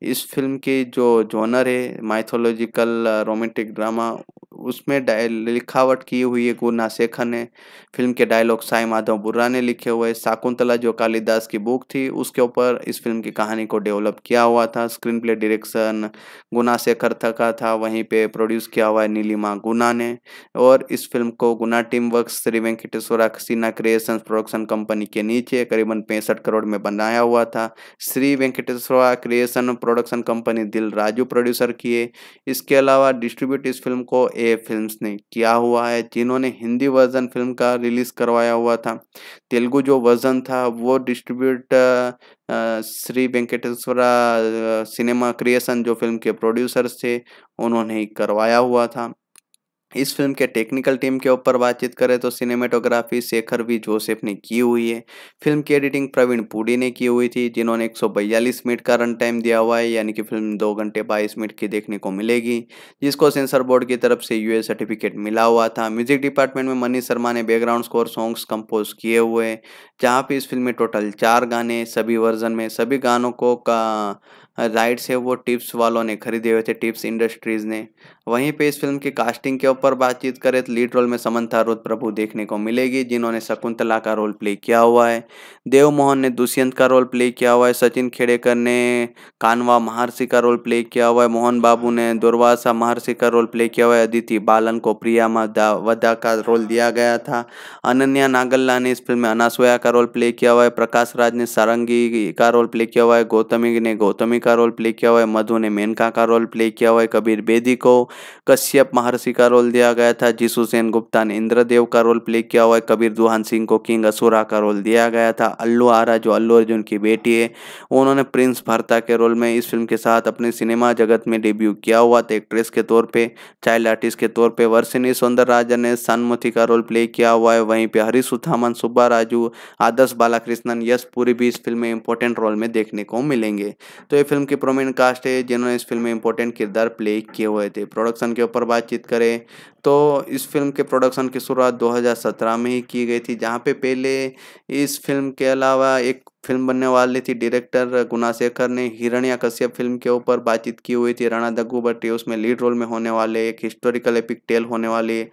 इस फिल्म के जो जॉनर है माइथोलॉजिकल रोमांटिक ड्रामा, उसमें लिखावट की हुई है गुनाशेखर ने। फिल्म के डायलॉग साई माधव बुर्रा ने लिखे हुए। शाकुंतला जो कालिदास की बुक थी उसके ऊपर इस फिल्म की कहानी को डेवलप किया हुआ था। स्क्रीन प्ले डायरेक्शन गुनाशेखर का था। वहीं पे प्रोड्यूस किया हुआ है नीलिमा गुना ने। और इस फिल्म को गुना team works Shri Venkateswara cinema creations production company के नीचे करीबन पैंसठ करोड़ में बनाया हुआ था। Shri Venkateswara creation production company Dil Raju producer किए। इसके अलावा डिस्ट्रीब्यूट इस फिल्म को ए फिल्म्स ने किया हुआ है, जिन्होंने हिंदी वर्जन फिल्म का रिलीज करवाया हुआ था। तेलुगु जो वर्जन था वो distribute Shri Venkateswara cinema creation जो फिल्म के प्रोड्यूसर्स थे उन्होंने करवाया हुआ था। इस फिल्म के टेक्निकल टीम के ऊपर बातचीत करें तो सिनेमेटोग्राफी शेखर वी जोसेफ ने की हुई है। फिल्म की एडिटिंग प्रवीण पुडी ने की हुई थी, जिन्होंने एक सौ बयालीस मिनट का रन टाइम दिया हुआ है, यानी कि फिल्म दो घंटे बाईस मिनट की देखने को मिलेगी, जिसको सेंसर बोर्ड की तरफ से यूए सर्टिफिकेट मिला हुआ था। म्यूजिक डिपार्टमेंट में मनीष शर्मा ने बैकग्राउंड स्कोर सॉन्ग्स कंपोज किए हुए, जहाँ पे इस फिल्म में टोटल चार गाने सभी वर्जन में, सभी गानों को का राइट्स है वो टिप्स वालों ने खरीदे हुए थे, टिप्स इंडस्ट्रीज़ ने। वहीं पे इस फिल्म की कास्टिंग के ऊपर बातचीत करें तो लीड रोल में समंथा रूथ प्रभु देखने को मिलेगी, जिन्होंने शकुंतला का रोल प्ले किया हुआ है। देव मोहन ने दुष्यंत का रोल प्ले किया हुआ है। सचिन खेडेकर ने कानवा महर्षि का रोल प्ले किया हुआ है। मोहन बाबू ने दुर्वासा महर्षि का रोल प्ले किया हुआ है। अदिति बालन को प्रिया वदा का रोल दिया गया था। अनन्या नागल्ला ने इस फिल्म में अनासोया का रोल प्ले किया हुआ है। प्रकाश राज ने सारंगी का रोल प्ले किया हुआ है। गौतमी ने गौतमी का रोल प्ले किया हुआ है। मधु ने मेनका का रोल प्ले किया हुआ है। कबीर बेदी को कश्यप महर्षि का रोल दिया गया था। जिसु सेन गुप्ता ने इंद्रदेव का रोल प्ले किया हुआ है। कबीर दुहान सिंह को किंग असुरा का रोल दिया गया था। अल्लू आरा जो अल्लू अर्जुन की बेटी है उन्होंने प्रिंस भारता के रोल में इस फिल्म के साथ अपने सिनेमा जगत में डेब्यू किया हुआ था। एक्ट्रेस के तौर पर, चाइल्ड आर्टिस्ट के तौर पर वर्षिनी सौंदरराजन ने सन्मुथी का रोल प्ले किया हुआ है। वहीं पर हरीश उथामन, सुब्बाराजू, आदर्श बालाकृष्णन, यश पुरी भी इस फिल्म में इंपॉर्टेंट रोल में देखने को मिलेंगे। तो फिल्म की प्रोमिनेंट कास्ट है जिन्होंने इस फिल्म में इंपॉर्टेंट किरदार प्ले किए हुए थे। प्रोडक्शन के ऊपर बातचीत करें तो इस फिल्म के प्रोडक्शन की शुरुआत दो हज़ार सत्रह में ही की गई थी, जहां पे पहले इस फिल्म के अलावा एक फिल्म बनने वाली थी। डायरेक्टर गुनाशेखर ने हिरण्यकश्यप फिल्म के ऊपर बातचीत की हुई थी। राणा दग्गू भट्टी उसमें लीड रोल में होने वाले, एक हिस्टोरिकल एपिक टेल होने वाली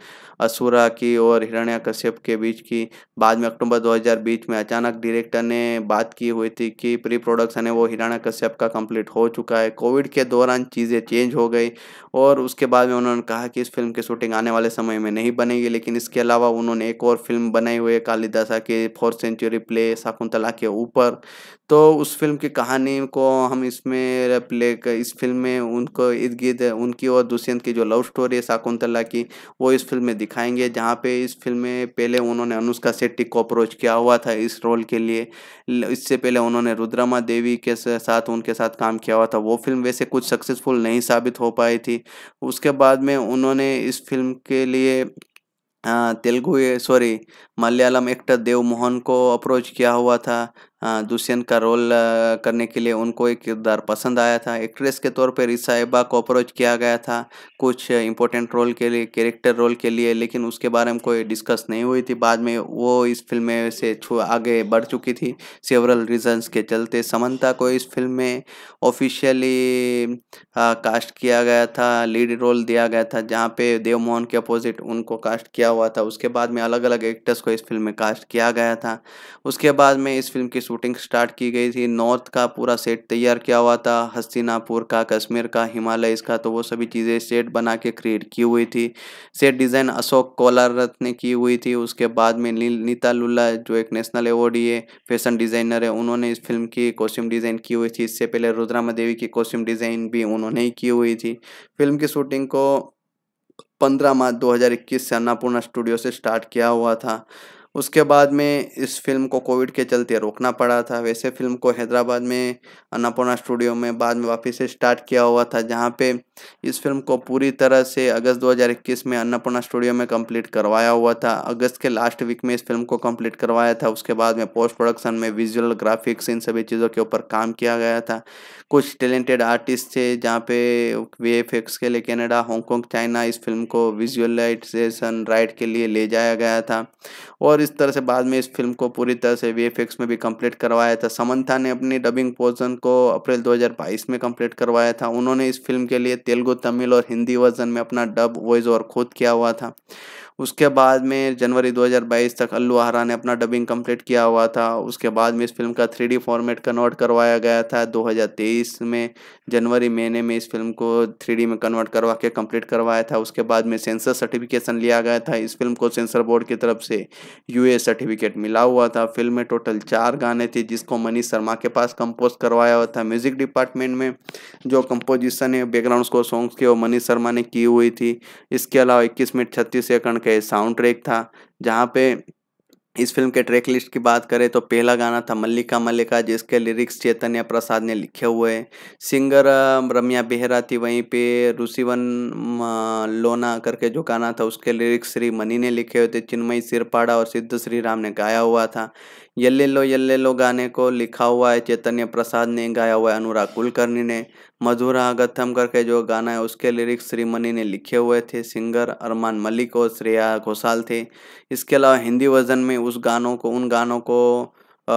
असुरा की और हिरण्यकश्यप के बीच की। बाद में अक्टूबर दो हज़ार बीस में अचानक डायरेक्टर ने बात की हुई थी कि प्री प्रोडक्शन है वो हिरण्यकश्यप का कंप्लीट हो चुका है। कोविड के दौरान चीज़ें चेंज हो गई और उसके बाद में उन्होंने कहा कि इस फिल्म की शूटिंग आने वाले समय में नहीं बनेगी। लेकिन इसके अलावा उन्होंने एक और फिल्म बनाई हुई है कालिदासा के फोर्थ सेंचुरी प्ले शाकुंतला के ऊपर। तो उस फिल्म की कहानी को हम इसमें प्ले इस फिल्म में उनको इर्द गिर्द उनकी और दुष्यंत की जो लव स्टोरी है शाकुंतला की वो इस फिल्म में दिखाएंगे। जहाँ पे इस फिल्म में पहले उन्होंने अनुष्का शेट्टी को अप्रोच किया हुआ था इस रोल के लिए। इससे पहले उन्होंने रुद्रमादेवी के साथ उनके साथ काम किया हुआ था, वो फिल्म वैसे कुछ सक्सेसफुल नहीं साबित हो पाई थी। उसके बाद में उन्होंने इस फिल्म के लिए तेलुगु सॉरी मलयालम एक्टर देव मोहन को अप्रोच किया हुआ था दुष्यंत का रोल करने के लिए, उनको एक किरदार पसंद आया था। एक्ट्रेस के तौर पर रिसाइबा को अप्रोच किया गया था कुछ इम्पोर्टेंट रोल के लिए, कैरेक्टर रोल के लिए, लेकिन उसके बारे में कोई डिस्कस नहीं हुई थी। बाद में वो इस फिल्म में से आगे बढ़ चुकी थी सेवरल रीजंस के चलते। समंता को इस फिल्म में ऑफिशियली कास्ट किया गया था, लीड रोल दिया गया था, जहाँ पे देव मोहन के अपोजिट उनको कास्ट किया हुआ था। उसके बाद में अलग अलग एक्टर्स को इस फिल्म में कास्ट किया गया था। उसके बाद में इस फिल्म की शूटिंग स्टार्ट की गई थी। नॉर्थ का पूरा सेट तैयार किया हुआ था, हस्तिनापुर का, कश्मीर का, हिमालय का, तो वो सभी चीज़ें सेट बना के क्रिएट की हुई थी। सेट डिज़ाइन अशोक कोलारथ ने की हुई थी। उसके बाद में नीता लुल्ला जो एक नेशनल अवॉर्डी है, फैशन डिज़ाइनर है, उन्होंने इस फिल्म की कॉस्ट्यूम डिज़ाइन की हुई थी। इससे पहले रुद्रमादेवी की कॉस्ट्यूम डिज़ाइन भी उन्होंने ही की हुई थी। फिल्म की शूटिंग को पंद्रह मार्च दो हज़ार इक्कीस से अन्नपूर्णा स्टूडियो से स्टार्ट किया हुआ था। उसके बाद में इस फिल्म को कोविड के चलते रोकना पड़ा था। वैसे फिल्म को हैदराबाद में अन्नपूर्णा स्टूडियो में बाद में वापस से स्टार्ट किया हुआ था, जहां पे इस फिल्म को पूरी तरह से अगस्त दो हज़ार इक्कीस में अन्नपूर्णा स्टूडियो में कंप्लीट करवाया हुआ था। अगस्त के लास्ट वीक में इस फिल्म को कंप्लीट करवाया था। उसके बाद में पोस्ट प्रोडक्शन में विजुअल, ग्राफिक्स, इन सभी चीज़ों के ऊपर काम किया गया था। कुछ टैलेंटेड आर्टिस्ट थे, जहाँ पे वीएफएक्स के लिए कनाडा, हांगकॉन्ग, चाइना इस फिल्म को विजुअलाइजेशन राइट के लिए ले जाया गया था। और इस तरह से बाद में इस फिल्म को पूरी तरह से वीएफएक्स में भी कंप्लीट करवाया था। समंथा ने अपनी डबिंग पोर्शन को अप्रैल दो हज़ार बाईस में कंप्लीट करवाया था। उन्होंने इस फिल्म के लिए तेलुगु, तमिल और हिंदी वर्जन में अपना डब वॉइस और खुद किया हुआ था। उसके बाद में जनवरी दो हज़ार बाईस तक अल्लू आरा ने अपना डबिंग कंप्लीट किया हुआ था। उसके बाद में इस फिल्म का थ्री डी फॉर्मेट कन्वर्ट करवाया गया था। दो हज़ार तेईस में जनवरी महीने में इस फिल्म को थ्री डी में कन्वर्ट करवा के कंप्लीट करवाया था। उसके बाद में सेंसर सर्टिफिकेशन लिया गया था। इस फिल्म को सेंसर बोर्ड की तरफ से यूए सर्टिफिकेट मिला हुआ था। फिल्म में टोटल चार गाने थे, जिसको मनीष शर्मा के पास कंपोज करवाया हुआ था। म्यूजिक डिपार्टमेंट में जो कंपोजिशन है बैकग्राउंड स्कोर सॉन्ग्स के, वो मनीष शर्मा ने की हुई थी। इसके अलावा इक्कीस मिनट छत्तीस सेकंड का साउंड ट्रैक था, जहाँ पे इस फिल्म के ट्रैक लिस्ट की बात करें तो पहला गाना था मल्लिका मल्लिका, जिसके लिरिक्स चैतन्य प्रसाद ने लिखे हुए हैं। सिंगर रम्या बेहरा थी। वहीं पे रुसिवन लोना करके जो गाना था, उसके लिरिक्स श्रीमनी ने लिखे हुए थे। चिन्मयी श्रीपाड़ा और सिद्ध श्रीराम ने गाया हुआ था। यल्ले लो यल्ले लो गाने को लिखा हुआ है चैतन्य प्रसाद ने, गाया हुआ है अनुराग कुलकर्णी ने। मधुरा गथम करके जो गाना है, उसके लिरिक्स श्रीमनी ने लिखे हुए थे। सिंगर अरमान मलिक और श्रेया घोषाल थे। इसके अलावा हिंदी वर्जन में उस गानों को उन गानों को आ,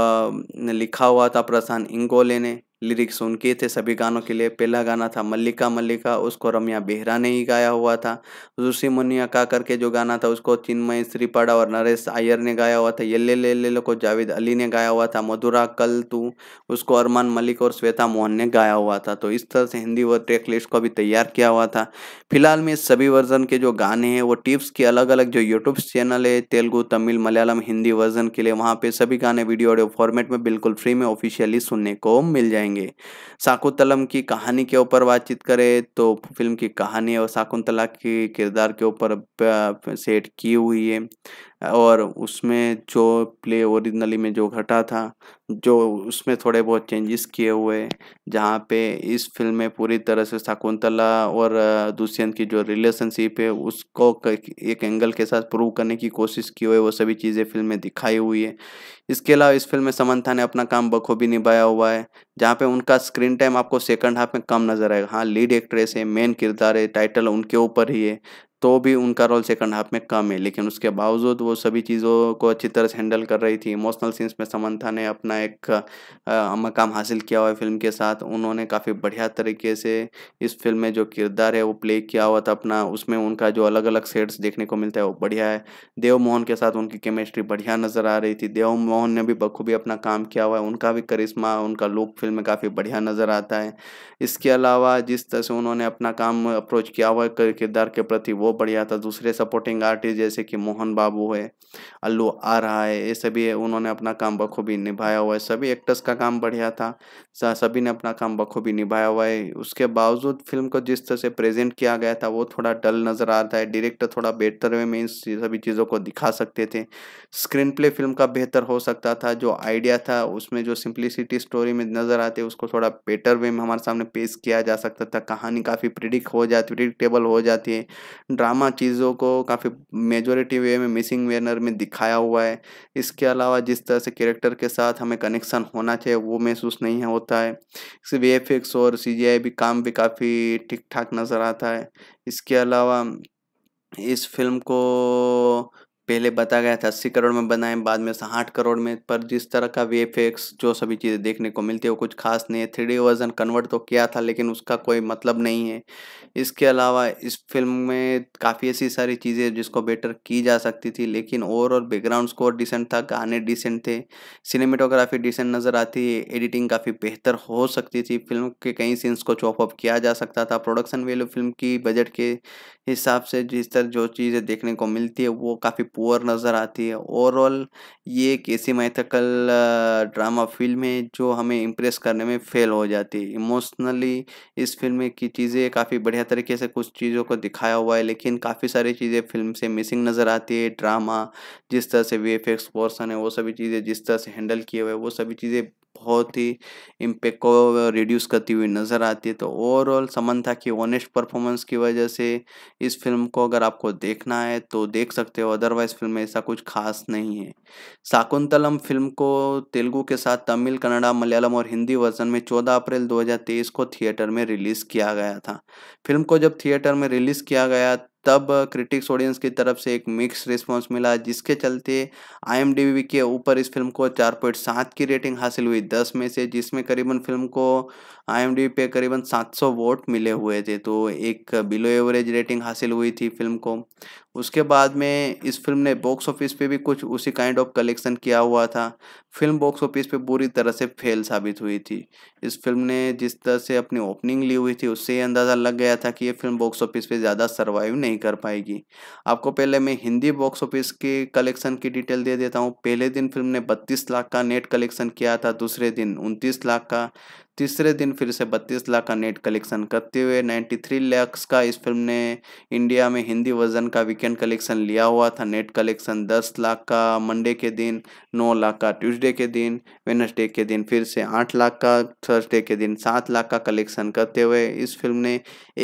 लिखा हुआ था प्रशांत इंगोले ने। लिरिक्स उनके थे सभी गानों के लिए। पहला गाना था मल्लिका मल्लिका, उसको रम्या बेहरा ने ही गाया हुआ था। ऋषि मुनिया का करके जो गाना था, उसको चिन्मयी श्रीपाड़ा और नरेश आयर ने गाया हुआ था। यल्ले ले ले लो को जावेद अली ने गाया हुआ था। मधुरा कल तू, उसको अरमान मलिक और श्वेता मोहन ने गाया हुआ था। तो इस तरह से हिंदी व ट्रैक लिस्ट को भी तैयार किया हुआ था। फिलहाल में सभी वर्जन के जो गाने हैं, वो टिप्स के अलग अलग जो यूट्यूब चैनल है तेलुगु, तमिल, मलयालम, हिंदी वर्जन के लिए, वहाँ पे सभी गाने वीडियो ऑडियो फॉर्मेट में बिल्कुल फ्री में ऑफिशियली सुनने को मिल जाएंगे। शाकुंतलम की कहानी के ऊपर बातचीत करें तो फिल्म की कहानी और शाकुंतला के किरदार के ऊपर सेट की हुई है, और उसमें जो प्ले ओरिजिनली में जो घटा था, जो उसमें थोड़े बहुत चेंजेस किए हुए, जहाँ पे इस फिल्म में पूरी तरह से शाकुंतला और दुष्यंत की जो रिलेशनशिप है, उसको एक एंगल के साथ प्रूव करने की कोशिश की हुई, वो सभी चीज़ें फिल्म में दिखाई हुई है। इसके अलावा इस फिल्म में समंथा ने अपना काम बखूबी निभाया हुआ है, जहाँ पे उनका स्क्रीन टाइम आपको सेकंड हाफ में कम नजर आएगा। हाँ, लीड एक्ट्रेस है, मेन किरदार है, टाइटल उनके ऊपर ही है, तो भी उनका रोल सेकंड हाफ में कम है, लेकिन उसके बावजूद वो सभी चीज़ों को अच्छी तरह से हैंडल कर रही थी। इमोशनल सीन्स में समंथा ने अपना एक मकाम हासिल किया हुआ है फिल्म के साथ। उन्होंने काफ़ी बढ़िया तरीके से इस फिल्म में जो किरदार है वो प्ले किया हुआ था अपना, उसमें उनका जो अलग अलग शेड्स देखने को मिलता है वो बढ़िया है। देव मोहन के साथ उनकी केमिस्ट्री बढ़िया नज़र आ रही थी। देव मोहन ने भी बखूबी अपना काम किया हुआ है, उनका भी करिश्मा, उनका लुक फिल्म में काफ़ी बढ़िया नज़र आता है। इसके अलावा जिस तरह से उन्होंने अपना काम अप्रोच किया हुआ है किरदार के प्रति, वो बढ़िया था। दूसरे सपोर्टिंग आर्टिस्ट जैसे कि मोहन बाबू है, अल्लू आरहा है, ये सभी है, उन्होंने अपना काम बखूबी निभाया हुआ है। सभी एक्टर्स का काम बढ़िया था, सभी ने अपना काम बखूबी निभाया हुआ है। उसके बावजूद फिल्म को जिस तरह से प्रेजेंट किया गया था, वो थोड़ा डल नज़र आता है। डायरेक्टर थोड़ा बेहतर वे में इन सभी चीज़ों को दिखा सकते थे। स्क्रीन प्ले फिल्म का बेहतर हो सकता था। जो आइडिया था उसमें जो सिंप्लिसिटी स्टोरी में नज़र आते, उसको थोड़ा बेटर वे में हमारे सामने पेश किया जा सकता था। कहानी काफ़ी प्रिडिक्ट हो जाती प्रिडिक्टेबल हो जाती है। ड्रामा चीज़ों को काफ़ी मेजोरिटी वे में मिसिंग वेनर में दिखाया हुआ है। इसके अलावा जिस तरह से कैरेक्टर के साथ हमें कनेक्शन होना चाहिए वो महसूस नहीं होता है। इसके वी एफ एक्स और सी जी आई भी काम भी काफ़ी ठीक ठाक नज़र आता है। इसके अलावा इस फिल्म को पहले बताया गया था अस्सी करोड़ में बनाए, बाद में साठ करोड़ में, पर जिस तरह का वी एफ एक्स जो सभी चीज़ें देखने को मिलती है वो कुछ खास नहीं है। थ्री डी वर्जन कन्वर्ट तो किया था लेकिन उसका कोई मतलब नहीं है। इसके अलावा इस फिल्म में काफ़ी ऐसी सारी चीज़ें जिसको बेटर की जा सकती थी, लेकिन ओवरऑल बैकग्राउंड स्कोर डिसेंट था, गाने डिसेंट थे, सिनेमेटोग्राफी डिसेंट नज़र आती है, एडिटिंग काफ़ी बेहतर हो सकती थी, फिल्म के कई सीन्स को चॉपअप किया जा सकता था। प्रोडक्शन वैल्यू फिल्म की बजट के हिसाब से जिस तरह जो चीज़ें देखने को मिलती है वो काफ़ी पुअर नज़र आती है। ओवरऑल ये एक ऐसी मैथकल ड्रामा फिल्म है जो हमें इम्प्रेस करने में फेल हो जाती है। इमोशनली इस फिल्म की चीज़ें काफ़ी बढ़िया तरीके से कुछ चीज़ों को दिखाया हुआ है, लेकिन काफ़ी सारी चीज़ें फिल्म से मिसिंग नज़र आती है। ड्रामा जिस तरह से वी एफ एक्स पोर्सन है वो सभी चीज़ें जिस तरह से हैंडल किए हुए वो सभी चीज़ें बहुत ही इम्पैक्ट को रिड्यूस करती हुई नज़र आती है। तो ओवरऑल समंथा की ऑनेस्ट परफॉर्मेंस की वजह से इस फिल्म को अगर आपको देखना है तो देख सकते हो, अदरवाइज फिल्म में ऐसा कुछ खास नहीं है। शाकुंतलम फिल्म को तेलुगू के साथ तमिल, कन्नड़ा, मलयालम और हिंदी वर्जन में चौदह अप्रैल दो हज़ार तेईस को थिएटर में रिलीज़ किया गया था। फिल्म को जब थिएटर में रिलीज़ किया गया तब क्रिटिक्स ऑडियंस की तरफ से एक मिक्स रिस्पांस मिला, जिसके चलते आई एम डी बी के ऊपर इस फिल्म को चार पॉइंट सात की रेटिंग हासिल हुई दस में से, जिसमें करीबन फिल्म को आई एम डी बी पे करीबन सात सौ वोट मिले हुए थे, तो एक बिलो एवरेज रेटिंग हासिल हुई थी फिल्म को। उसके बाद में इस फिल्म ने बॉक्स ऑफिस पे भी कुछ उसी काइंड ऑफ कलेक्शन किया हुआ था। फिल्म बॉक्स ऑफिस पे बुरी तरह से फेल साबित हुई थी। इस फिल्म ने जिस तरह से अपनी ओपनिंग ली हुई थी उससे अंदाज़ा लग गया था कि ये फिल्म बॉक्स ऑफिस पे ज़्यादा सर्वाइव नहीं कर पाएगी। आपको पहले मैं हिंदी बॉक्स ऑफिस के कलेक्शन की डिटेल दे देता हूँ। पहले दिन फिल्म ने बत्तीस लाख का नेट कलेक्शन किया था, दूसरे दिन उनतीस लाख का, तीसरे दिन फिर से बत्तीस लाख का नेट कलेक्शन करते हुए तिरानवे लाख का इस फिल्म ने इंडिया में हिंदी वर्जन का वीकेंड कलेक्शन लिया हुआ था। नेट कलेक्शन दस लाख का मंडे के दिन, नौ लाख का ट्यूसडे के दिन, वेडनेसडे के दिन फिर से आठ लाख का, थर्सडे के दिन सात लाख का कलेक्शन करते हुए इस फिल्म ने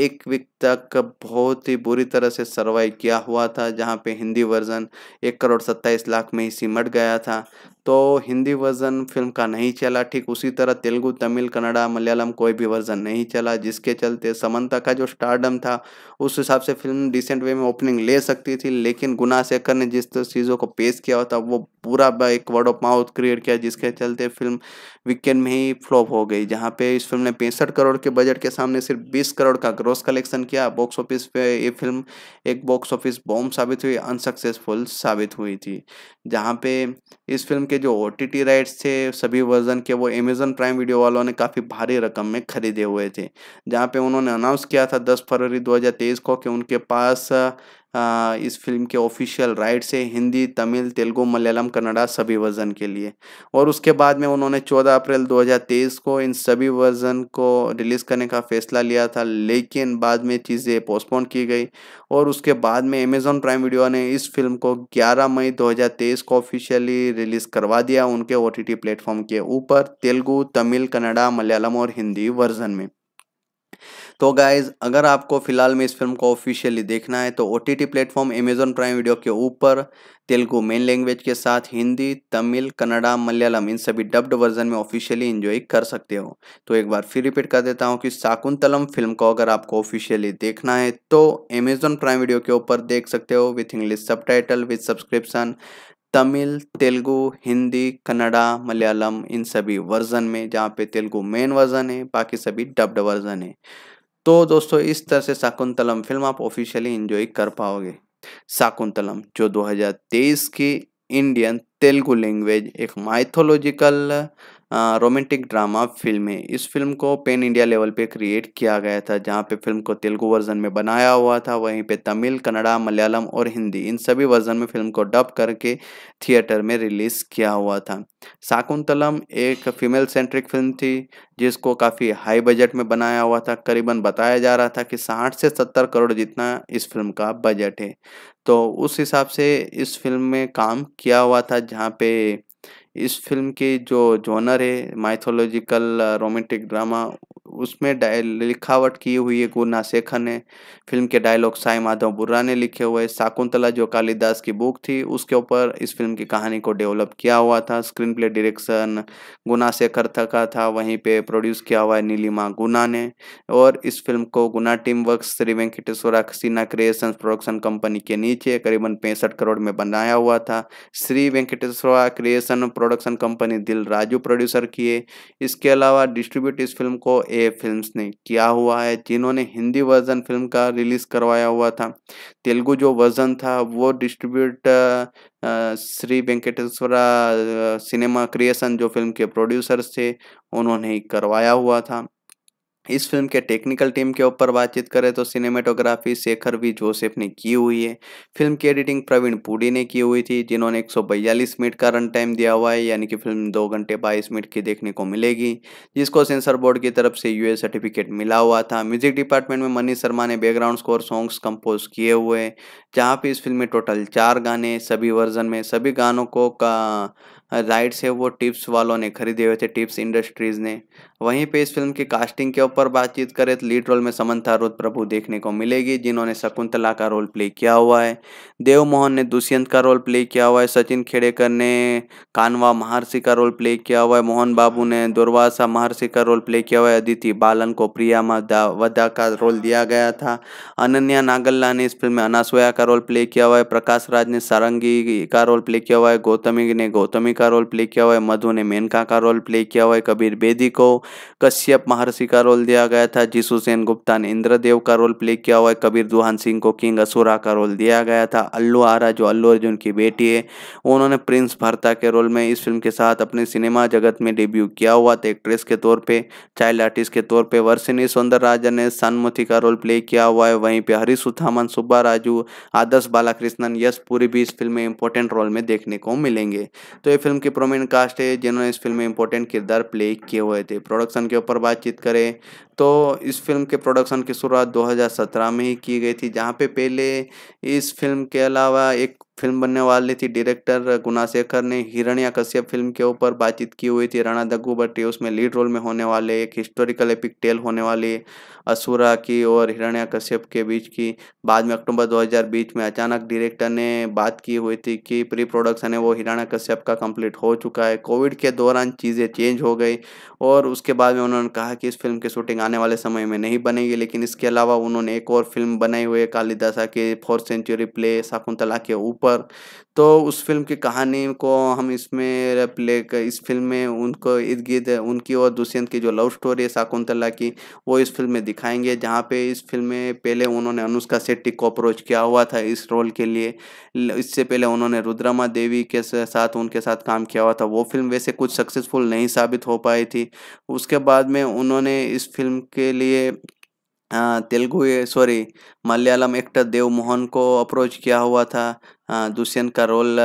एक वीक तक बहुत ही बुरी तरह से सर्वाइव किया हुआ था, जहाँ पे हिंदी वर्जन एक करोड़ सत्ताईस लाख में ही सिमट गया था। तो हिंदी वर्जन फिल्म का नहीं चला, ठीक उसी तरह तेलुगू, तमिल, कन्नड़ा, मलयालम कोई भी वर्जन नहीं चला, जिसके चलते समंता का जो स्टारडम था उस हिसाब से फिल्म डिसेंट वे में ओपनिंग ले सकती थी, लेकिन गुनाशेखर ने जिस तरह चीज़ों को पेश किया होता वो पूरा एक वर्ड ऑफ माउथ क्रिएट किया, जिसके चलते फिल्म वीकेंड में ही फ्लॉप हो गई। जहाँ पे इस फिल्म ने पैंसठ करोड़ के बजट के सामने सिर्फ बीस करोड़ का ग्रॉस कलेक्शन किया। बॉक्स ऑफिस पे ये फिल्म एक बॉक्स ऑफिस बॉम्ब साबित हुई, अनसक्सेसफुल साबित हुई थी। जहाँ पे इस फिल्म के जो ओ टी टी राइट्स थे सभी वर्जन के वो अमेजॉन प्राइम वीडियो वालों ने काफ़ी भारी रकम में खरीदे हुए थे, जहाँ पे उन्होंने अनाउंस किया था दस फरवरी दो हज़ार तेईस को कि उनके पास आ, इस फिल्म के ऑफिशियल राइट्स है हिंदी, तमिल, तेलुगू, मलयालम, कन्नड़ा सभी वर्जन के लिए। और उसके बाद में उन्होंने चौदह अप्रैल दो हज़ार तेईस को इन सभी वर्जन को रिलीज़ करने का फैसला लिया था, लेकिन बाद में चीज़ें पोस्टपोन की गई और उसके बाद में अमेजॉन प्राइम वीडियो ने इस फिल्म को ग्यारह मई दो हज़ार तेईस को ऑफिशियली रिलीज़ करवा दिया उनके ओ टी टी प्लेटफॉर्म के ऊपर तेलुगू, तमिल, कन्नड़ा, मलयालम और हिंदी वर्जन में। तो गाइज़ अगर आपको फ़िलहाल में इस फिल्म को ऑफिशियली देखना है तो O T T platform Amazon Prime video के ऊपर तेलुगू मेन लैंग्वेज के साथ हिंदी, तमिल, कन्नड़ा, मलयालम इन सभी डब्ड वर्जन में ऑफिशियली एंजॉय कर सकते हो। तो एक बार फिर रिपीट कर देता हूँ कि शाकुंतलम फिल्म को अगर आपको ऑफिशियली देखना है तो अमेजॉन प्राइम वीडियो के ऊपर देख सकते हो with English subtitle with subscription, Tamil, Telugu, Hindi, Kannada, Malayalam इन सभी वर्जन में, जहाँ पे तेलुगू मेन वर्जन है, बाकी सभी डब्ड वर्जन है। तो दोस्तों इस तरह से शाकुंतलम फिल्म आप ऑफिशियली एंजॉय कर पाओगे। शाकुंतलम जो दो हज़ार तेईस की इंडियन तेलुगू लैंग्वेज एक माइथोलॉजिकल रोमांटिक ड्रामा फिल्म है। इस फिल्म को पैन इंडिया लेवल पे क्रिएट किया गया था, जहाँ पे फिल्म को तेलुगू वर्जन में बनाया हुआ था, वहीं पे तमिल, कन्नड़ा, मलयालम और हिंदी इन सभी वर्जन में फिल्म को डब करके थिएटर में रिलीज़ किया हुआ था। शाकुंतलम एक फीमेल सेंट्रिक फिल्म थी जिसको काफ़ी हाई बजट में बनाया हुआ था। करीबन बताया जा रहा था कि साठ से सत्तर करोड़ जितना इस फिल्म का बजट है, तो उस हिसाब से इस फिल्म में काम किया हुआ था, जहाँ पे इस फिल्म की जो जॉनर है माइथोलॉजिकल रोमांटिक ड्रामा उसमें लिखावट की हुई है गुणाशेखर ने। फिल्म के डायलॉग साई माधव बुर्रा ने लिखे हुए। शाकुंतला जो कालिदास की बुक थी उसके ऊपर इस फिल्म की कहानी को डेवलप किया हुआ था। स्क्रीन प्ले डायरेक्शन गुणाशेखर का था, वहीं पे प्रोड्यूस किया हुआ है नीलिमा गुना ने। और इस फिल्म को गुना team works Shri Venkateswara cinema creations production company के नीचे करीबन पैंसठ करोड़ में बनाया हुआ था। Shri Venkateswara creation production company Dil Raju producer किए। इसके अलावा डिस्ट्रीब्यूट इस फिल्म को ए फिल्म्स ने किया हुआ है, जिन्होंने हिंदी वर्जन फिल्म का रिलीज करवाया हुआ था। तेलुगु जो वर्जन था वो distribute Shri Venkateswara cinema creation जो फिल्म के प्रोड्यूसर्स थे उन्होंने ही करवाया हुआ था। इस फिल्म के टेक्निकल टीम के ऊपर बातचीत करें तो सिनेमेटोग्राफी शेखर वी जोसेफ ने की हुई है। फिल्म की एडिटिंग प्रवीण पुडी ने की हुई थी, जिन्होंने एक सौ बयालीस मिनट का रन टाइम दिया हुआ है, यानी कि फिल्म दो घंटे बाईस मिनट की देखने को मिलेगी, जिसको सेंसर बोर्ड की तरफ से यूए सर्टिफिकेट मिला हुआ था। म्यूजिक डिपार्टमेंट में मनीष शर्मा ने बैकग्राउंड स्कोर सॉन्ग्स कंपोज किए हुए, जहाँ पे इस फिल्म में टोटल चार गाने सभी वर्जन में, सभी गानों को का राइट्स है वो टिप्स वालों ने खरीदे हुए थे, टिप्स इंडस्ट्रीज ने। वहीं पे इस फिल्म की कास्टिंग के ऊपर बातचीत करें तो लीड रोल में समंथा रुथ प्रभु देखने को मिलेगी, जिन्होंने शकुंतला का रोल प्ले किया हुआ है। देव मोहन ने दुष्यंत का रोल प्ले किया हुआ है। सचिन खेड़ेकर ने कानवा महर्षि का रोल प्ले किया हुआ है। मोहन बाबू ने दुर्वासा महर्षि का रोल प्ले किया हुआ है। अदिति बालन को प्रिया वदा का रोल दिया गया था। अनन्या नागल्ला ने इस फिल्म में अनासोया का रोल प्ले किया हुआ है। प्रकाश राज ने सारंगी का रोल प्ले किया हुआ है। गौतमी ने गौतमी का रोल प्ले किया हुआ है। मधु ने मेनका का रोल प्ले किया हुआ है। कबीर बेदी को कश्यप महर्षि का रोल दिया गया था। जीसू सेन गुप्ता ने इंद्रदेव का रोल प्ले किया हुआ है। कबीर दुहान सिंह को किंग असुरा का रोल दिया गया था। अल्लू आरा जो अल्लू अर्जुन की बेटी है उन्होंने प्रिंस भारता के रोल में इस फिल्म के साथ अपने सिनेमा जगत में डेब्यू किया हुआ था। एक्ट्रेस के तौर पर, चाइल्ड आर्टिस्ट के तौर पर वर्षिनी सौंदरराजन ने सन्मुथी का रोल प्ले किया हुआ है। वहीं पर हरीश उथामन, सुब्बाराजू, आदर्श बालाकृष्णन, यश पुरी भी इस फिल्म में इंपॉर्टेंट रोल में देखने को मिलेंगे। तो ये फिल्म की प्रोमिनेंट कास्ट है जिन्होंने इस फिल्म में इंपॉर्टेंट किरदार प्ले किए हुए थे। प्रोडक्शन के ऊपर बातचीत करें तो इस फिल्म के प्रोडक्शन की शुरुआत दो हज़ार सत्रह में ही की गई थी, जहां पे पहले इस फिल्म के अलावा एक फिल्म बनने वाली थी। डायरेक्टर गुणाशेखर ने हिरण्यकश्यप फिल्म के ऊपर बातचीत की हुई थी। राणा दग्गुबाटी उसमें लीड रोल में होने वाले, एक हिस्टोरिकल एपिक टेल होने वाली असुरा की और हिरण्यकश्यप के बीच की। बाद में अक्टूबर दो हज़ार बीस में अचानक डायरेक्टर ने बात की हुई थी कि प्री प्रोडक्शन है वो हिरण्यकश्यप का कंप्लीट हो चुका है। कोविड के दौरान चीज़ें चेंज हो गई और उसके बाद में उन्होंने कहा कि इस फिल्म की शूटिंग आने वाले समय में नहीं बनेगी। लेकिन इसके अलावा उन्होंने एक और फिल्म बनाई हुई है कालिदासा के फोर्थ सेंचुरी प्ले शाकुंतला के पर। तो उस फिल्म की कहानी को हम इसमें प्ले इस फिल्म में उनको इर्द गिर्द उनकी और दुष्यंत की जो लव स्टोरी है शाकुंतला की वो इस फिल्म में दिखाएंगे, जहां पे इस फिल्म में पहले उन्होंने अनुष्का शेट्टी को अप्रोच किया हुआ था इस रोल के लिए। इससे पहले उन्होंने रुद्रमादेवी के साथ उनके साथ काम किया हुआ था, वो फिल्म वैसे कुछ सक्सेसफुल नहीं साबित हो पाई थी। उसके बाद में उन्होंने इस फिल्म के लिए तेलुगु सॉरी मलयालम एक्टर देव मोहन को अप्रोच किया हुआ था दुष्यंत का रोल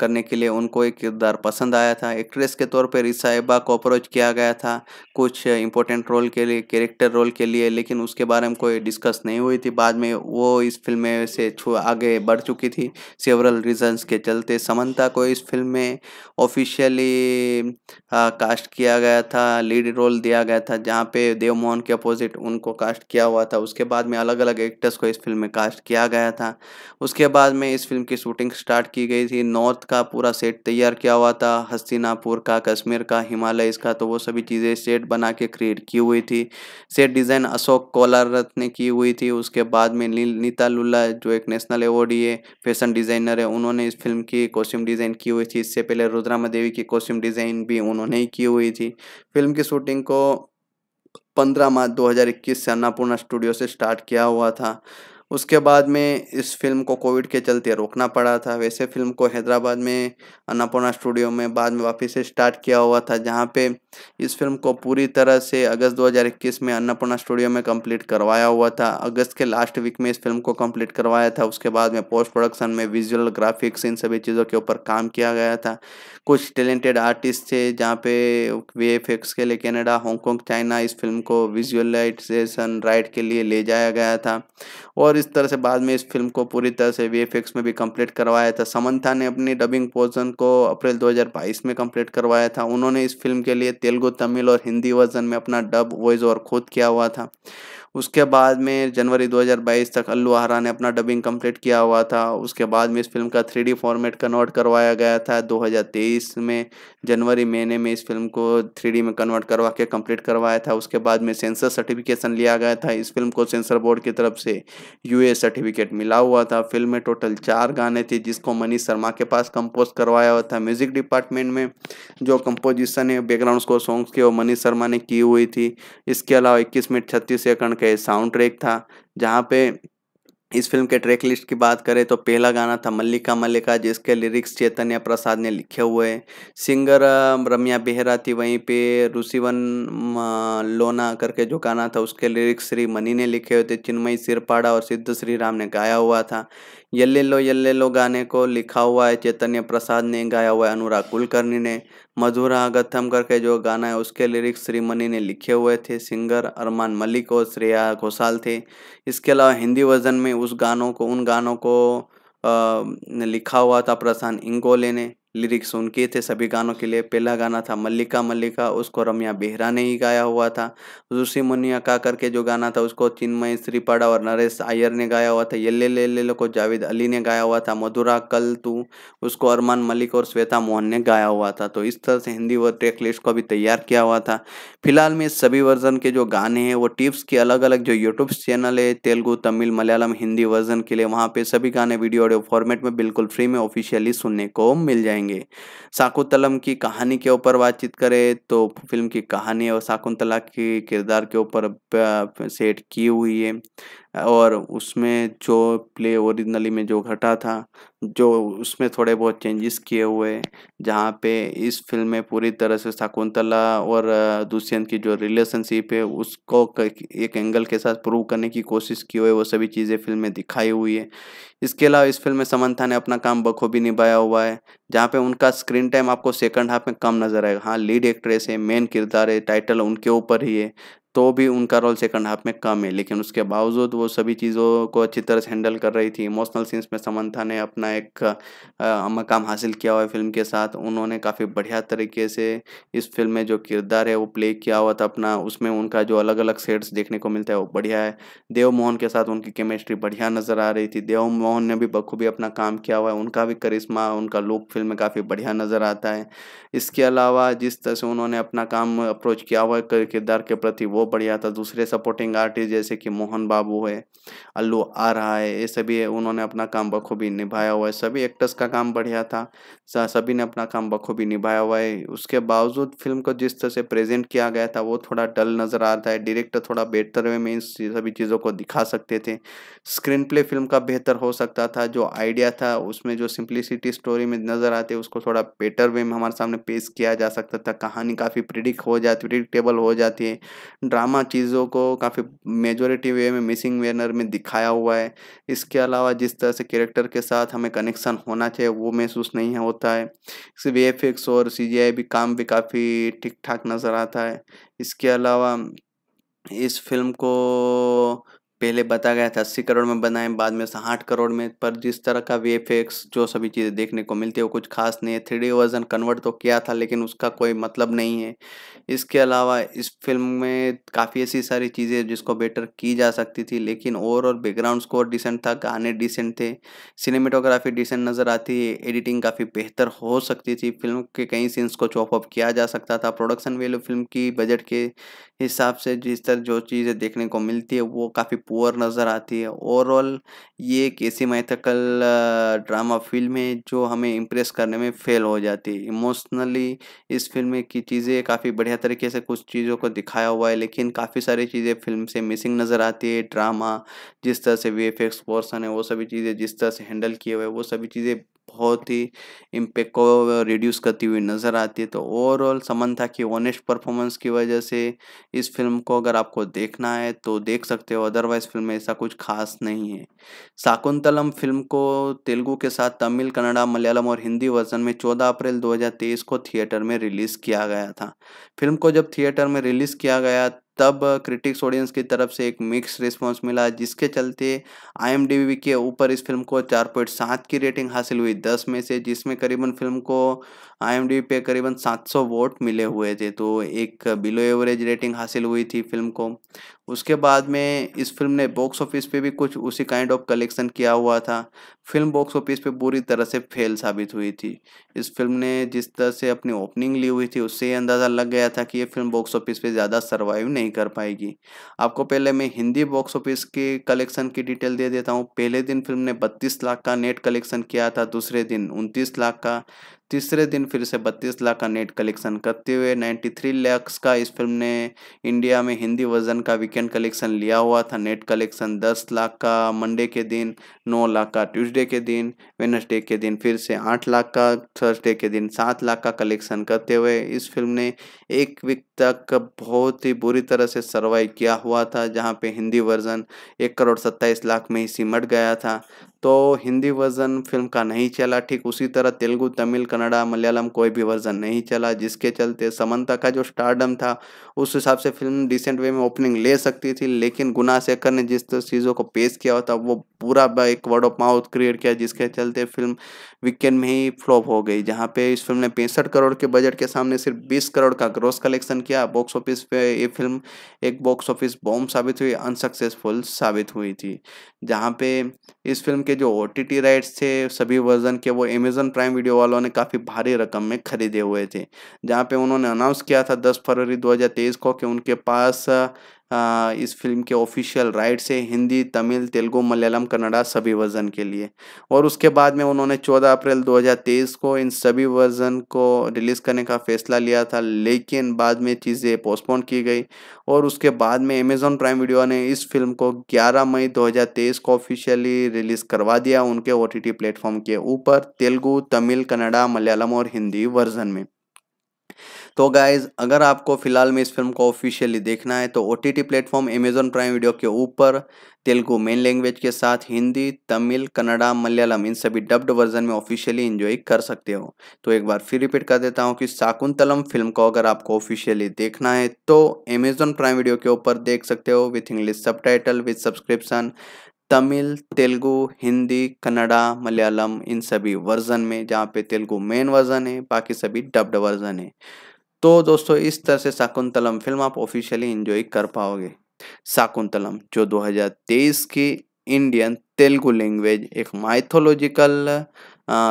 करने के लिए, उनको एक किरदार पसंद आया था। एक्ट्रेस के तौर पर रिसाइबा को अप्रोच किया गया था कुछ इंपॉर्टेंट रोल के लिए, कैरेक्टर रोल के लिए, लेकिन उसके बारे में कोई डिस्कस नहीं हुई थी। बाद में वो इस फिल्म से छू आगे बढ़ चुकी थी सेवरल रीजंस के चलते। समंता को इस फिल्म में ऑफिशियली कास्ट किया गया था, लीड रोल दिया गया था, जहाँ पे देव मोहन के अपोजिट उनको कास्ट किया हुआ था। उसके बाद में अलग अलग एक्टर्स को इस फिल्म में कास्ट किया गया था। उसके बाद में इस फिल्म की शूटिंग स्टार्ट की गई थी। नॉर्थ का पूरा सेट तैयार किया हुआ था, हस्तिनापुर का, कश्मीर का, हिमालय इसका, तो वो सभी चीज़ें सेट बना के क्रिएट की हुई थी। सेट डिज़ाइन अशोक कोलारथ ने की हुई थी। उसके बाद में नीता लुल्ला जो एक नेशनल अवॉर्डी है फैशन डिज़ाइनर है उन्होंने इस फिल्म की कॉस्ट्यूम डिज़ाइन की हुई थी। इससे पहले रुद्रमादेवी की कॉस्ट्यूम डिज़ाइन भी उन्होंने ही की हुई थी। फिल्म की शूटिंग को पंद्रह मार्च दो हज़ार इक्कीस से अन्नपूर्णा स्टूडियो से स्टार्ट किया हुआ था। उसके बाद में इस फिल्म को कोविड के चलते रोकना पड़ा था। वैसे फिल्म को हैदराबाद में अन्नपूर्णा स्टूडियो में बाद में वापस से स्टार्ट किया हुआ था, जहां पे इस फिल्म को पूरी तरह से अगस्त दो हज़ार इक्कीस में अन्नपूर्णा स्टूडियो में कंप्लीट करवाया हुआ था। अगस्त के लास्ट वीक में इस फिल्म को कंप्लीट करवाया था। उसके बाद में पोस्ट प्रोडक्शन में विजुअल, ग्राफिक्स, इन सभी चीज़ों के ऊपर काम किया गया था। कुछ टैलेंटेड आर्टिस्ट थे, जहाँ पे वी एफ एक्स के लिए कनाडा, हांगकॉन्ग, चाइना इस फिल्म को विजुअलाइजेशन राइट के लिए ले जाया गया था। और जिस तरह से बाद में इस फिल्म को पूरी तरह से वीएफएक्स में भी कंप्लीट करवाया था। समंथा ने अपनी डबिंग पोर्शन को अप्रैल दो हज़ार बाईस में कंप्लीट करवाया था। उन्होंने इस फिल्म के लिए तेलुगु, तमिल और हिंदी वर्जन में अपना डब वॉइस और खुद किया हुआ था। उसके बाद में जनवरी दो हज़ार बाईस तक अल्लू आरा ने अपना डबिंग कंप्लीट किया हुआ था। उसके बाद में इस फिल्म का थ्री डी फॉर्मेट कन्वर्ट करवाया गया था। दो हज़ार तेईस में जनवरी महीने में इस फिल्म को थ्री डी में कन्वर्ट करवा के कंप्लीट करवाया था। उसके बाद में सेंसर सर्टिफिकेशन लिया गया था। इस फिल्म को सेंसर बोर्ड की तरफ से यूए सर्टिफिकेट मिला हुआ था। फिल्म में टोटल चार गाने थे जिसको मनीष शर्मा के पास कंपोज करवाया हुआ था। म्यूजिक डिपार्टमेंट में जो कंपोजिशन है बैकग्राउंड स्कोर सॉन्ग्स के वो मनीष शर्मा ने की हुई थी। इसके अलावा इक्कीस मिनट छत्तीस सेकंड का साउंड ट्रैक था। जहाँ पे इस फिल्म के ट्रैक लिस्ट की बात करें तो पहला गाना था मल्लिका मल्लिका, जिसके लिरिक्स चैतन्य प्रसाद ने लिखे हुए। सिंगर रम्या बेहरा थी। वहीं पे रुशिवन लोना करके जो गाना था उसके लिरिक्स श्रीमनी ने लिखे हुए थे। चिन्मयी श्रीपाड़ा और सिद्ध श्री राम ने गाया हुआ था। यल्ले लो यल्ले लो गाने को लिखा हुआ है चैतन्य प्रसाद ने, गाया हुआ है अनुराग कुलकर्णी ने। मधुरा गथम करके जो गाना है उसके लिरिक्स श्रीमनी ने लिखे हुए थे। सिंगर अरमान मलिक और श्रेया घोषाल थे। इसके अलावा हिंदी वर्जन में उस गानों को उन गानों को आ, लिखा हुआ था प्रशांत इंगोले ने। लिरिक्स उनके थे सभी गानों के लिए। पहला गाना था मल्लिका मल्लिका, उसको रम्या बेहरा ने ही गाया हुआ था। ऋषि मुनिया का करके जो गाना था उसको चिन्मयी श्रीपाड़ा और नरेश आयर ने गाया हुआ था। यल्ले ले ले लो को जावेद अली ने गाया हुआ था। मधुरा कल तू, उसको अरमान मलिक और श्वेता मोहन ने गाया हुआ था। तो इस तरह से हिंदी व ट्रैक लिस्ट को भी तैयार किया हुआ था। फिलहाल में सभी वर्जन के जो गाने हैं वो टिप्स के अलग अलग जो यूट्यूब चैनल है तेलुगु, तमिल, मलयालम, हिंदी वर्जन के लिए वहाँ पे सभी गाने वीडियो ऑडियो फॉर्मेट में बिल्कुल फ्री में ऑफिशियली सुनने को मिल जाएंगे। शाकुंतलम की कहानी के ऊपर बातचीत करें तो फिल्म की कहानी और शाकुंतला के किरदार के ऊपर सेट की हुई है और उसमें जो प्ले ओरिजिनली में जो घटा था जो उसमें थोड़े बहुत चेंजेस किए हुए, जहाँ पे इस फिल्म में पूरी तरह से शाकुंतला और दुष्यंत की जो रिलेशनशिप है उसको एक एंगल के साथ प्रूव करने की कोशिश की हुई, वो सभी चीज़ें फिल्म में दिखाई हुई है। इसके अलावा इस फिल्म में समंथा ने अपना काम बखूबी निभाया हुआ है, जहाँ पे उनका स्क्रीन टाइम आपको सेकंड हाफ में कम नजर आएगा। हाँ, लीड एक्ट्रेस है, मेन किरदार है, टाइटल उनके ऊपर ही है, तो भी उनका रोल सेकंड हाफ में कम है, लेकिन उसके बावजूद वो सभी चीज़ों को अच्छी तरह से हैंडल कर रही थी। इमोशनल सीन्स में समंथा ने अपना एक आ, मकाम हासिल किया हुआ है फिल्म के साथ। उन्होंने काफ़ी बढ़िया तरीके से इस फिल्म में जो किरदार है वो प्ले किया हुआ था अपना, उसमें उनका जो अलग अलग शेड्स देखने को मिलता है वो बढ़िया है। देव मोहन के साथ उनकी केमिस्ट्री बढ़िया नज़र आ रही थी। देव मोहन ने भी बखूबी अपना काम किया हुआ है, उनका भी करिश्मा, उनका लुक फिल्म में काफ़ी बढ़िया नज़र आता है। इसके अलावा जिस तरह से उन्होंने अपना काम अप्रोच किया हुआ है किरदार के प्रति बढ़िया था। दूसरे सपोर्टिंग आर्टिस्ट जैसे कि मोहन बाबू है, अल्लू आरहा है, ये सभी है, उन्होंने अपना काम बखूबी निभाया हुआ है। सभी एक्टर्स का काम बढ़िया था, सभी ने अपना काम बखूबी निभाया हुआ है। उसके बावजूद फिल्म को जिस तरह से प्रेजेंट किया गया था वो थोड़ा डल नज़र आता है। डायरेक्टर थोड़ा बेहतर वे में इन सभी चीज़ों को दिखा सकते थे। स्क्रीन प्ले फिल्म का बेहतर हो सकता था। जो आइडिया था उसमें जो सिंप्लिसिटी स्टोरी में नज़र आते उसको थोड़ा बेटर वे में हमारे सामने पेश किया जा सकता था। कहानी काफ़ी प्रिडिक्ट हो जाती प्रिडिक्टेबल हो जाती है। ड्रामा चीज़ों को काफ़ी मेजोरिटी वे में मिसिंग वेनर में दिखाया हुआ है। इसके अलावा जिस तरह से कैरेक्टर के साथ हमें कनेक्शन होना चाहिए वो महसूस नहीं होता है। इससे वी एफ एक्स और सी जी आई भी काम भी काफ़ी ठीक ठाक नज़र आता है। इसके अलावा इस फिल्म को पहले बताया गया था अस्सी करोड़ में बनाए, बाद में साठ करोड़ में, पर जिस तरह का वी एफ एक्स जो सभी चीज़ें देखने को मिलती है वो कुछ खास नहीं है। थ्री डी वर्जन कन्वर्ट तो किया था लेकिन उसका कोई मतलब नहीं है। इसके अलावा इस फिल्म में काफ़ी ऐसी सारी चीज़ें जिसको बेटर की जा सकती थी, लेकिन ओवरऑल बैकग्राउंड स्कोर डिसेंट था, गाने डिसेंट थे, सिनेमेटोग्राफी डिसेंट नज़र आती है, एडिटिंग काफ़ी बेहतर हो सकती थी। फिल्म के कई सीन्स को चॉप अप किया जा सकता था। प्रोडक्शन वैल्यू फिल्म की बजट के हिसाब से जिस तरह जो चीज़ें देखने को मिलती है वो काफ़ी पुअर नज़र आती है। ओवरऑल ये एक ऐसी मैथकल ड्रामा फिल्म है जो हमें इम्प्रेस करने में फेल हो जाती है। इमोशनली इस फिल्म की चीज़ें काफ़ी बढ़िया तरीके से कुछ चीज़ों को दिखाया हुआ है, लेकिन काफ़ी सारी चीज़ें फिल्म से मिसिंग नज़र आती है। ड्रामा जिस तरह से वी एफ एक्स पोर्सन है वो सभी चीज़ें जिस तरह से हैंडल किए हुए वो सभी चीज़ें बहुत ही इम्पैक्ट को रिड्यूस करती हुई नज़र आती है। तो ओवरऑल समंथा की ऑनेस्ट परफॉर्मेंस की वजह से इस फिल्म को अगर आपको देखना है तो देख सकते हो, अदरवाइज़ फिल्म में ऐसा कुछ खास नहीं है। शाकुंतलम फिल्म को तेलुगू के साथ तमिल, कन्नड़ा, मलयालम और हिंदी वर्जन में चौदह अप्रैल दो हज़ार तेईस को थिएटर में रिलीज़ किया गया था। फिल्म को जब थिएटर में रिलीज़ किया गया तब क्रिटिक्स ऑडियंस की तरफ से एक मिक्स रिस्पांस मिला, जिसके चलते आई एम डी बी के ऊपर इस फिल्म को चार पॉइंट सात की रेटिंग हासिल हुई दस में से, जिसमें करीबन फिल्म को आई एम डी बी पे करीबन सात सौ वोट मिले हुए थे। तो एक बिलो एवरेज रेटिंग हासिल हुई थी फिल्म को। उसके बाद में इस फिल्म ने बॉक्स ऑफिस पे भी कुछ उसी काइंड ऑफ कलेक्शन किया हुआ था। फिल्म बॉक्स ऑफिस पे पूरी तरह से फेल साबित हुई थी। इस फिल्म ने जिस तरह से अपनी ओपनिंग ली हुई थी उससे अंदाज़ा लग गया था कि ये फिल्म बॉक्स ऑफिस पे ज़्यादा सर्वाइव नहीं कर पाएगी। आपको पहले मैं हिंदी बॉक्स ऑफिस के कलेक्शन की डिटेल दे देता हूँ। पहले दिन फिल्म ने बत्तीस लाख का नेट कलेक्शन किया था, दूसरे दिन उनतीस लाख का, तीसरे दिन फिर से बत्तीस लाख का नेट कलेक्शन करते हुए तिरानवे लाख का इस फिल्म ने इंडिया में हिंदी वर्जन का वीकेंड कलेक्शन लिया हुआ था। नेट कलेक्शन दस लाख का मंडे के दिन, नौ लाख का ट्यूसडे के दिन, वेडनेसडे के दिन फिर से आठ लाख का, थर्सडे के दिन सात लाख का कलेक्शन करते हुए इस फिल्म ने एक वीक तक बहुत ही बुरी तरह से सर्वाइव किया हुआ था, जहाँ पे हिंदी वर्जन एक करोड़ सत्ताईस लाख में ही सिमट गया था। तो हिंदी वर्जन फिल्म का नहीं चला, ठीक उसी तरह तेलुगु, तमिल, कन्नड़ा, मलयालम कोई भी वर्जन नहीं चला, जिसके चलते समंता का जो स्टारडम था उस हिसाब से फिल्म डिसेंट वे में ओपनिंग ले सकती थी, लेकिन गुनाशेखर ने जिस तरह चीज़ों को पेश किया था वो पूरा एक वर्ड ऑफ माउथ क्रिएट किया, जिसके चलते फिल्म वीकेंड में ही फ्लॉप हो गई। जहाँ पे इस फिल्म ने पैंसठ करोड़ के बजट के सामने सिर्फ बीस करोड़ का ग्रॉस कलेक्शन किया। बॉक्स ऑफिस पे ये फिल्म एक बॉक्स ऑफिस बॉम्ब साबित हुई, अनसक्सेसफुल साबित हुई थी। जहाँ पे इस फिल्म के जो ओ टी टी राइट्स थे सभी वर्जन के वो अमेज़न प्राइम वीडियो वालों ने काफ़ी भारी रकम में खरीदे हुए थे। जहाँ पे उन्होंने अनाउंस किया था दस फरवरी दो हज़ार तेईस को कि उनके पास आ, इस फिल्म के ऑफिशियल राइट्स है हिंदी, तमिल, तेलुगु, मलयालम, कन्नड़ा सभी वर्जन के लिए। और उसके बाद में उन्होंने चौदह अप्रैल दो हज़ार तेईस को इन सभी वर्जन को रिलीज़ करने का फैसला लिया था, लेकिन बाद में चीज़ें पोस्टपोन की गई और उसके बाद में अमेज़न प्राइम वीडियो ने इस फिल्म को ग्यारह मई दो हज़ार तेईस को ऑफिशियली रिलीज़ करवा दिया उनके ओ टी टी प्लेटफॉर्म के ऊपर तेलुगु, तमिल, कन्नड़ा, मलयालम और हिंदी वर्जन में। तो गाइज़, अगर आपको फ़िलहाल में इस फिल्म को ऑफिशियली देखना है तो O T T platform Amazon prime video के ऊपर तेलुगु मेन लैंग्वेज के साथ हिंदी, तमिल, कन्नड़ा, मलयालम इन सभी डब्ड वर्जन में ऑफिशियली एंजॉय कर सकते हो। तो एक बार फिर रिपीट कर देता हूँ कि शाकुंतलम फिल्म को अगर आपको ऑफिशियली देखना है तो अमेज़न प्राइम वीडियो के ऊपर देख सकते हो with English subtitle with subscription, Tamil, Telugu, Hindi, Kannada, Malayalam इन सभी वर्जन में, जहाँ पे तेलुगु मेन वर्जन है, बाकी सभी डब्ड वर्जन है। तो दोस्तों, इस तरह से शाकुंतलम फिल्म आप ऑफिशियली एंजॉय कर पाओगे। शाकुंतलम जो दो हज़ार तेईस की इंडियन तेलुगु लैंग्वेज एक माइथोलॉजिकल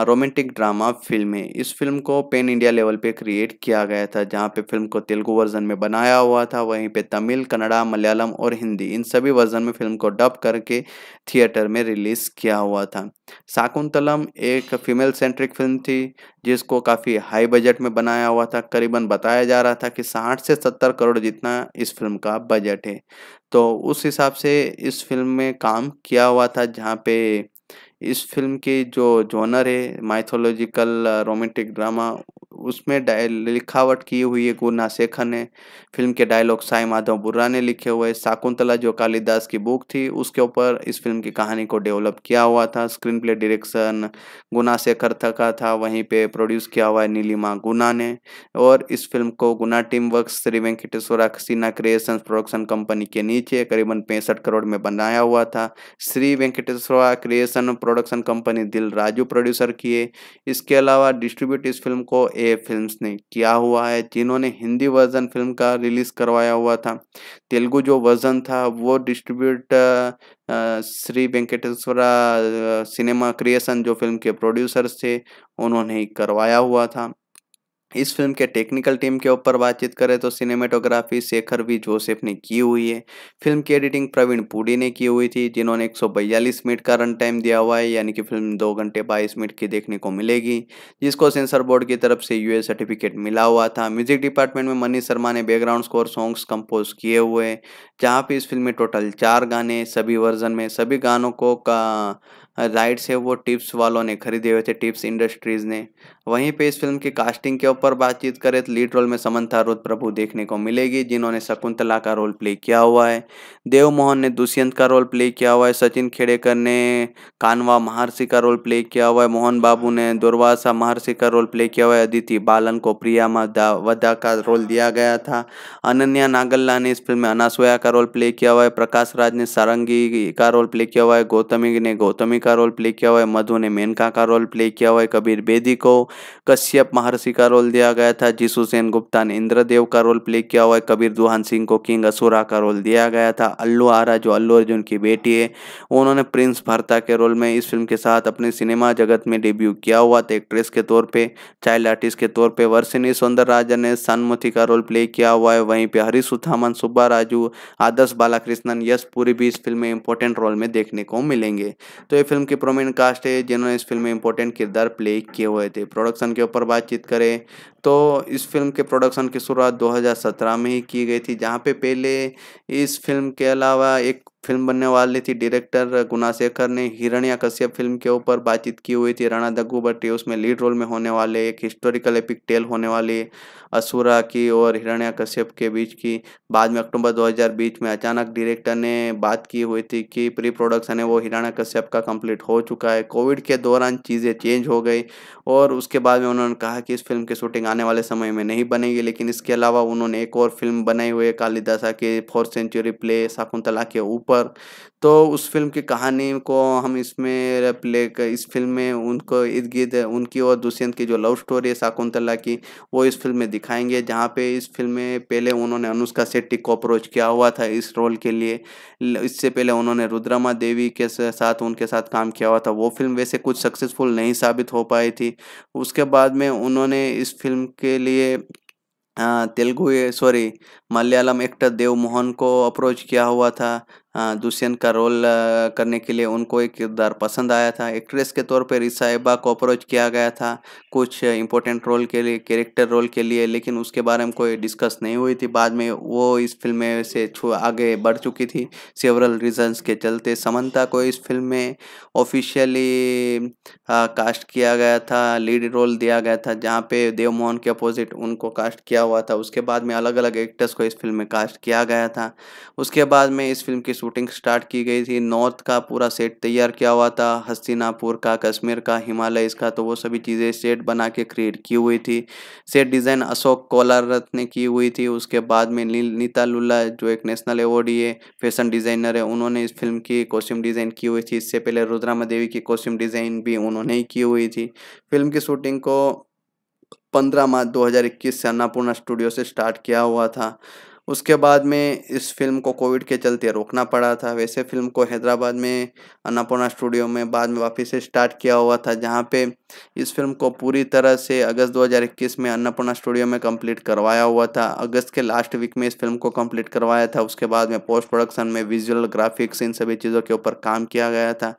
रोमांटिक ड्रामा फिल्म है। इस फिल्म को पैन इंडिया लेवल पे क्रिएट किया गया था, जहाँ पे फिल्म को तेलुगु वर्जन में बनाया हुआ था, वहीं पे तमिल, कन्नड़ा, मलयालम और हिंदी इन सभी वर्जन में फिल्म को डब करके थिएटर में रिलीज़ किया हुआ था। शाकुंतलम एक फीमेल सेंट्रिक फिल्म थी जिसको काफ़ी हाई बजट में बनाया हुआ था। करीबन बताया जा रहा था कि साठ से सत्तर करोड़ जितना इस फिल्म का बजट है, तो उस हिसाब से इस फिल्म में काम किया हुआ था। जहाँ पे इस फिल्म की जो जॉनर है माइथोलॉजिकल रोमांटिक ड्रामा, उसमें डाय लिखावट की हुई है गुनाशेखर ने। फिल्म के डायलॉग साई माधव बुर्रा ने लिखे हुए। शाकुंतला जो कालिदास की बुक थी उसके ऊपर इस फिल्म की कहानी को डेवलप किया हुआ था। स्क्रीन प्ले डायरेक्शन गुनाशेखर का था, वहीं पे प्रोड्यूस किया हुआ है नीलिमा गुना ने। और इस फिल्म को गुना team works Shri Venkateswara cinema creations production company के नीचे करीबन पैंसठ करोड़ में बनाया हुआ था। Shri Venkateswara creation production company Dil Raju producer किए। इसके अलावा डिस्ट्रीब्यूट इस फिल्म को ए फिल्म्स ने किया हुआ है, जिन्होंने हिंदी वर्जन फिल्म का रिलीज़ करवाया हुआ था। तेलुगु जो वर्जन था वो distribute Shri Venkateswara cinema creation जो फिल्म के प्रोड्यूसर्स थे उन्होंने ही करवाया हुआ था। इस फिल्म के टेक्निकल टीम के ऊपर बातचीत करें तो सिनेमेटोग्राफी शेखर वी जोसेफ ने की हुई है। फिल्म की एडिटिंग प्रवीण पुडी ने की हुई थी, जिन्होंने एक सौ बयालीस मिनट का रन टाइम दिया हुआ है, यानी कि फिल्म दो घंटे बाईस मिनट की देखने को मिलेगी, जिसको सेंसर बोर्ड की तरफ से यूए सर्टिफिकेट मिला हुआ था। म्यूजिक डिपार्टमेंट में मनीष शर्मा ने बैकग्राउंड स्कोर सॉन्ग्स कंपोज किए हुए, जहाँ पे इस फिल्म में टोटल चार गाने सभी वर्जन में, सभी गानों को का राइट्स है वो टिप्स वालों ने खरीदे हुए थे, टिप्स इंडस्ट्रीज़ ने। वहीं पे इस फिल्म की कास्टिंग के ऊपर बातचीत करें तो लीड रोल में समंथा रुथ प्रभु देखने को मिलेगी, जिन्होंने शकुंतला का रोल प्ले किया हुआ है। देव मोहन ने दुष्यंत का रोल प्ले किया हुआ है। सचिन खेड़ेकर ने कानवा महर्षि का रोल प्ले किया हुआ है। मोहन बाबू ने दुर्वासा महर्षि का रोल प्ले किया हुआ है। अदिति बालन को प्रिया वदा का रोल दिया गया था। अनन्या नागल्ला ने इस फिल्म में अनासुया का रोल प्ले किया हुआ है। प्रकाश राज ने सारंगी का रोल प्ले किया हुआ है। गौतमी ने गौतमी का रोल प्ले किया हुआ है। मधु ने मेनका का रोल प्ले किया हुआ है। कबीर बेदी को कश्यप महर्षि का रोल दिया गया था। जीसू सेन गुप्ता ने इंद्रदेव का रोल प्ले किया हुआ है। कबीर दुहान सिंह को किंग असुरा का रोल दिया गया था। अल्लू आरा जो अल्लू अर्जुन की बेटी है, उन्होंने प्रिंस भरता के रोल में इस फिल्म के साथ अपने सिनेमा जगत में डेब्यू किया हुआ था। एक्ट्रेस के तौर पर, चाइल्ड आर्टिस्ट के तौर पर वर्षिनी सौंदरराजन ने सन्मुथी का रोल प्ले किया हुआ है। वहीं पर हरीश उथामन, सुब्बाराजू, आदर्श बालाकृष्णन, यश पुरी भी इस फिल्म में इंपॉर्टेंट रोल में देखने को मिलेंगे। तो ये फिल्म की प्रोमिनेंट कास्ट है जिन्होंने इस फिल्म में इंपॉर्टेंट किरदार प्ले किए हुए थे। प्रोडक्शन के ऊपर बातचीत करें तो इस फिल्म के प्रोडक्शन की शुरुआत दो हज़ार सत्रह में ही की गई थी, जहां पे पहले इस फिल्म के अलावा एक फिल्म बनने वाली थी। डायरेक्टर गुणाशेखर ने हिरण्यकश्यप फिल्म के ऊपर बातचीत की हुई थी। राणा दग्गू भट्टी उसमें लीड रोल में होने वाले, एक हिस्टोरिकल एपिक टेल होने वाली असुरा की और हिरण्यकश्यप के बीच की। बाद में अक्टूबर दो हज़ार बीस में अचानक डायरेक्टर ने बात की हुई थी कि प्री प्रोडक्शन है वो हिरण्यकश्यप का कंप्लीट हो चुका है। कोविड के दौरान चीज़ें चेंज हो गई और उसके बाद में उन्होंने कहा कि इस फिल्म की शूटिंग आने वाले समय में नहीं बनेगी। लेकिन इसके अलावा उन्होंने एक और फिल्म बनाई हुई है, कालिदासा के फोर्थ सेंचुरी प्ले शाकुंतला के ऊपर। पर तो उस फिल्म की कहानी को हम इसमें प्ले इस फिल्म में उनको इर्द गिर्द उनकी और दुष्यंत की जो लव स्टोरी है शाकुंतला की, वो इस फिल्म में दिखाएंगे। जहां पे इस फिल्म में पहले उन्होंने अनुष्का शेट्टी को अप्रोच किया हुआ था इस रोल के लिए। इससे पहले उन्होंने रुद्रमादेवी के साथ उनके साथ काम किया हुआ था, वो फिल्म वैसे कुछ सक्सेसफुल नहीं साबित हो पाई थी। उसके बाद में उन्होंने इस फिल्म के लिए तेलुगु सॉरी मलयालम एक्टर देव मोहन को अप्रोच किया हुआ था दुष्यंत का रोल करने के लिए। उनको एक किरदार पसंद आया था। एक्ट्रेस के तौर पर रिसाइबा को अप्रोच किया गया था कुछ इंपॉर्टेंट रोल के लिए, कैरेक्टर रोल के लिए, लेकिन उसके बारे में कोई डिस्कस नहीं हुई थी। बाद में वो इस फिल्म में से छू आगे बढ़ चुकी थी सेवरल रीजंस के चलते। समंथा को इस फिल्म में ऑफिशियली कास्ट किया गया था, लीड रोल दिया गया था, जहाँ पे देव मोहन के अपोजिट उनको कास्ट किया हुआ था। उसके बाद में अलग अलग एक्टर्स को इस फिल्म में कास्ट किया गया था। उसके बाद में इस फिल्म की शूटिंग स्टार्ट की गई थी। नॉर्थ का पूरा सेट तैयार किया हुआ था, हस्तिनापुर का, कश्मीर का, हिमालय इसका, तो वो सभी चीज़ें सेट बना के क्रिएट की हुई थी। सेट डिज़ाइन अशोक कोलारथ ने की हुई थी। उसके बाद में नीता लुल्ला जो एक नेशनल अवॉर्डी है, फैशन डिज़ाइनर है, उन्होंने इस फिल्म की कॉस्ट्यूम डिज़ाइन की हुई थी। इससे पहले रुद्रमादेवी की कॉस्ट्यूम डिज़ाइन भी उन्होंने ही की हुई थी। फिल्म की शूटिंग को पंद्रह मार्च दो हज़ार इक्कीस से अन्नपूर्णा स्टूडियो से स्टार्ट किया हुआ था। उसके बाद में इस फिल्म को कोविड के चलते रोकना पड़ा था। वैसे फिल्म को हैदराबाद में अन्नपूर्णा स्टूडियो में बाद में वापस से स्टार्ट किया हुआ था, जहां पे इस फिल्म को पूरी तरह से अगस्त दो हज़ार इक्कीस में अन्नपूर्णा स्टूडियो में कंप्लीट करवाया हुआ था। अगस्त के लास्ट वीक में इस फिल्म को कंप्लीट करवाया था। उसके बाद में पोस्ट प्रोडक्शन में विजुअल, ग्राफिक्स, इन सभी चीज़ों के ऊपर काम किया गया था।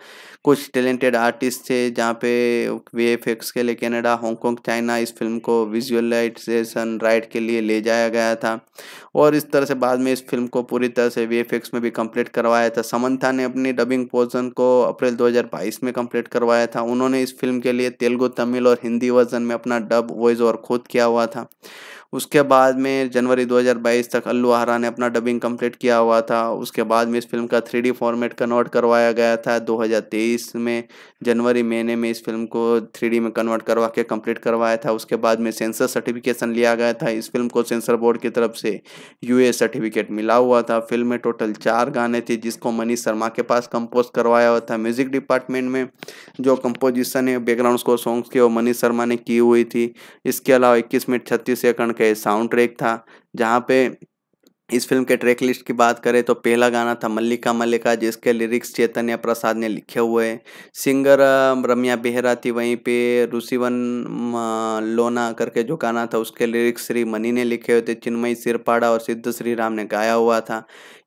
कुछ टैलेंटेड आर्टिस्ट थे, जहाँ पे वीएफएक्स के लिए कनाडा, हांगकॉन्ग, चाइना इस फिल्म को विजुअलाइजेशन राइट के लिए ले जाया गया था और इस तरह से बाद में इस फिल्म को पूरी तरह से वीएफएक्स में भी कंप्लीट करवाया था। समंथा ने अपनी डबिंग पोर्शन को अप्रैल दो हज़ार बाईस में कंप्लीट करवाया था। उन्होंने इस फिल्म के लिए तेलुगु, तमिल और हिंदी वर्जन में अपना डब वॉइस और खुद किया हुआ था। उसके बाद में जनवरी दो हज़ार बाईस तक अल्लू आरा ने अपना डबिंग कंप्लीट किया हुआ था। उसके बाद में इस फिल्म का थ्री डी फॉर्मेट कन्वर्ट करवाया गया था। दो हज़ार तेईस में जनवरी महीने में इस फिल्म को थ्री डी में कन्वर्ट करवा के कंप्लीट करवाया था। उसके बाद में सेंसर सर्टिफिकेशन लिया गया था। इस फिल्म को सेंसर बोर्ड की तरफ से यूए सर्टिफिकेट मिला हुआ था। फिल्म में टोटल चार गाने थे जिसको मनीष शर्मा के पास कंपोज करवाया हुआ था। म्यूजिक डिपार्टमेंट में जो कंपोजिशन है बैकग्राउंड स्कोर सॉन्ग्स के वो मनीष शर्मा ने की हुई थी। इसके अलावा इक्कीस मिनट छत्तीस सेकंड का साउंड ट्रैक था, जहाँ पे इस फिल्म के ट्रैक लिस्ट की बात करें तो पहला गाना था मल्लिका मल्लिका, जिसके लिरिक्स चैतन्य प्रसाद ने लिखे हुए। सिंगर रम्या बेहरा थी। वहीं पे रुसिवन लोना करके जो गाना था उसके लिरिक्स श्रीमनी ने लिखे हुए थे। चिन्मयी श्रीपाड़ा और सिद्ध श्री राम ने गाया हुआ था।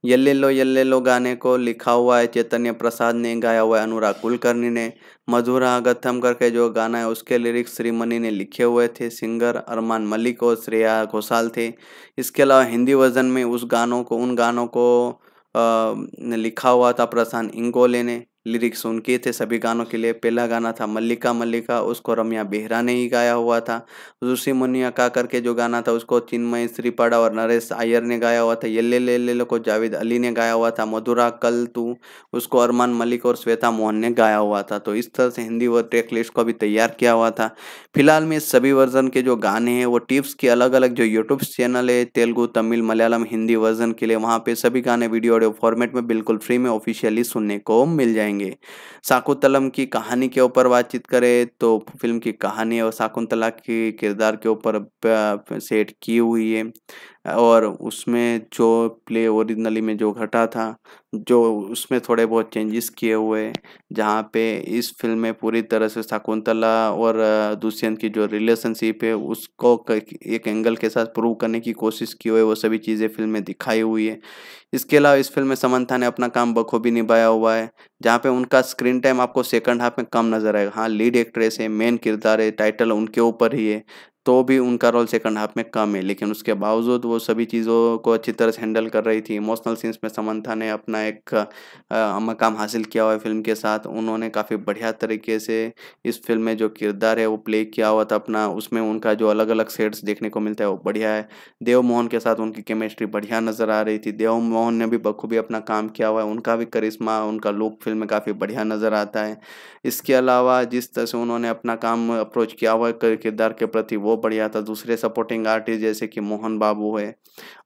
यल्ले लो यल्ले लो गाने को लिखा हुआ है चैतन्य प्रसाद ने, गाया हुआ है अनुराग कुलकर्णी ने। मधुरा गथम करके जो गाना है उसके लिरिक्स श्रीमनी ने लिखे हुए थे। सिंगर अरमान मलिक और श्रेया घोषाल थे। इसके अलावा हिंदी वर्जन में उस गानों को उन गानों को आ, लिखा हुआ था प्रशांत इंगोले ने। लिरिक्स उनके थे सभी गानों के लिए। पहला गाना था मल्लिका मल्लिका, उसको रम्या बेहरा ने ही गाया हुआ था। दूसरी मुनिया का करके जो गाना था उसको चिन्मयी श्रीपाड़ा और नरेश आयर ने गाया हुआ था। येल्ले ले ले लो को जावेद अली ने गाया हुआ था। मधुरा कल तू, उसको अरमान मलिक और श्वेता मोहन ने गाया हुआ था। तो इस तरह से हिंदी वर्ड ट्रैक लिस्ट को भी तैयार किया हुआ था। फिलहाल में सभी वर्जन के जो गाने हैं वो टिप्स के अलग अलग जो यूट्यूब चैनल है, तेलुगु, तमिल, मलयालम, हिंदी वर्जन के लिए, वहाँ पे सभी गाने वीडियो ऑडियो फॉर्मेट में बिल्कुल फ्री में ऑफिशियली सुनने को मिल जाएंगे। शाकुंतलम की कहानी के ऊपर बातचीत करें तो फिल्म की कहानी और शाकुंतला के किरदार के ऊपर सेट की हुई है, और उसमें जो प्ले ओरिजिनली में जो घटा था जो उसमें थोड़े बहुत चेंजेस किए हुए, जहाँ पे इस फिल्म में पूरी तरह से शाकुंतला और दुष्यंत की जो रिलेशनशिप है उसको एक एंगल के साथ प्रूव करने की कोशिश की हुई, वो सभी चीज़ें फिल्म में दिखाई हुई है। इसके अलावा इस फिल्म में समंथा ने अपना काम बखूबी निभाया हुआ है, जहाँ पे उनका स्क्रीन टाइम आपको सेकंड हाफ में कम नजर आएगा। हाँ, लीड एक्ट्रेस है, मेन किरदार है, टाइटल उनके ऊपर ही है, तो भी उनका रोल सेकंड हाफ में कम है, लेकिन उसके बावजूद वो सभी चीज़ों को अच्छी तरह से हैंडल कर रही थी। इमोशनल सीन्स में समंथा ने अपना एक आ, मकाम हासिल किया हुआ है फिल्म के साथ। उन्होंने काफ़ी बढ़िया तरीके से इस फिल्म में जो किरदार है वो प्ले किया हुआ था अपना, उसमें उनका जो अलग अलग शेड्स देखने को मिलता है वो बढ़िया है। देव मोहन के साथ उनकी केमिस्ट्री बढ़िया नज़र आ रही थी। देव मोहन ने भी बखूबी अपना काम किया हुआ है, उनका भी करिश्मा, उनका लुक फिल्म में काफ़ी बढ़िया नज़र आता है। इसके अलावा जिस तरह से उन्होंने अपना काम अप्रोच किया हुआ है किरदार के प्रति वो बढ़िया था। दूसरे सपोर्टिंग आर्टिस्ट जैसे कि मोहन बाबू है,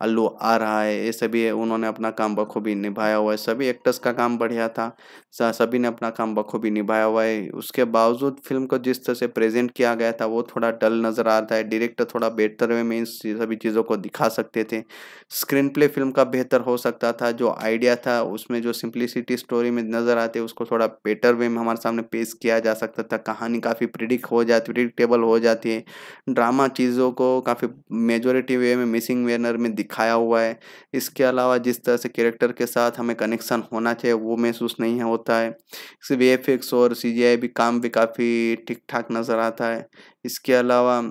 अल्लू आरहा है, ये सभी उन्होंने अपना काम बखूबी निभाया हुआ है। सभी एक्टर्स का काम बढ़िया था, सभी ने अपना काम बखूबी निभाया हुआ है। उसके बावजूद फिल्म को जिस तरह से प्रेजेंट किया गया था वो थोड़ा डल नज़र आता है। डायरेक्टर थोड़ा बेहतर वे में इन सभी चीज़ों को दिखा सकते थे। स्क्रीन प्ले फिल्म का बेहतर हो सकता था, जो आइडिया था उसमें जो सिंप्लिसिटी स्टोरी में नज़र आती है उसको थोड़ा बेटर वे में हमारे सामने पेश किया जा सकता था। कहानी काफ़ी प्रिडिक्ट हो जाती प्रिडिक्टेबल हो जाती है। ड्रामा चीज़ों को काफ़ी मेजोरिटी वे में मिसिंग वेनर में दिखाया हुआ है। इसके अलावा जिस तरह से कैरेक्टर के साथ हमें कनेक्शन होना चाहिए वो महसूस नहीं होता है। इसके वी एफ एक्स और सी जी आई भी काम भी काफ़ी ठीक ठाक नज़र आता है। इसके अलावा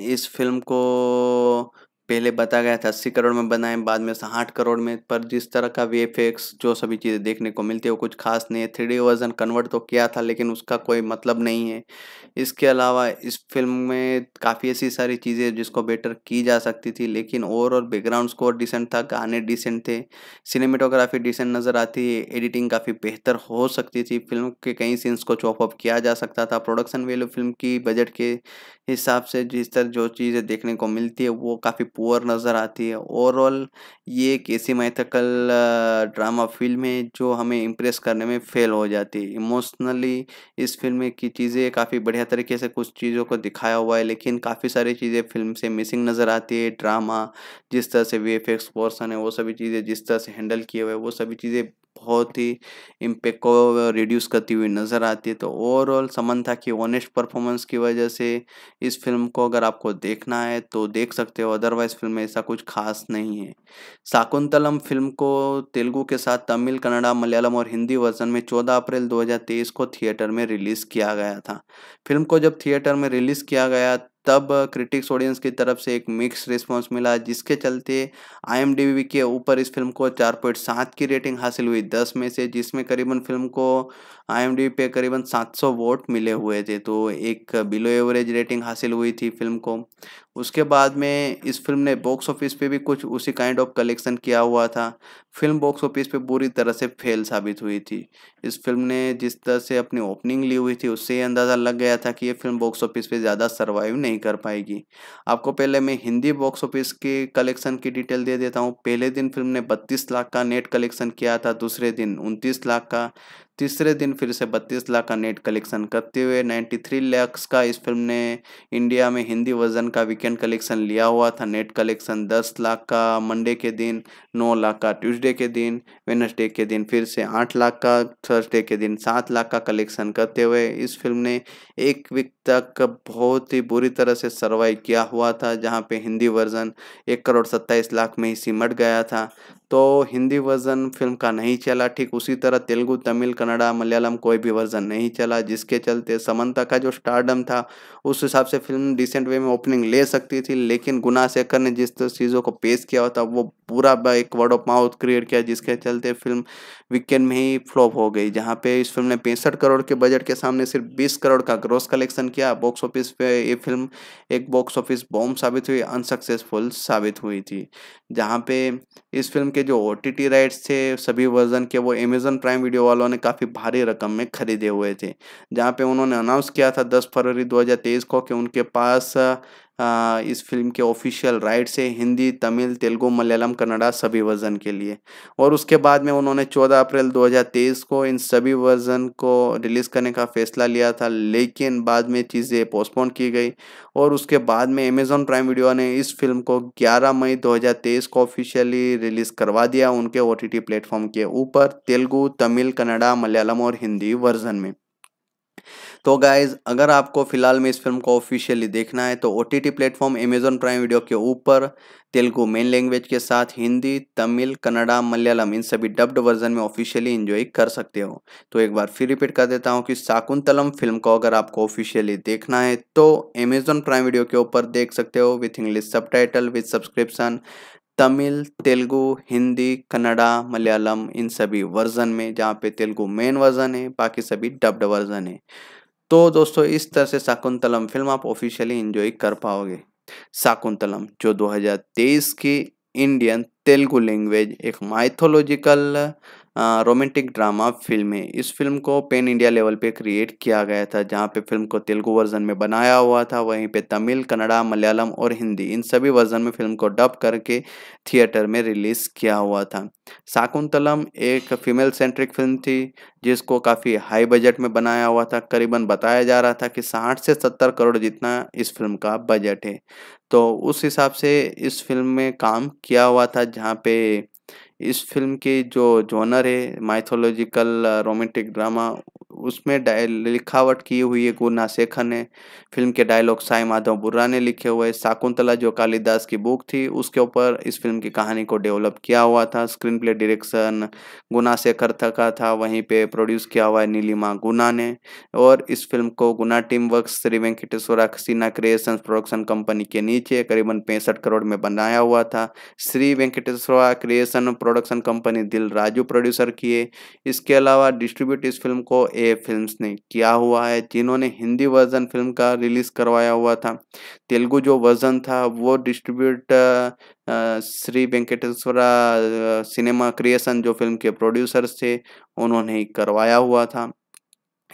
इस फिल्म को पहले बताया गया था अस्सी करोड़ में बनाए, बाद में साठ करोड़ में, पर जिस तरह का वी एफ एक्स जो सभी चीज़ें देखने को मिलती है वो कुछ खास नहीं है। थ्री डी वर्जन कन्वर्ट तो किया था लेकिन उसका कोई मतलब नहीं है। इसके अलावा इस फिल्म में काफ़ी ऐसी सारी चीज़ें जिसको बेटर की जा सकती थी, लेकिन ओवरऑल बैकग्राउंड स्कोर डिसेंट था, गाने डिसेंट थे, सिनेमेटोग्राफी डिसेंट नज़र आती है, एडिटिंग काफ़ी बेहतर हो सकती थी, फिल्म के कई सीन्स को चॉपअप किया जा सकता था। प्रोडक्शन वैल्यू फिल्म की बजट के हिसाब से जिस तरह जो चीज़ें देखने को मिलती है वो काफ़ी पुअर नज़र आती है। ओवरऑल ये एक ऐसी मैथकल ड्रामा फिल्म है जो हमें इम्प्रेस करने में फेल हो जाती है। इमोशनली इस फिल्म की चीज़ें काफ़ी बढ़िया तरीके से कुछ चीज़ों को दिखाया हुआ है, लेकिन काफ़ी सारी चीज़ें फिल्म से मिसिंग नज़र आती है। ड्रामा जिस तरह से वी एफ एक्स पोर्सन है वो सभी चीज़ें जिस तरह से हैंडल किए हुए वो सभी चीज़ें बहुत ही इम्पैक्ट को रिड्यूस करती हुई नज़र आती है। तो ओवरऑल समंथा की ऑनेस्ट परफॉर्मेंस की वजह से इस फिल्म को अगर आपको देखना है तो देख सकते हो, अदरवाइज फिल्म में ऐसा कुछ खास नहीं है। शाकुंतलम फिल्म को तेलुगु के साथ तमिल, कन्नड़ा, मलयालम और हिंदी वर्जन में चौदह अप्रैल दो हज़ार तेईस को थिएटर में रिलीज़ किया गया था। फिल्म को जब थिएटर में रिलीज़ किया गया तब क्रिटिक्स ऑडियंस की तरफ से एक मिक्स रिस्पांस मिला, जिसके चलते आई एम डी बी के ऊपर इस फिल्म को चार पॉइंट सात की रेटिंग हासिल हुई दस में से, जिसमें करीबन फिल्म को आई एम डी बी पे करीबन सात सौ वोट मिले हुए थे, तो एक बिलो एवरेज रेटिंग हासिल हुई थी फिल्म को। उसके बाद में इस फिल्म ने बॉक्स ऑफिस पे भी कुछ उसी काइंड ऑफ कलेक्शन किया हुआ था। फिल्म बॉक्स ऑफिस पे बुरी तरह से फेल साबित हुई थी। इस फिल्म ने जिस तरह से अपनी ओपनिंग ली हुई थी उससे ये अंदाज़ा लग गया था कि ये फिल्म बॉक्स ऑफिस पे ज़्यादा सर्वाइव नहीं कर पाएगी। आपको पहले मैं हिंदी बॉक्स ऑफिस के कलेक्शन की डिटेल दे देता हूँ। पहले दिन फिल्म ने बत्तीस लाख का नेट कलेक्शन किया था, दूसरे दिन उनतीस लाख का, तीसरे दिन फिर से बत्तीस लाख का नेट कलेक्शन करते हुए तिरानवे लाख का इस फिल्म ने इंडिया में हिंदी वर्जन का वीकेंड कलेक्शन लिया हुआ था। नेट कलेक्शन दस लाख का मंडे के दिन, नौ लाख का ट्यूसडे के दिन, वेडनेसडे के दिन फिर से आठ लाख का, थर्सडे के दिन सात लाख का कलेक्शन करते हुए इस फिल्म ने एक वीक तक बहुत ही बुरी तरह से सर्वाइव किया हुआ था, जहाँ पे हिंदी वर्जन एक करोड़ सत्ताईस लाख में ही सिमट गया था। तो हिंदी वर्जन फिल्म का नहीं चला, ठीक उसी तरह तेलुगु, तमिल, कन्नड़ा, मलयालम कोई भी वर्जन नहीं चला, जिसके चलते समंथा का जो स्टारडम था उस हिसाब से फिल्म डिसेंट वे में ओपनिंग ले सकती थी, लेकिन गुनासेकर ने जिस तरह चीज़ों को पेश किया था वो पूरा एक वर्ड ऑफ माउथ क्रिएट किया, जिसके चलते फिल्म वीकेंड में ही फ्लॉप हो गई। जहां पे इस फिल्म ने पैंसठ करोड़ के बजट के सामने सिर्फ बीस करोड़ का ग्रॉस कलेक्शन किया। बॉक्स ऑफिस पे ये फिल्म एक बॉक्स ऑफिस बॉम्ब साबित हुई, अनसक्सेसफुल साबित हुई थी। जहां पे इस फिल्म के जो ओ टी टी राइट्स थे सभी वर्जन के, वो अमेजन प्राइम वीडियो वालों ने काफ़ी भारी रकम में खरीदे हुए थे। जहाँ पे उन्होंने अनाउंस किया था दस फरवरी दो हज़ार तेईस को कि उनके पास आ, इस फिल्म के ऑफिशियल राइट से हिंदी, तमिल, तेलुगु, मलयालम, कन्नड़ा सभी वर्जन के लिए। और उसके बाद में उन्होंने चौदह अप्रैल दो हज़ार तेईस को इन सभी वर्जन को रिलीज़ करने का फैसला लिया था, लेकिन बाद में चीज़ें पोस्टपोन की गई। और उसके बाद में अमेज़ॉन प्राइम वीडियो ने इस फिल्म को ग्यारह मई दो हज़ार तेईस को ऑफिशियली रिलीज़ करवा दिया उनके ओ टी टी प्लेटफॉर्म के ऊपर, तेलुगु, तमिल, कन्नड़ा, मलयालम और हिंदी वर्जन में। तो गाइज़, अगर आपको फ़िलहाल में इस फिल्म को ऑफिशियली देखना है तो O T T platform Amazon Prime video के ऊपर तेलुगु मेन लैंग्वेज के साथ हिंदी, तमिल, कन्नड़ा, मलयालम इन सभी डब्ड वर्जन में ऑफिशियली एंजॉय कर सकते हो। तो एक बार फिर रिपीट कर देता हूँ कि शाकुंतलम फिल्म को अगर आपको ऑफिशियली देखना है तो अमेज़ॉन प्राइम वीडियो के ऊपर देख सकते हो with English subtitle with subscription, Tamil, Telugu, Hindi, Kannada, Malayalam इन सभी वर्जन में, जहाँ पे तेलुगु मेन वर्जन है, बाकी सभी डब्ड वर्जन है। तो दोस्तों, इस तरह से शाकुंतलम फिल्म आप ऑफिशियली एंजॉय कर पाओगे। शाकुंतलम जो दो हज़ार तेईस की इंडियन तेलुगु लैंग्वेज एक माइथोलॉजिकल रोमांटिक ड्रामा फिल्म है। इस फिल्म को पैन इंडिया लेवल पे क्रिएट किया गया था, जहाँ पे फिल्म को तेलुगु वर्जन में बनाया हुआ था, वहीं पे तमिल, कन्नड़ा, मलयालम और हिंदी इन सभी वर्जन में फिल्म को डब करके थिएटर में रिलीज़ किया हुआ था। शाकुंतलम एक फीमेल सेंट्रिक फिल्म थी जिसको काफ़ी हाई बजट में बनाया हुआ था। करीबन बताया जा रहा था कि साठ से सत्तर करोड़ जितना इस फिल्म का बजट है, तो उस हिसाब से इस फिल्म में काम किया हुआ था। जहाँ पे इस फिल्म की जो जॉनर है माइथोलॉजिकल रोमांटिक ड्रामा, उसमें लिखावट की हुई है गुनासेखर ने। फिल्म के डायलॉग साई माधव बुर्रा ने लिखे हुए। शाकुंतला जो कालिदास की बुक थी उसके ऊपर इस फिल्म की कहानी को डेवलप किया हुआ था। स्क्रीन प्ले डायरेक्शन गुनासेखर का था, वहीं पे प्रोड्यूस किया हुआ है नीलिमा गुना ने। और इस फिल्म को गुना team works Shri Venkateswara cinema creations production company के नीचे करीबन पैंसठ करोड़ में बनाया हुआ था। Shri Venkateswara creation production company Dil Raju producer किए। इसके अलावा डिस्ट्रीब्यूट इस फिल्म को ए फिल्म्स ने किया हुआ है, जिन्होंने हिंदी वर्जन फिल्म का रिलीज करवाया हुआ था। तेलुगु जो वर्जन था वो distribute Shri Venkateswara cinema creation जो फिल्म के प्रोड्यूसर्स थे उन्होंने ही करवाया हुआ था।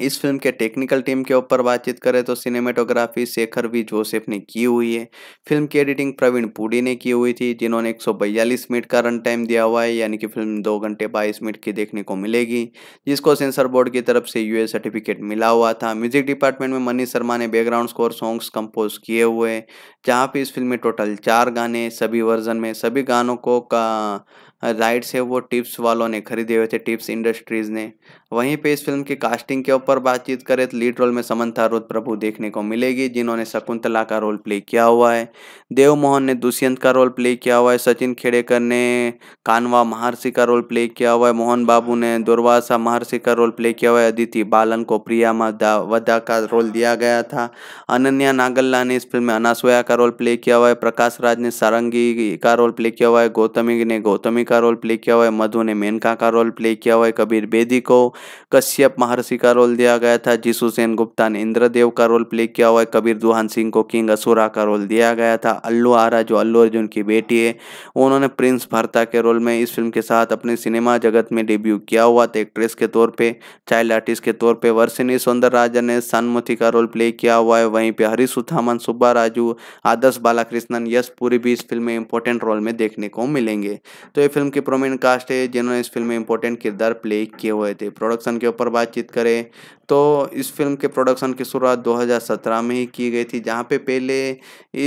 इस फिल्म के टेक्निकल टीम के ऊपर बातचीत करें तो सिनेमेटोग्राफी शेखर वी जोसेफ ने की हुई है। फिल्म की एडिटिंग प्रवीण पुडी ने की हुई थी, जिन्होंने एक सौ बयालीस मिनट का रन टाइम दिया हुआ है, यानी कि फिल्म दो घंटे बाईस मिनट की देखने को मिलेगी, जिसको सेंसर बोर्ड की तरफ से यूए सर्टिफिकेट मिला हुआ था। म्यूजिक डिपार्टमेंट में मनीष शर्मा ने बैकग्राउंड स्कोर सॉन्ग्स कंपोज किए हुए, जहाँ पर इस फिल्म में टोटल चार गाने सभी वर्जन में, सभी गानों को का राइट्स है वो टिप्स वालों ने खरीदे हुए थे, टिप्स इंडस्ट्रीज़ ने। वहीं पे इस फिल्म की कास्टिंग के ऊपर बातचीत करें तो लीड रोल में समंथा रुथ प्रभु देखने को मिलेगी, जिन्होंने शकुंतला का रोल प्ले किया हुआ है। देव मोहन ने दुष्यंत का रोल प्ले किया हुआ है। सचिन खेडेकर ने कानवा महर्षि का रोल प्ले किया हुआ है। मोहन बाबू ने दुर्वासा महर्षि का रोल प्ले किया हुआ है। अदिति बालन को प्रिया वदा का रोल दिया गया था। अनन्या नागल्ला ने इस फिल्म में अनासोया का रोल प्ले किया हुआ है। प्रकाश राज ने सारंगी का रोल प्ले किया हुआ है। गौतमी ने गौतमी का रोल प्ले किया हुआ है। मधु ने मेनका का रोल प्ले किया हुआ है। कबीर बेदी को कश्यप महर्षि का रोल दिया गया था। जीसू सेन गुप्ता ने इंद्रदेव का रोल प्ले किया हुआ है। कबीर दुहान सिंह को किंग असुरा का रोल दिया गया था। अल्लू आरा जो अल्लू अर्जुन की बेटी है उन्होंने प्रिंस भरता के रोल में इस फिल्म के साथ अपने सिनेमा जगत में डेब्यू किया हुआ था, एक्ट्रेस के तौर पर, चाइल्ड आर्टिस्ट के तौर पर। वर्षिनी सौंदरराजन ने सन्मुथी का रोल प्ले किया हुआ है। वहीं पर हरीश उथामन, सुब्बाराजू, आदर्श बालाकृष्णन, यश पुरी भी इस फिल्म में इंपॉर्टेंट रोल में देखने को मिलेंगे। तो फिल्म की प्रोमिनेंट कास्ट है जिन्होंने इस फिल्म में इंपॉर्टेंट किरदार प्ले किए हुए थे। प्रोडक्शन के ऊपर बातचीत करें तो इस फिल्म के प्रोडक्शन की शुरुआत दो हज़ार सत्रह में ही की गई थी, जहां पे पहले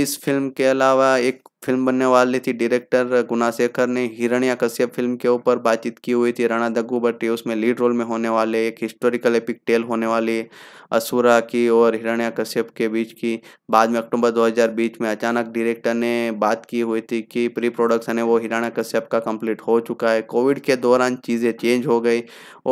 इस फिल्म के अलावा एक फिल्म बनने वाली थी। डायरेक्टर गुनाशेखर ने हिरण्यकश्यप फिल्म के ऊपर बातचीत की हुई थी। राणा दग्गू भट्टी उसमें लीड रोल में होने वाले, एक हिस्टोरिकल एपिक टेल होने वाली असुरा की और हिरण्यकश्यप के बीच की। बाद में अक्टूबर दो हज़ार बीस में अचानक डायरेक्टर ने बात की हुई थी कि प्री प्रोडक्शन है वो हिरण्यकश्यप का कंप्लीट हो चुका है। कोविड के दौरान चीज़ें चेंज हो गई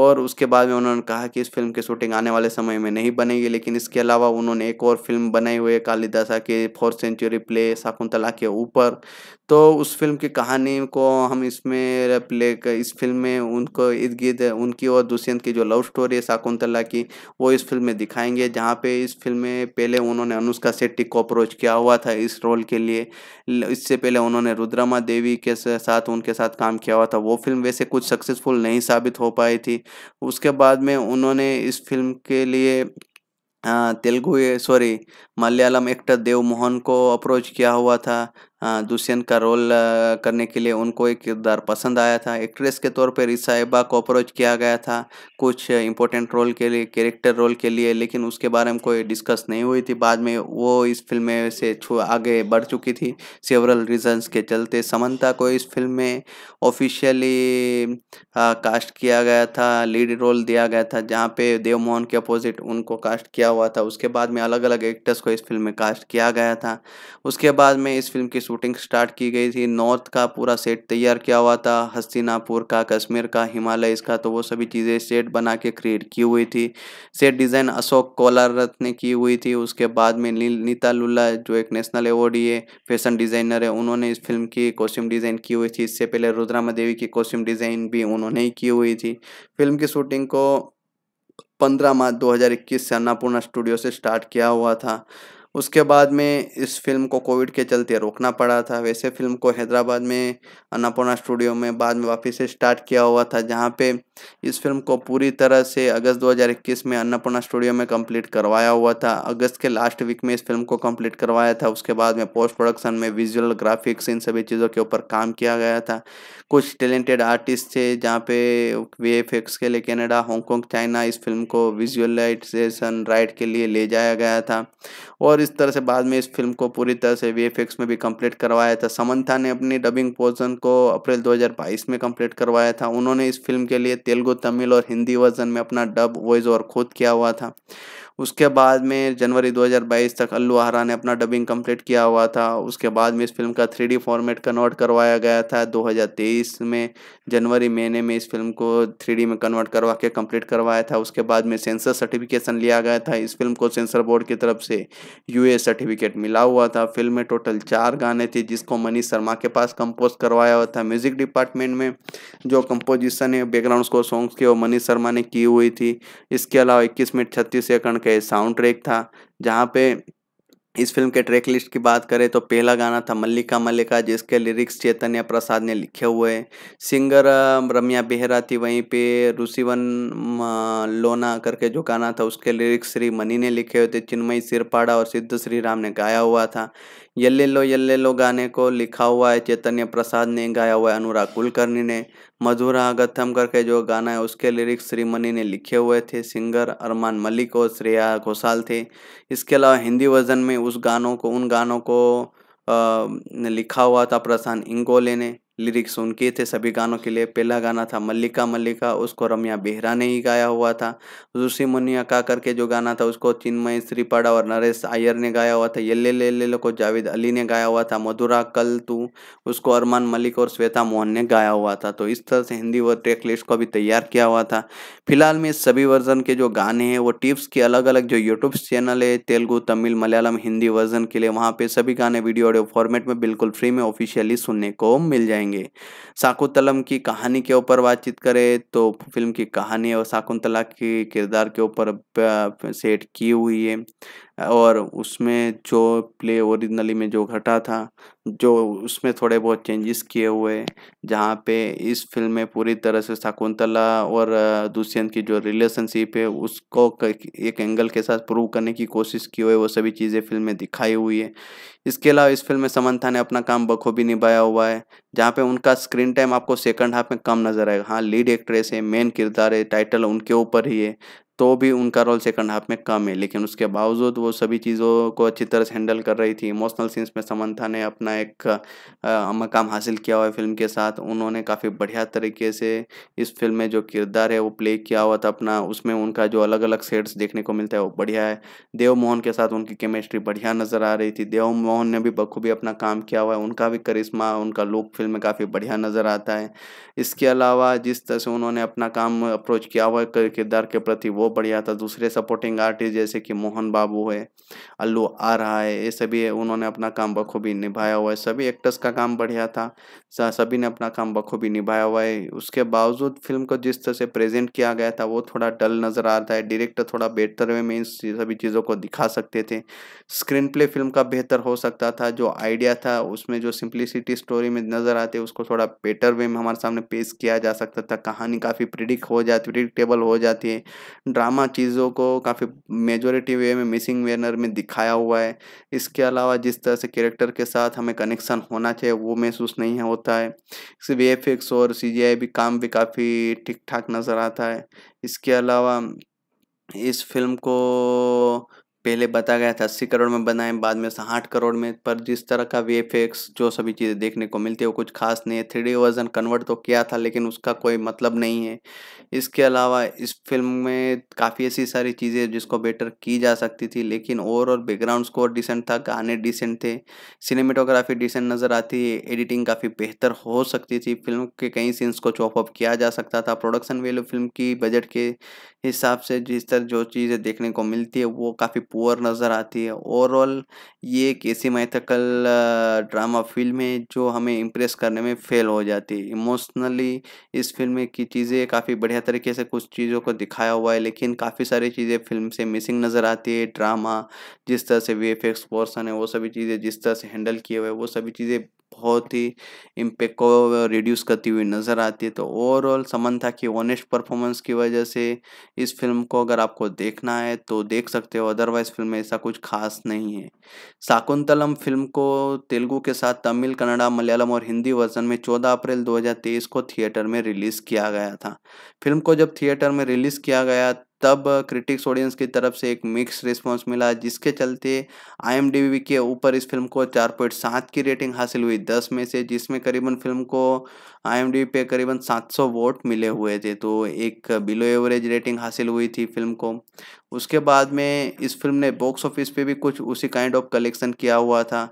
और उसके बाद में उन्होंने कहा कि इस फिल्म की शूटिंग आने वाले समय में नहीं बनेगी, लेकिन इसके अलावा उन्होंने एक और फिल्म बनाई हुई है कालिदासा के फोर्थ सेंचुरी प्ले शाकुंतला के ऊपर। तो उस फिल्म की कहानी को हम इसमें प्ले इस फिल्म में उनको इर्द गिर्द उनकी और दुष्यंत की जो लव स्टोरी है शाकुंतला की वो इस फिल्म में दिखाएंगे, जहाँ पे इस फिल्म में पहले उन्होंने अनुष्का शेट्टी को अप्रोच किया हुआ था इस रोल के लिए। इससे पहले उन्होंने रुद्रमा देवी के साथ उनके साथ काम किया हुआ था, वो फिल्म वैसे कुछ सक्सेसफुल नहीं साबित हो पाई थी। उसके बाद में उन्होंने इस फिल्म के लिए तेलुगु सॉरी मलयालम एक्टर देव मोहन को अप्रोच किया हुआ था दुष्यंत का रोल करने के लिए, उनको एक किरदार पसंद आया था। एक्ट्रेस के तौर पर रिस साहिबा को अप्रोच किया गया था कुछ इम्पोर्टेंट रोल के लिए कैरेक्टर रोल के लिए, लेकिन उसके बारे में कोई डिस्कस नहीं हुई थी। बाद में वो इस फिल्म में से छू आगे बढ़ चुकी थी सेवरल रीजन्स के चलते। समंता को इस फिल्म में ऑफिशियली कास्ट किया गया था, लीड रोल दिया गया था, जहाँ पे देव मोहन के अपोजिट उनको कास्ट किया हुआ था। उसके बाद में अलग अलग एक्टर्स को इस फिल्म में कास्ट किया गया था। उसके बाद में इस फिल्म की शूटिंग स्टार्ट की गई थी, नॉर्थ का पूरा सेट तैयार किया हुआ था, हस्तिनापुर का, कश्मीर का, हिमालय इसका, तो वो सभी चीज़ें सेट बना के क्रिएट की हुई थी। सेट डिज़ाइन अशोक कोलारथ ने की हुई थी। उसके बाद में नीता लुल्ला जो एक नेशनल अवॉर्डी है फैशन डिज़ाइनर है, उन्होंने इस फिल्म की कॉस्ट्यूम डिज़ाइन की हुई थी। इससे पहले रुद्रमादेवी की कॉस्ट्यूम डिज़ाइन भी उन्होंने ही की हुई थी। फिल्म की शूटिंग को पंद्रह मार्च दो हज़ार इक्कीस से अन्नपूर्णा स्टूडियो से स्टार्ट किया हुआ था। उसके बाद में इस फिल्म को कोविड के चलते रोकना पड़ा था। वैसे फिल्म को हैदराबाद में अन्नपूर्णा स्टूडियो में बाद में वापस से स्टार्ट किया हुआ था, जहां पे इस फिल्म को पूरी तरह से अगस्त दो हज़ार इक्कीस में अन्नपूर्णा स्टूडियो में कंप्लीट करवाया हुआ था। अगस्त के लास्ट वीक में इस फिल्म को कंप्लीट करवाया था। उसके बाद में पोस्ट प्रोडक्शन में विजुअल ग्राफिक्स इन सभी चीज़ों के ऊपर काम किया गया था। कुछ टैलेंटेड आर्टिस्ट थे, जहाँ पे वी एफ एक्स के लिए कनाडा, हांगकॉन्ग, चाइना इस फिल्म को विजुअलाइजेशन राइट के लिए ले जाया गया था, और इस तरह से बाद में इस फिल्म को पूरी तरह से वी एफ एक्स में भी कंप्लीट करवाया था। समंथा ने अपनी डबिंग पोर्शन को अप्रैल दो हज़ार बाईस में कंप्लीट करवाया था। उन्होंने इस फिल्म के लिए तेलुगु, तमिल और हिंदी वर्जन में अपना डब वॉइस ओवर खुद किया हुआ था। उसके बाद में जनवरी दो हज़ार बाईस तक अल्लू आरा ने अपना डबिंग कंप्लीट किया हुआ था। उसके बाद में इस फिल्म का थ्री डी फॉर्मेट कन्वर्ट करवाया गया था। दो हज़ार तेईस में जनवरी महीने में इस फिल्म को थ्री डी में कन्वर्ट करवा के कंप्लीट करवाया था। उसके बाद में सेंसर सर्टिफिकेशन लिया गया था। इस फिल्म को सेंसर बोर्ड की तरफ से यूए सर्टिफिकेट मिला हुआ था। फिल्म में टोटल चार गाने थे, जिसको मनीष शर्मा के पास कंपोज करवाया हुआ था। म्यूजिक डिपार्टमेंट में जो कंपोजिशन है बैकग्राउंड स्कोर सॉन्ग्स की वो मनीष शर्मा ने की हुई थी। इसके अलावा इक्कीस मिनट छत्तीस सेकंड साउंड ट्रैक था, जहां पे इस फिल्म के ट्रैक लिस्ट की बात करें तो पहला गाना था मल्लिका मल्लिका, जिसके लिरिक्स चैतन्य प्रसाद ने लिखे हुए। सिंगर रम्या बेहरा थी, वहीं पे ऋषिवन लोना करके जो गाना था उसके लिरिक्स श्रीमनी ने लिखे हुए थे। चिन्मयी श्रीपाड़ा और सिद्ध श्री राम ने गाया हुआ था। यल्ले लो यल्ले लो गाने को लिखा हुआ है चैतन्य प्रसाद ने, गाया हुआ है अनुराग कुलकर्णी ने। मधुरा गथम करके जो गाना है उसके लिरिक्स श्रीमनी ने लिखे हुए थे। सिंगर अरमान मलिक और श्रेया घोषाल थे। इसके अलावा हिंदी वर्जन में उस गानों को उन गानों को आ, लिखा हुआ था प्रशांत इंगोले ने। लिरिक्स उनके थे सभी गानों के लिए। पहला गाना था मल्लिका मल्लिका, उसको रम्या बेहरा ने ही गाया हुआ था। ऋषि मुनिया का करके जो गाना था उसको चिन्मय श्रीपाड़ा और नरेश आयर ने गाया हुआ था। यल्ले ले ले लो को जावेद अली ने गाया हुआ था। मधुरा कल तू, उसको अरमान मलिक और श्वेता मोहन ने गाया हुआ था। तो इस तरह से हिंदी व ट्रैक लिस्ट को भी तैयार किया हुआ था। फिलहाल में सभी वर्जन के जो गाने हैं वो टिप्स के अलग अलग जो यूट्यूब चैनल है तेलुगु, तमिल, मलयालम, हिंदी वर्जन के लिए वहाँ पे सभी गाने वीडियो ऑडियो फॉर्मेट में बिल्कुल फ्री में ऑफिशियली सुनने को मिल जाएंगे। शाकुंतलम की कहानी के ऊपर बातचीत करें तो फिल्म की कहानी और शाकुंतला के किरदार के ऊपर सेट की हुई है, और उसमें जो प्ले ओरिजिनली में जो घटा था जो उसमें थोड़े बहुत चेंजेस किए हुए, जहाँ पे इस फिल्म में पूरी तरह से शाकुंतला और दुष्यंत की जो रिलेशनशिप है उसको एक एंगल के साथ प्रूव करने की कोशिश की हुई, वो सभी चीज़ें फिल्म में दिखाई हुई है। इसके अलावा इस फिल्म में समंथा ने अपना काम बखूबी निभाया हुआ है, जहाँ पे उनका स्क्रीन टाइम आपको सेकंड हाफ में कम नजर आएगा। हाँ, लीड एक्ट्रेस है, मेन किरदार है, टाइटल उनके ऊपर ही है, तो भी उनका रोल सेकंड हाफ में कम है, लेकिन उसके बावजूद वो सभी चीज़ों को अच्छी तरह से हैंडल कर रही थी। इमोशनल सीन्स में समंथा ने अपना एक आ, मकाम हासिल किया हुआ है फिल्म के साथ। उन्होंने काफ़ी बढ़िया तरीके से इस फिल्म में जो किरदार है वो प्ले किया हुआ था अपना, उसमें उनका जो अलग अलग शेड्स देखने को मिलता है वो बढ़िया है। देव मोहन के साथ उनकी केमिस्ट्री बढ़िया नज़र आ रही थी। देव मोहन ने भी बखूबी अपना काम किया हुआ है, उनका भी करिश्मा, उनका लुक फिल्म में काफ़ी बढ़िया नज़र आता है। इसके अलावा जिस तरह से उन्होंने अपना काम अप्रोच किया हुआ है किरदार के प्रति वो बढ़िया था। दूसरे सपोर्टिंग आर्टिस्ट जैसे कि मोहन बाबू है, अल्लू आरहा है, ये सभी उन्होंने अपना काम बखूबी निभाया हुआ है। सभी एक्टर्स का काम बढ़िया था, सभी ने अपना काम बखूबी निभाया हुआ है। उसके बावजूद फिल्म को जिस तरह से प्रेजेंट किया गया था वो थोड़ा डल नज़र आ रहा है। डायरेक्टर थोड़ा बेहतर वे में इन सभी चीज़ों को दिखा सकते थे। स्क्रीन प्ले फिल्म का बेहतर हो सकता था। जो आइडिया था उसमें जो सिंप्लिसिटी स्टोरी में नज़र आते उसको थोड़ा बेटर वे में हमारे सामने पेश किया जा सकता था। कहानी काफ़ी प्रिडिक्ट हो जाती प्रिडिक्टेबल हो जाती है। ड्रामा चीज़ों को काफ़ी मेजोरिटी वे में मिसिंग वेनर में दिखाया हुआ है। इसके अलावा जिस तरह से कैरेक्टर के साथ हमें कनेक्शन होना चाहिए वो महसूस नहीं होता है। इससे वी एफ एक्स और सी जी आई भी काम भी काफ़ी ठीक ठाक नज़र आता है। इसके अलावा इस फिल्म को पहले बताया गया था अस्सी करोड़ में बनाए, बाद में साठ करोड़ में, पर जिस तरह का वी एफ एक्स जो सभी चीज़ें देखने को मिलती है वो कुछ खास नहीं है। थ्री डी वर्जन कन्वर्ट तो किया था लेकिन उसका कोई मतलब नहीं है। इसके अलावा इस फिल्म में काफ़ी ऐसी सारी चीज़ें जिसको बेटर की जा सकती थी, लेकिन ओवरऑल बैकग्राउंड स्कोर डिसेंट था, गाने डिसेंट थे, सिनेमेटोग्राफी डिसेंट नज़र आती है, एडिटिंग काफ़ी बेहतर हो सकती थी। फिल्म के कई सीन्स को चॉपअप किया जा सकता था। प्रोडक्शन वैल्यू फिल्म की बजट के हिसाब से जिस तरह जो चीज़ें देखने को मिलती है वो काफ़ी पुअर नज़र आती है। ओवरऑल ये एक ऐसी मैथकल ड्रामा फिल्म है जो हमें इम्प्रेस करने में फेल हो जाती है। इमोशनली इस फिल्म की चीज़ें काफ़ी बढ़िया तरीके से कुछ चीज़ों को दिखाया हुआ है, लेकिन काफ़ी सारी चीज़ें फिल्म से मिसिंग नज़र आती है। ड्रामा जिस तरह से वी एफ एक्स पोर्सन है वो सभी चीज़ें जिस तरह से हैंडल किए हुए वो सभी चीज़ें बहुत ही इम्पैक्ट को रिड्यूस करती हुई नज़र आती है। तो ओवरऑल समंथा की ऑनेस्ट परफॉर्मेंस की वजह से इस फिल्म को अगर आपको देखना है तो देख सकते हो, अदरवाइज़ फिल्म में ऐसा कुछ खास नहीं है। शाकुंतलम फिल्म को तेलुगु के साथ तमिल, कन्नड़ा, मलयालम और हिंदी वर्जन में चौदह अप्रैल दो हज़ार तेईस को थिएटर में रिलीज़ किया गया था। फिल्म को जब थिएटर में रिलीज़ किया गया तब क्रिटिक्स ऑडियंस की तरफ से एक मिक्स रिस्पांस मिला, जिसके चलते आई एम डी बी के ऊपर इस फिल्म को चार पॉइंट सात की रेटिंग हासिल हुई दस में से, जिसमें करीबन फिल्म को आई एम डी बी पे करीबन सात सौ वोट मिले हुए थे। तो एक बिलो एवरेज रेटिंग हासिल हुई थी फिल्म को। उसके बाद में इस फिल्म ने बॉक्स ऑफिस पे भी कुछ उसी काइंड ऑफ कलेक्शन किया हुआ था।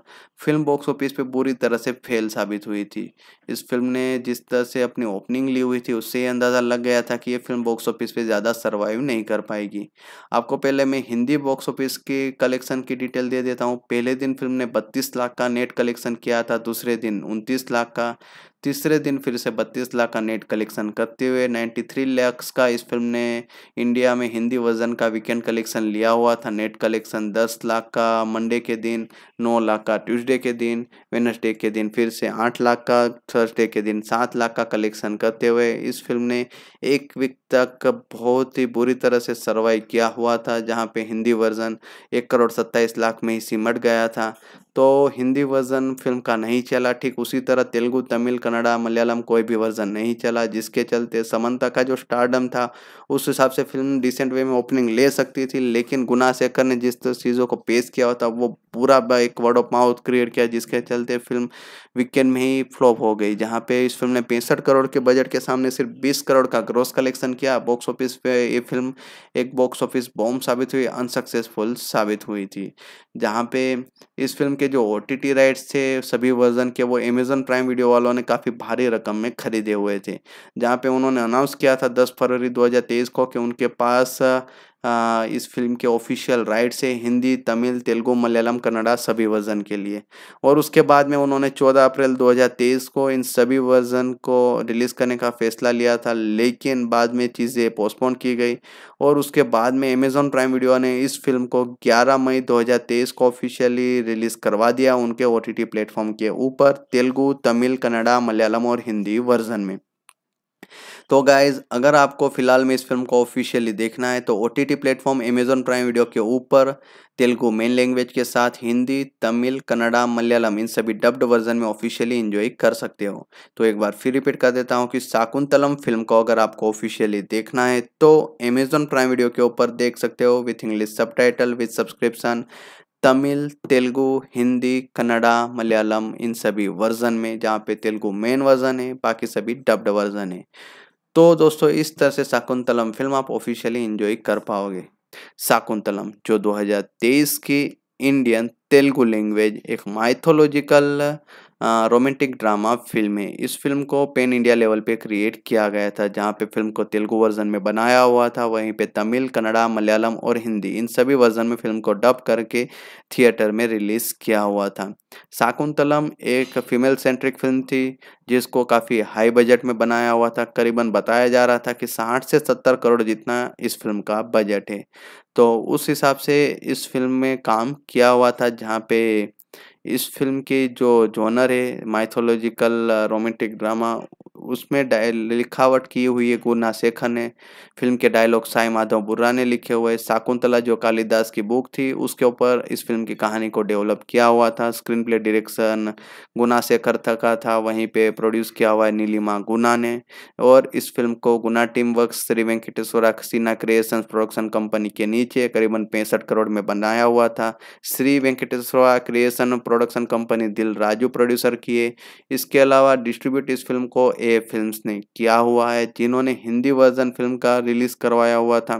फिल्म बॉक्स ऑफिस पे बुरी तरह से फेल साबित हुई थी। इस फिल्म ने जिस तरह से अपनी ओपनिंग ली हुई थी उससे अंदाज़ा लग गया था कि ये फिल्म बॉक्स ऑफिस पे ज़्यादा सर्वाइव नहीं कर पाएगी। आपको पहले मैं हिंदी बॉक्स ऑफिस के कलेक्शन की डिटेल दे देता हूँ। पहले दिन फिल्म ने बत्तीस लाख का नेट कलेक्शन किया था, दूसरे दिन उनतीस लाख का, तीसरे दिन फिर से बत्तीस लाख का नेट कलेक्शन करते हुए तिरानवे लाख का इस फिल्म ने इंडिया में हिंदी वर्जन का वीकेंड कलेक्शन लिया हुआ था। नेट कलेक्शन दस लाख का मंडे के दिन, नौ लाख का ट्यूसडे के दिन, वेडनेसडे के दिन फिर से आठ लाख का, थर्सडे के दिन सात लाख का कलेक्शन करते हुए इस फिल्म ने एक वीक तक बहुत ही बुरी तरह से सर्वाइव किया हुआ था, जहाँ पे हिंदी वर्जन एक करोड़ सत्ताईस लाख में ही सिमट गया था। तो हिंदी वर्जन फिल्म का नहीं चला। ठीक उसी तरह तेलुगु, तमिल, कन्नड़ा, मलयालम कोई भी वर्जन नहीं चला, जिसके चलते समंथा का जो स्टारडम था उस हिसाब से फिल्म डिसेंट वे में ओपनिंग ले सकती थी, लेकिन गुनाशेखर ने जिस तरह चीज़ों को पेश किया था वो पूरा एक वर्ड ऑफ माउथ क्रिएट किया, जिसके चलते फिल्म वीकेंड में ही फ्लॉप हो गई। जहाँ पे इस फिल्म ने पैंसठ करोड़ के बजट के सामने सिर्फ बीस करोड़ का ग्रॉस कलेक्शन किया। बॉक्स ऑफिस पे ये फिल्म एक बॉक्स ऑफिस बॉम्ब साबित हुई, अनसक्सेसफुल साबित हुई थी। जहाँ पे इस फिल्म के जो ओ टी टी राइट्स थे सभी वर्जन के वो अमेज़न प्राइम वीडियो वालों ने काफ़ी भारी रकम में खरीदे हुए थे। जहाँ पे उन्होंने अनाउंस किया था दस फरवरी दो हज़ार तेईस को कि उनके पास आ, इस फिल्म के ऑफिशियल राइट्स है हिंदी, तमिल, तेलुगु, मलयालम, कन्नड़ा सभी वर्जन के लिए। और उसके बाद में उन्होंने चौदह अप्रैल दो हज़ार तेईस को इन सभी वर्जन को रिलीज़ करने का फैसला लिया था, लेकिन बाद में चीज़ें पोस्टपोन की गई। और उसके बाद में अमेज़न प्राइम वीडियो ने इस फिल्म को ग्यारह मई दो हज़ार तेईस को ऑफिशियली रिलीज़ करवा दिया उनके ओ टी टी प्लेटफॉर्म के ऊपर, तेलुगु, तमिल, कन्नड़ा, मलयालम और हिंदी वर्जन में। तो गाइज़ अगर आपको फ़िलहाल में इस फिल्म को ऑफिशियली देखना है तो O T T platform Amazon prime video के ऊपर तेलुगु मेन लैंग्वेज के साथ हिंदी, तमिल, कन्नड़ा, मलयालम इन सभी डब्ड वर्जन में ऑफिशियली एंजॉय कर सकते हो। तो एक बार फिर रिपीट कर देता हूँ कि शाकुंतलम फिल्म को अगर आपको ऑफिशियली देखना है तो अमेज़न प्राइम वीडियो के ऊपर देख सकते हो with English subtitle with subscription, Tamil, Telugu, Hindi, Kannada, Malayalam इन सभी वर्जन में, जहाँ पे तेलुगु मेन वर्जन है, बाकी सभी डब्ड वर्जन है। तो दोस्तों इस तरह से शाकुंतलम फिल्म आप ऑफिशियली एंजॉय कर पाओगे। शाकुंतलम जो दो हज़ार तेईस की इंडियन तेलुगु लैंग्वेज एक माइथोलॉजिकल रोमांटिक ड्रामा फिल्म है। इस फिल्म को पैन इंडिया लेवल पे क्रिएट किया गया था, जहाँ पे फिल्म को तेलुगु वर्जन में बनाया हुआ था, वहीं पे तमिल, कन्नड़ा, मलयालम और हिंदी इन सभी वर्जन में फिल्म को डब करके थिएटर में रिलीज़ किया हुआ था। शाकुंतलम एक फीमेल सेंट्रिक फिल्म थी जिसको काफ़ी हाई बजट में बनाया हुआ था। करीबन बताया जा रहा था कि साठ से सत्तर करोड़ जितना इस फिल्म का बजट है, तो उस हिसाब से इस फिल्म में काम किया हुआ था, जहाँ पे इस फिल्म की जो जॉनर है माइथोलॉजिकल रोमांटिक ड्रामा, उसमें लिखावट की हुई है गुणाशेखर ने। फिल्म के डायलॉग साई माधव बुर्रा ने लिखे हुए। शाकुंतला जो कालिदास की बुक थी उसके ऊपर इस फिल्म की कहानी को डेवलप किया हुआ था। स्क्रीन प्ले डायरेक्शन गुणाशेखर का था, वहीं पे प्रोड्यूस किया हुआ है नीलिमा गुना ने। और इस फिल्म को गुना team works Shri Venkateswara cinema creations production company के नीचे करीबन पैंसठ करोड़ में बनाया हुआ था। Shri Venkateswara creation production company Dil Raju producer किए। इसके अलावा डिस्ट्रीब्यूट इस फिल्म को ए फिल्म्स ने किया हुआ है, जिन्होंने हिंदी वर्जन फिल्म का रिलीज करवाया हुआ था।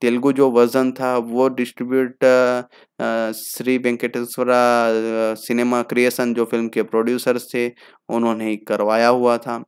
तेलुगु जो वर्जन था वो distribute Shri Venkateswara cinema creation जो फिल्म के प्रोड्यूसर्स थे उन्होंने ही करवाया हुआ था।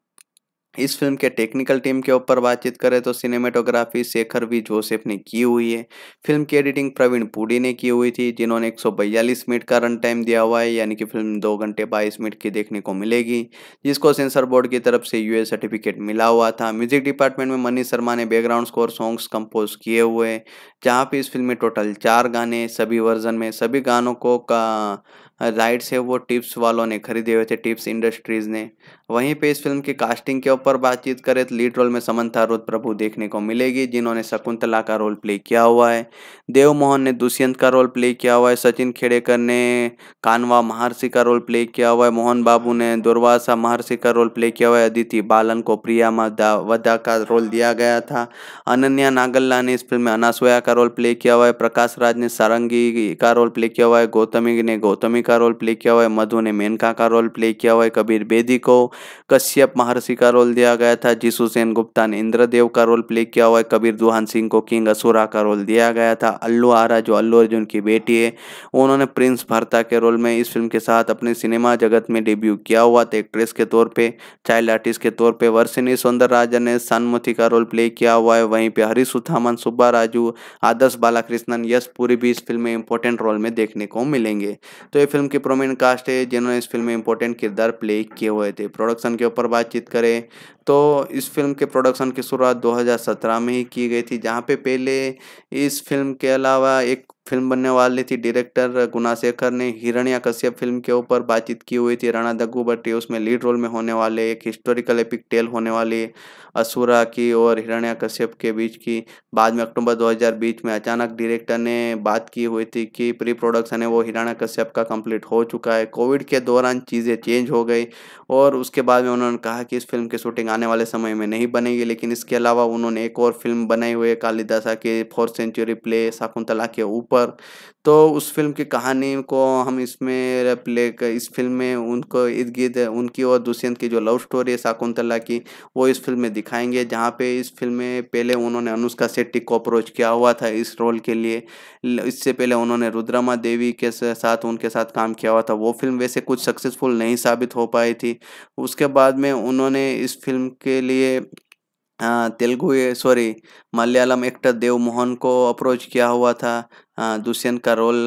इस फिल्म के टेक्निकल टीम के ऊपर बातचीत करें तो सिनेमेटोग्राफी शेखर वी जोसेफ ने की हुई है। फिल्म की एडिटिंग प्रवीण पुडी ने की हुई थी, जिन्होंने एक सौ बयालीस मिनट का रन टाइम दिया हुआ है, यानी कि फिल्म दो घंटे बाईस मिनट की देखने को मिलेगी, जिसको सेंसर बोर्ड की तरफ से यूए सर्टिफिकेट मिला हुआ था। म्यूजिक डिपार्टमेंट में मनीष शर्मा ने बैकग्राउंड स्कोर सॉन्ग्स कंपोज किए हुए, जहाँ पे इस फिल्म में टोटल चार गाने सभी वर्जन में, सभी गानों को का राइट्स है वो टिप्स वालों ने खरीदे हुए थे, टिप्स इंडस्ट्रीज़ ने। वहीं पे इस फिल्म की कास्टिंग के ऊपर बातचीत करें तो लीड रोल में समंथा रूथ प्रभु देखने को मिलेगी, जिन्होंने शकुंतला का रोल प्ले किया हुआ है। देव मोहन ने दुष्यंत का रोल प्ले किया हुआ है। सचिन खेडेकर ने कानवा महर्षि का रोल प्ले किया हुआ है। मोहन बाबू ने दुर्वासा महर्षि का रोल प्ले किया हुआ है। अदिति बालन को प्रिया वदा का रोल दिया गया था। अनन्या नागल्ला ने इस फिल्म में अनासोया का रोल प्ले किया हुआ है। प्रकाश राज ने सारंगी का रोल प्ले किया हुआ है। गौतमी ने गौतमी का रोल प्ले किया हुआ है। मधु ने मेनका का रोल प्ले किया हुआ है। कबीर बेदी को कश्यप महर्षि का रोल दिया गया था। जीसू सेन गुप्ता ने इंद्रदेव का रोल प्ले किया हुआ है। कबीर दुहान सिंह को किंग असुरा का रोल दिया गया था। अल्लू आरा जो अल्लू अर्जुन की बेटी है उन्होंने प्रिंस भारता के रोल में इस फिल्म के साथ अपने सिनेमा जगत में डेब्यू किया हुआ था, एक्ट्रेस के तौर पर, चाइल्ड आर्टिस्ट के तौर पर। वर्षिनी सौंदरराजन ने सन्मुथी का रोल प्ले किया हुआ है। वहीं पर हरीश उथामन, सुब्बाराजू, आदर्श बालाकृष्णन, यश पुरी भी इस फिल्म में इंपॉर्टेंट रोल में देखने को मिलेंगे। तो ये फिल्म की प्रोमिनेंट कास्ट है जिन्होंने इस फिल्म में इंपॉर्टेंट किरदार प्ले किए हुए थे। प्रोडक्शन के ऊपर बातचीत करें तो इस फिल्म के प्रोडक्शन की शुरुआत दो हज़ार सत्रह में ही की गई थी, जहां पे पहले इस फिल्म के अलावा एक फिल्म बनने वाली थी। डायरेक्टर गुणाशेखर ने हिरण्यकश्यप फिल्म के ऊपर बातचीत की हुई थी। राणा दग्गू भट्टी उसमें लीड रोल में होने वाले, एक हिस्टोरिकल एपिक टेल होने वाली असुरा की और हिरण्यकश्यप के बीच की। बाद में अक्टूबर दो हज़ार बीस में अचानक डायरेक्टर ने बात की हुई थी कि प्री प्रोडक्शन है वो हिरण्यकश्यप का कंप्लीट हो चुका है। कोविड के दौरान चीज़ें चेंज हो गई और उसके बाद में उन्होंने कहा कि इस फिल्म की शूटिंग आने वाले समय में नहीं बनेगी, लेकिन इसके अलावा उन्होंने एक और फिल्म बनाई हुई है कालिदासा के फोर्थ सेंचुरी प्ले शाकुंतला के ऊपर। तो उस फिल्म की कहानी को हम इसमें प्ले कर, इस फिल्म में उनको इर्द गिर्द उनकी और दुष्यंत की जो लव स्टोरी है शाकुंतला की वो इस फिल्म में दिखाएंगे, जहाँ पे इस फिल्म में पहले उन्होंने अनुष्का शेट्टी को अप्रोच किया हुआ था इस रोल के लिए। इससे पहले उन्होंने रुद्रमादेवी के साथ उनके साथ काम किया हुआ था, वो फिल्म वैसे कुछ सक्सेसफुल नहीं साबित हो पाई थी। उसके बाद में उन्होंने इस फिल्म के लिए तेलुगु सॉरी मलयालम एक्टर देव मोहन को अप्रोच किया हुआ था दुष्यंत का रोल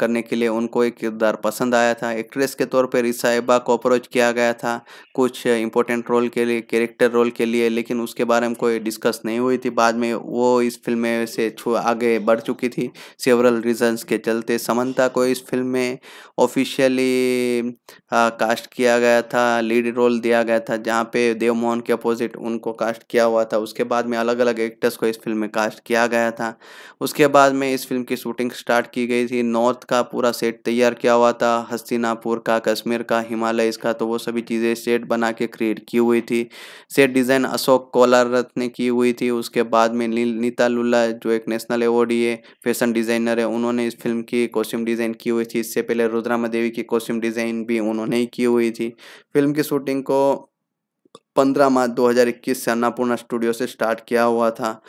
करने के लिए, उनको एक किरदार पसंद आया था। एक्ट्रेस के तौर पर रिसाइबा को अप्रोच किया गया था कुछ इंपॉर्टेंट रोल के लिए, कैरेक्टर रोल के लिए, लेकिन उसके बारे में कोई डिस्कस नहीं हुई थी। बाद में वो इस फिल्म में से छू आगे बढ़ चुकी थी सेवरल रीजंस के चलते। समंता को इस फिल्म में ऑफिशियली कास्ट किया गया था, लीड रोल दिया गया था, जहाँ पे देवमोहन के अपोजिट उनको कास्ट किया हुआ था। उसके बाद में अलग अलग एक्टर्स को इस फिल्म में कास्ट किया गया था। उसके बाद में इस फिल्म की शूटिंग स्टार्ट की गई थी। नॉर्थ का पूरा सेट तैयार किया हुआ था, हस्तिनापुर का, कश्मीर का, हिमालय इसका, तो वो सभी चीज़ें सेट बना के क्रिएट की हुई थी। सेट डिज़ाइन अशोक कोलारथ ने की हुई थी। उसके बाद में नी, नीता लुल्ला जो एक नेशनल अवॉर्डी है फैशन डिज़ाइनर है, उन्होंने इस फिल्म की कॉस्ट्यूम डिज़ाइन की हुई थी। इससे पहले रुद्रमादेवी की कॉस्ट्यूम डिज़ाइन भी उन्होंने ही की हुई थी। फिल्म की शूटिंग को पंद्रह मार्च दो हज़ार इक्कीस से अन्नपूर्णा स्टूडियो से स्टार्ट किया हुआ था।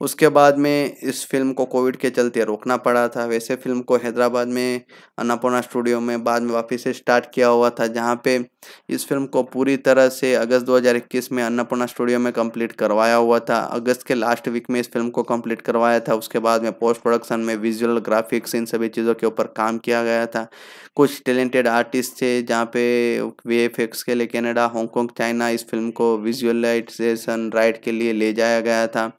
उसके बाद में इस फिल्म को कोविड के चलते रोकना पड़ा था। वैसे फिल्म को हैदराबाद में अन्नपूर्णा स्टूडियो में बाद में वापस से स्टार्ट किया हुआ था, जहां पे इस फिल्म को पूरी तरह से अगस्त दो हज़ार इक्कीस में अन्नपूर्णा स्टूडियो में कंप्लीट करवाया हुआ था। अगस्त के लास्ट वीक में इस फिल्म को कंप्लीट करवाया था। उसके बाद में पोस्ट प्रोडक्शन में विजुअल, ग्राफिक्स, इन सभी चीज़ों के ऊपर काम किया गया था। कुछ टैलेंटेड आर्टिस्ट थे जहाँ पे वी एफ एक्स के लिए कनाडा, हांगकॉन्ग, चाइना इस फिल्म को विजुअलाइजेशन राइट के लिए ले जाया गया था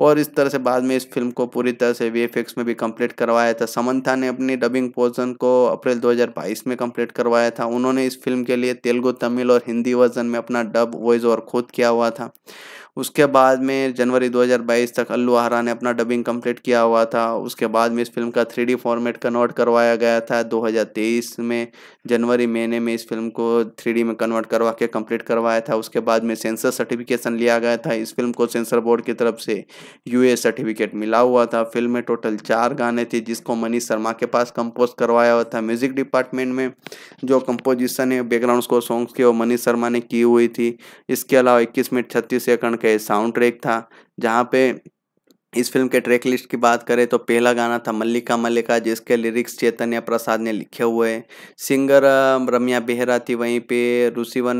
और इस तरह से बाद में इस फिल्म को पूरी तरह से वी एफ एक्स में भी कंप्लीट करवाया था। समंथा ने अपनी डबिंग पोर्शन को अप्रैल दो हज़ार बाईस में कंप्लीट करवाया था। उन्होंने इस फिल्म के लिए तेलुगु, तमिल और हिंदी वर्जन में अपना डब वॉइस और खुद किया हुआ था। उसके बाद में जनवरी दो हज़ार बाईस तक अल्लू आरा ने अपना डबिंग कंप्लीट किया हुआ था। उसके बाद में इस फिल्म का थ्री डी फॉर्मेट कन्वर्ट करवाया गया था। दो हज़ार तेईस में जनवरी महीने में इस फिल्म को थ्री डी में कन्वर्ट करवा के कंप्लीट करवाया था। उसके बाद में सेंसर सर्टिफिकेशन लिया गया था। इस फिल्म को सेंसर बोर्ड की तरफ से यूए सर्टिफिकेट मिला हुआ था। फिल्म में टोटल चार गाने थे जिसको मनीष शर्मा के पास कंपोज करवाया हुआ था। म्यूजिक डिपार्टमेंट में जो कंपोजिशन है बैकग्राउंड स्कोर सॉन्ग्स के वो मनीष शर्मा ने की हुई थी। इसके अलावा इक्कीस मिनट छत्तीस सेकंड का साउंड ट्रैक था। जहाँ पे इस फिल्म के ट्रैक लिस्ट की बात करें तो पहला गाना था मल्लिका मल्लिका, जिसके लिरिक्स चैतन्य प्रसाद ने लिखे हुए। सिंगर रम्या बेहरा थी। वहीं पे ऋषिवन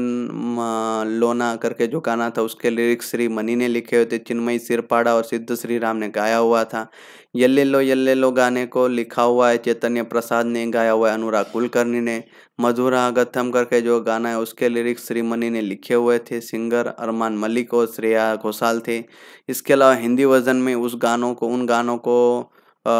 लोना करके जो गाना था उसके लिरिक्स श्रीमनी ने लिखे हुए थे। चिन्मयी श्रीपाड़ा और सिद्ध श्री राम ने गाया हुआ था। यल्ले लो यल्ले लो गाने को लिखा हुआ है चैतन्य प्रसाद ने, गाया हुआ है अनुराग कुलकर्णी ने। मधुरा गथम करके जो गाना है उसके लिरिक्स श्रीमनी ने लिखे हुए थे। सिंगर अरमान मलिक और श्रेया घोषाल थे। इसके अलावा हिंदी वर्जन में उस गानों को उन गानों को आ,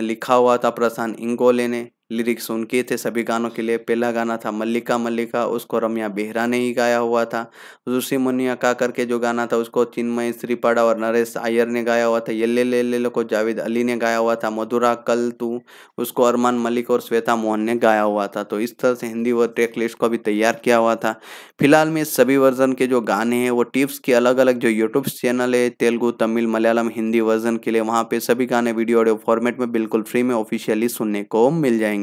लिखा हुआ था प्रशांत इंगोले ने। लिरिक्स उनके थे सभी गानों के लिए। पहला गाना था मल्लिका मल्लिका, उसको रम्या बेहरा ने ही गाया हुआ था। ऋषि मुनिया का करके जो गाना था उसको चिन्मयी श्रीपाड़ा और नरेश आयर ने गाया हुआ था। यल्ले ले ले लो को जावेद अली ने गाया हुआ था। मधुरा कल तू, उसको अरमान मलिक और श्वेता मोहन ने गाया हुआ था। तो इस तरह से हिंदी व ट्रैक लिस्ट को भी तैयार किया हुआ था। फिलहाल में सभी वर्जन के जो गाने हैं वो टिप्स के अलग अलग जो यूट्यूब चैनल है तेलुगु, तमिल, मलयालम, हिंदी वर्जन के लिए वहाँ पे सभी गाने वीडियो ऑडियो फॉर्मेट में बिल्कुल फ्री में ऑफिशियली सुनने को मिल जाएंगे।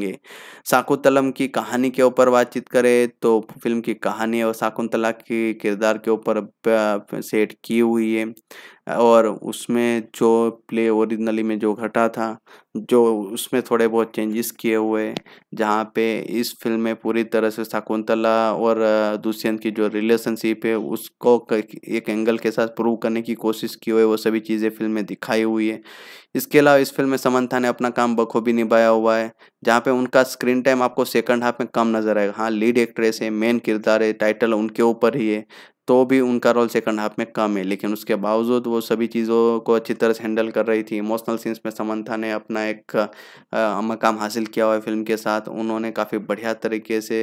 शाकुंतलम की कहानी के ऊपर बातचीत करें तो फिल्म की कहानी और शाकुंतला के किरदार के ऊपर सेट की हुई है और उसमें जो प्ले ओरिजिनली में जो घटा था जो उसमें थोड़े बहुत चेंजेस किए हुए, जहाँ पे इस फिल्म में पूरी तरह से शाकुंतला और दुष्यंत की जो रिलेशनशिप है उसको एक एंगल के साथ प्रूव करने की कोशिश की हुई, वो सभी चीज़ें फिल्म में दिखाई हुई है। इसके अलावा इस फिल्म में समंथा ने अपना काम बखूबी निभाया हुआ है, जहाँ पे उनका स्क्रीन टाइम आपको सेकंड हाफ में कम नजर आएगा। हाँ, लीड एक्ट्रेस है, मेन किरदार है, टाइटल उनके ऊपर ही है, तो भी उनका रोल सेकंड हाफ में कम है, लेकिन उसके बावजूद वो सभी चीज़ों को अच्छी तरह से हैंडल कर रही थी। इमोशनल सीन्स में समंथा ने अपना एक मकाम हासिल किया हुआ है फिल्म के साथ। उन्होंने काफ़ी बढ़िया तरीके से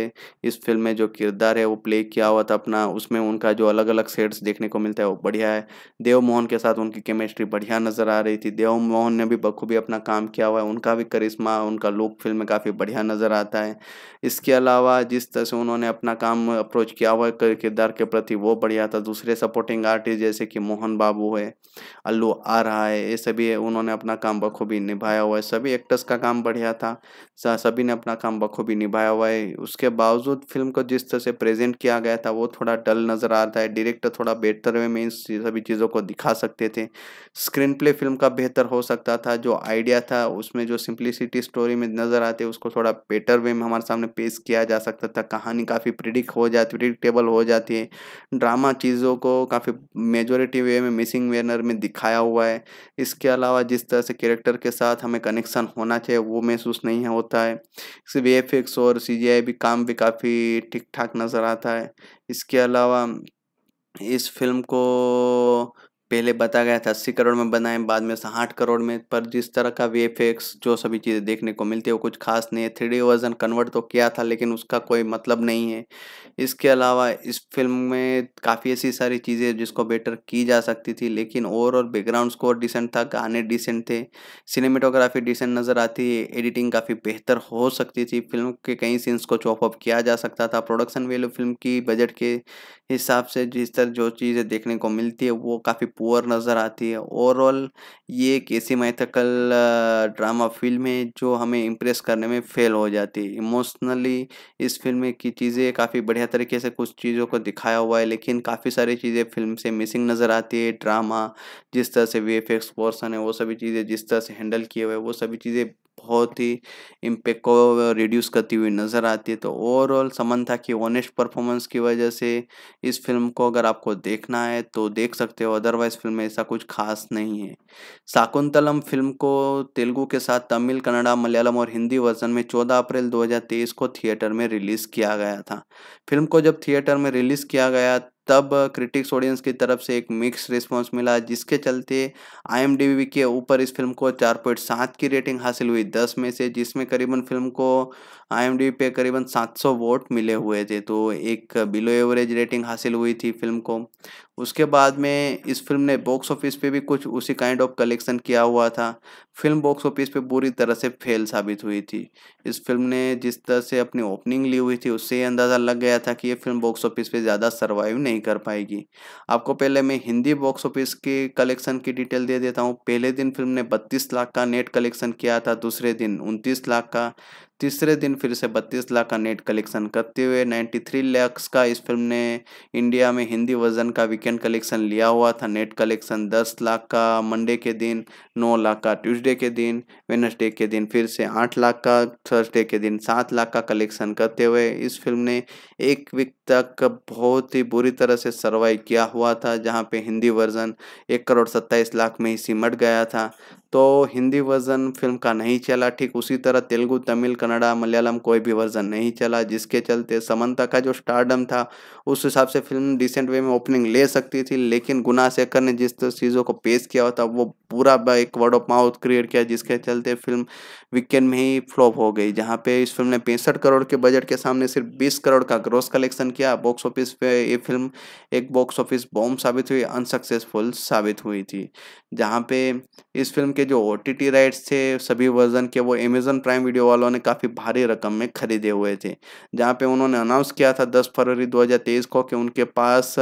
इस फिल्म में जो किरदार है वो प्ले किया हुआ था अपना, उसमें उनका जो अलग अलग शेड्स देखने को मिलता है वो बढ़िया है। देव मोहन के साथ उनकी केमिस्ट्री बढ़िया नज़र आ रही थी। देव मोहन ने भी बखूबी अपना काम किया हुआ है, उनका भी करिश्मा, उनका लुक फिल्म में काफ़ी बढ़िया नज़र आता है। इसके अलावा जिस तरह से उन्होंने अपना काम अप्रोच किया हुआ है किरदार के प्रति वो बढ़िया था। दूसरे सपोर्टिंग आर्टिस्ट जैसे कि मोहन बाबू है, अल्लू आरहा है, ये सभी उन्होंने अपना काम बखूबी निभाया हुआ है। सभी एक्टर्स का काम बढ़िया था, सभी ने अपना काम बखूबी निभाया हुआ है। उसके बावजूद फिल्म को जिस तरह से प्रेजेंट किया गया था वो थोड़ा डल नज़र आता है। डायरेक्टर थोड़ा बेहतर वे में इन सभी चीज़ों को दिखा सकते थे। स्क्रीन प्ले फिल्म का बेहतर हो सकता था। जो आइडिया था उसमें जो सिंप्लिसिटी स्टोरी में नज़र आती है उसको थोड़ा बेटर वे में हमारे सामने पेश किया जा सकता था। कहानी काफ़ी प्रिडिक्ट हो जाती प्रिडिक्टेबल हो जाती है। ड्रामा चीज़ों को काफ़ी मेजोरिटी वे में मिसिंग मैनर में दिखाया हुआ है। इसके अलावा जिस तरह से कैरेक्टर के साथ हमें कनेक्शन होना चाहिए वो महसूस नहीं होता है। इसके वी एफ एक्स और सी जी आई भी काम भी काफ़ी ठीक ठाक नज़र आता है। इसके अलावा इस फिल्म को पहले बताया गया था अस्सी करोड़ में बनाए, बाद में साठ करोड़ में, पर जिस तरह का वी एफ एक्स जो सभी चीज़ें देखने को मिलती है वो कुछ खास नहीं है। थ्री डी वर्जन कन्वर्ट तो किया था लेकिन उसका कोई मतलब नहीं है। इसके अलावा इस फिल्म में काफ़ी ऐसी सारी चीज़ें जिसको बेटर की जा सकती थी, लेकिन ओवरऑल बैकग्राउंड स्कोर डिसेंट था, गाने डिसेंट थे, सिनेमेटोग्राफी डिसेंट नज़र आती है, एडिटिंग काफ़ी बेहतर हो सकती थी, फिल्म के कई सीन्स को चॉप अप किया जा सकता था। प्रोडक्शन वैल्यू फिल्म की बजट के हिसाब से जिस तरह जो चीज़ें देखने को मिलती है वो काफ़ी पुअर नज़र आती है। ओवरऑल ये एक ऐसी माइथकल ड्रामा फिल्म है जो हमें इम्प्रेस करने में फेल हो जाती है। इमोशनली इस फिल्म की चीज़ें काफ़ी बढ़िया तरीके से कुछ चीज़ों को दिखाया हुआ है, लेकिन काफ़ी सारी चीज़ें फिल्म से मिसिंग नज़र आती है। ड्रामा जिस तरह से वी एफ एक्स पोर्सन है, वो सभी चीज़ें जिस तरह से हैंडल किए हुए हैं, वो सभी चीज़ें बहुत ही इम्पैक्ट को रिड्यूस करती हुई नज़र आती है। तो ओवरऑल समंथा की ऑनेस्ट परफॉर्मेंस की वजह से इस फिल्म को अगर आपको देखना है तो देख सकते हो, अदरवाइज फिल्म में ऐसा कुछ खास नहीं है। शाकुंतलम फिल्म को तेलुगु के साथ तमिल, कन्नड़ा, मलयालम और हिंदी वर्जन में चौदह अप्रैल दो हज़ार तेईस को थिएटर में रिलीज़ किया गया था। फिल्म को जब थिएटर में रिलीज़ किया गया तब क्रिटिक्स ऑडियंस की तरफ से एक मिक्स रिस्पांस मिला, जिसके चलते आई एम डी बी के ऊपर इस फिल्म को चार पॉइंट सात की रेटिंग हासिल हुई दस में से, जिसमें करीबन फिल्म को आई एम डी बी पे करीबन सात सौ वोट मिले हुए थे। तो एक बिलो एवरेज रेटिंग हासिल हुई थी फिल्म को। उसके बाद में इस फिल्म ने बॉक्स ऑफिस पे भी कुछ उसी काइंड ऑफ कलेक्शन किया हुआ था। फिल्म बॉक्स ऑफिस पे बुरी तरह से फेल साबित हुई थी। इस फिल्म ने जिस तरह से अपनी ओपनिंग ली हुई थी उससे अंदाज़ा लग गया था कि ये फिल्म बॉक्स ऑफिस पे ज़्यादा सर्वाइव नहीं कर पाएगी। आपको पहले मैं हिंदी बॉक्स ऑफिस के कलेक्शन की डिटेल दे देता हूँ। पहले दिन फिल्म ने बत्तीस लाख का नेट कलेक्शन किया था, दूसरे दिन उनतीस लाख का, तीसरे दिन फिर से बत्तीस लाख का नेट कलेक्शन करते हुए तिरानवे लाख का इस फिल्म ने इंडिया में हिंदी वर्जन का वीकेंड कलेक्शन लिया हुआ था। नेट कलेक्शन दस लाख का मंडे के दिन, नौ लाख का ट्यूसडे के दिन, वेडनेसडे के दिन फिर से आठ लाख का, थर्सडे के दिन सात लाख का कलेक्शन करते हुए इस फिल्म ने एक वीक तक बहुत ही बुरी तरह से सर्वाइव किया हुआ था, जहाँ पे हिंदी वर्जन एक करोड़ सत्ताईस लाख में ही सिमट गया था। तो हिंदी वर्जन फिल्म का नहीं चला। ठीक उसी तरह तेलुगु, तमिल, कन्नड़ा, मलयालम कोई भी वर्जन नहीं चला, जिसके चलते समंता का जो स्टारडम था उस हिसाब से फिल्म डिसेंट वे में ओपनिंग ले सकती थी, लेकिन गुनाशेखर ने जिस तरह चीज़ों को पेश किया हुआ था वो पूरा एक वर्ड ऑफ माउथ क्रिएट किया, जिसके चलते फिल्म वीकेंड में ही फ्लॉप हो गई। जहाँ पे इस फिल्म ने पैंसठ करोड़ के बजट के सामने सिर्फ बीस करोड़ का ग्रॉस कलेक्शन किया। बॉक्स ऑफिस पे ये फिल्म एक बॉक्स ऑफिस बॉम्ब साबित हुई, अनसक्सेसफुल साबित हुई थी। जहाँ पे इस फिल्म के जो ओ टी टी राइट्स थे सभी वर्जन के, वो अमेज़न प्राइम वीडियो वालों ने काफ़ी भारी रकम में खरीदे हुए थे। जहाँ पे उन्होंने अनाउंस किया था दस फरवरी दो हज़ार तेईस को कि उनके पास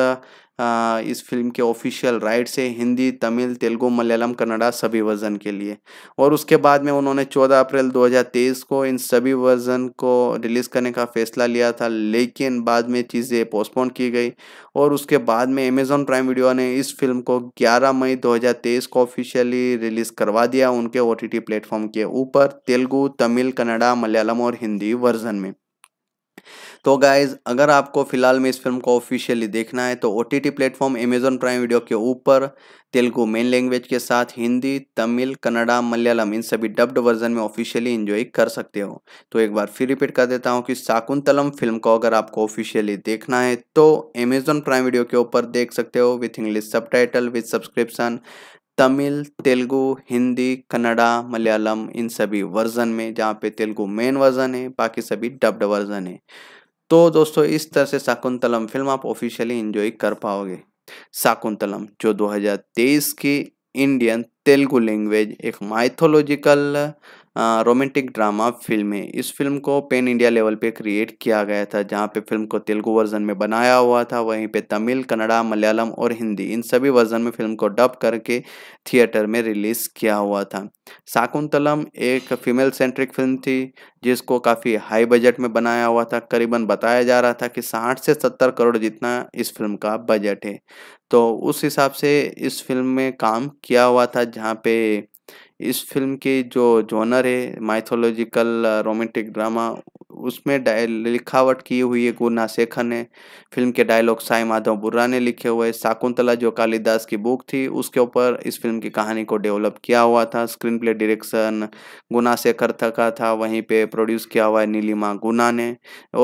आ, इस फिल्म के ऑफिशियल राइट्स है हिंदी, तमिल, तेलुगु, मलयालम, कन्नड़ा सभी वर्जन के लिए। और उसके बाद में उन्होंने चौदह अप्रैल दो हज़ार तेईस को इन सभी वर्जन को रिलीज़ करने का फैसला लिया था, लेकिन बाद में चीज़ें पोस्टपोन की गई और उसके बाद में अमेज़न प्राइम वीडियो ने इस फिल्म को ग्यारह मई दो हज़ार तेईस को ऑफिशियली रिलीज़ करवा दिया उनके ओ टी टी प्लेटफॉर्म के ऊपर, तेलुगु, तमिल, कन्नड़ा, मलयालम और हिंदी वर्जन में। तो गाइज़, अगर आपको फ़िलहाल में इस फिल्म को ऑफिशियली देखना है तो O T T platform Amazon prime video के ऊपर तेलुगु मेन लैंग्वेज के साथ हिंदी, तमिल, कन्नड़ा, मलयालम इन सभी डब्ड वर्जन में ऑफिशियली एंजॉय कर सकते हो। तो एक बार फिर रिपीट कर देता हूँ कि शाकुंतलम फिल्म को अगर आपको ऑफिशियली देखना है तो अमेज़न प्राइम वीडियो के ऊपर देख सकते हो with English subtitle with subscription, Tamil, Telugu, Hindi, Kannada, Malayalam इन सभी वर्जन में, जहाँ पे तेलुगु मेन वर्जन है, बाकी सभी डब्ड वर्जन है। तो दोस्तों, इस तरह से शाकुंतलम फिल्म आप ऑफिशियली एंजॉय कर पाओगे। शाकुंतलम जो दो हज़ार तेईस की इंडियन तेलुगु लैंग्वेज एक माइथोलॉजिकल रोमांटिक ड्रामा फिल्म है। इस फिल्म को पैन इंडिया लेवल पे क्रिएट किया गया था, जहाँ पे फिल्म को तेलुगु वर्जन में बनाया हुआ था, वहीं पे तमिल, कन्नड़ा, मलयालम और हिंदी इन सभी वर्जन में फिल्म को डब करके थिएटर में रिलीज़ किया हुआ था। शाकुंतलम एक फीमेल सेंट्रिक फिल्म थी जिसको काफ़ी हाई बजट में बनाया हुआ था। करीबन बताया जा रहा था कि साठ से सत्तर करोड़ जितना इस फिल्म का बजट है, तो उस हिसाब से इस फिल्म में काम किया हुआ था। जहाँ पे इस फिल्म के जो जॉनर है माइथोलॉजिकल रोमांटिक ड्रामा, उसमें लिखावट की हुई है गुनाशेखर ने। फिल्म के डायलॉग साई माधव बुर्रा ने लिखे हुए। शाकुंतला जो कालिदास की बुक थी उसके ऊपर इस फिल्म की कहानी को डेवलप किया हुआ था। स्क्रीन प्ले डायरेक्शन गुनाशेखर का था, वहीं पे प्रोड्यूस किया हुआ है नीलिमा गुना ने।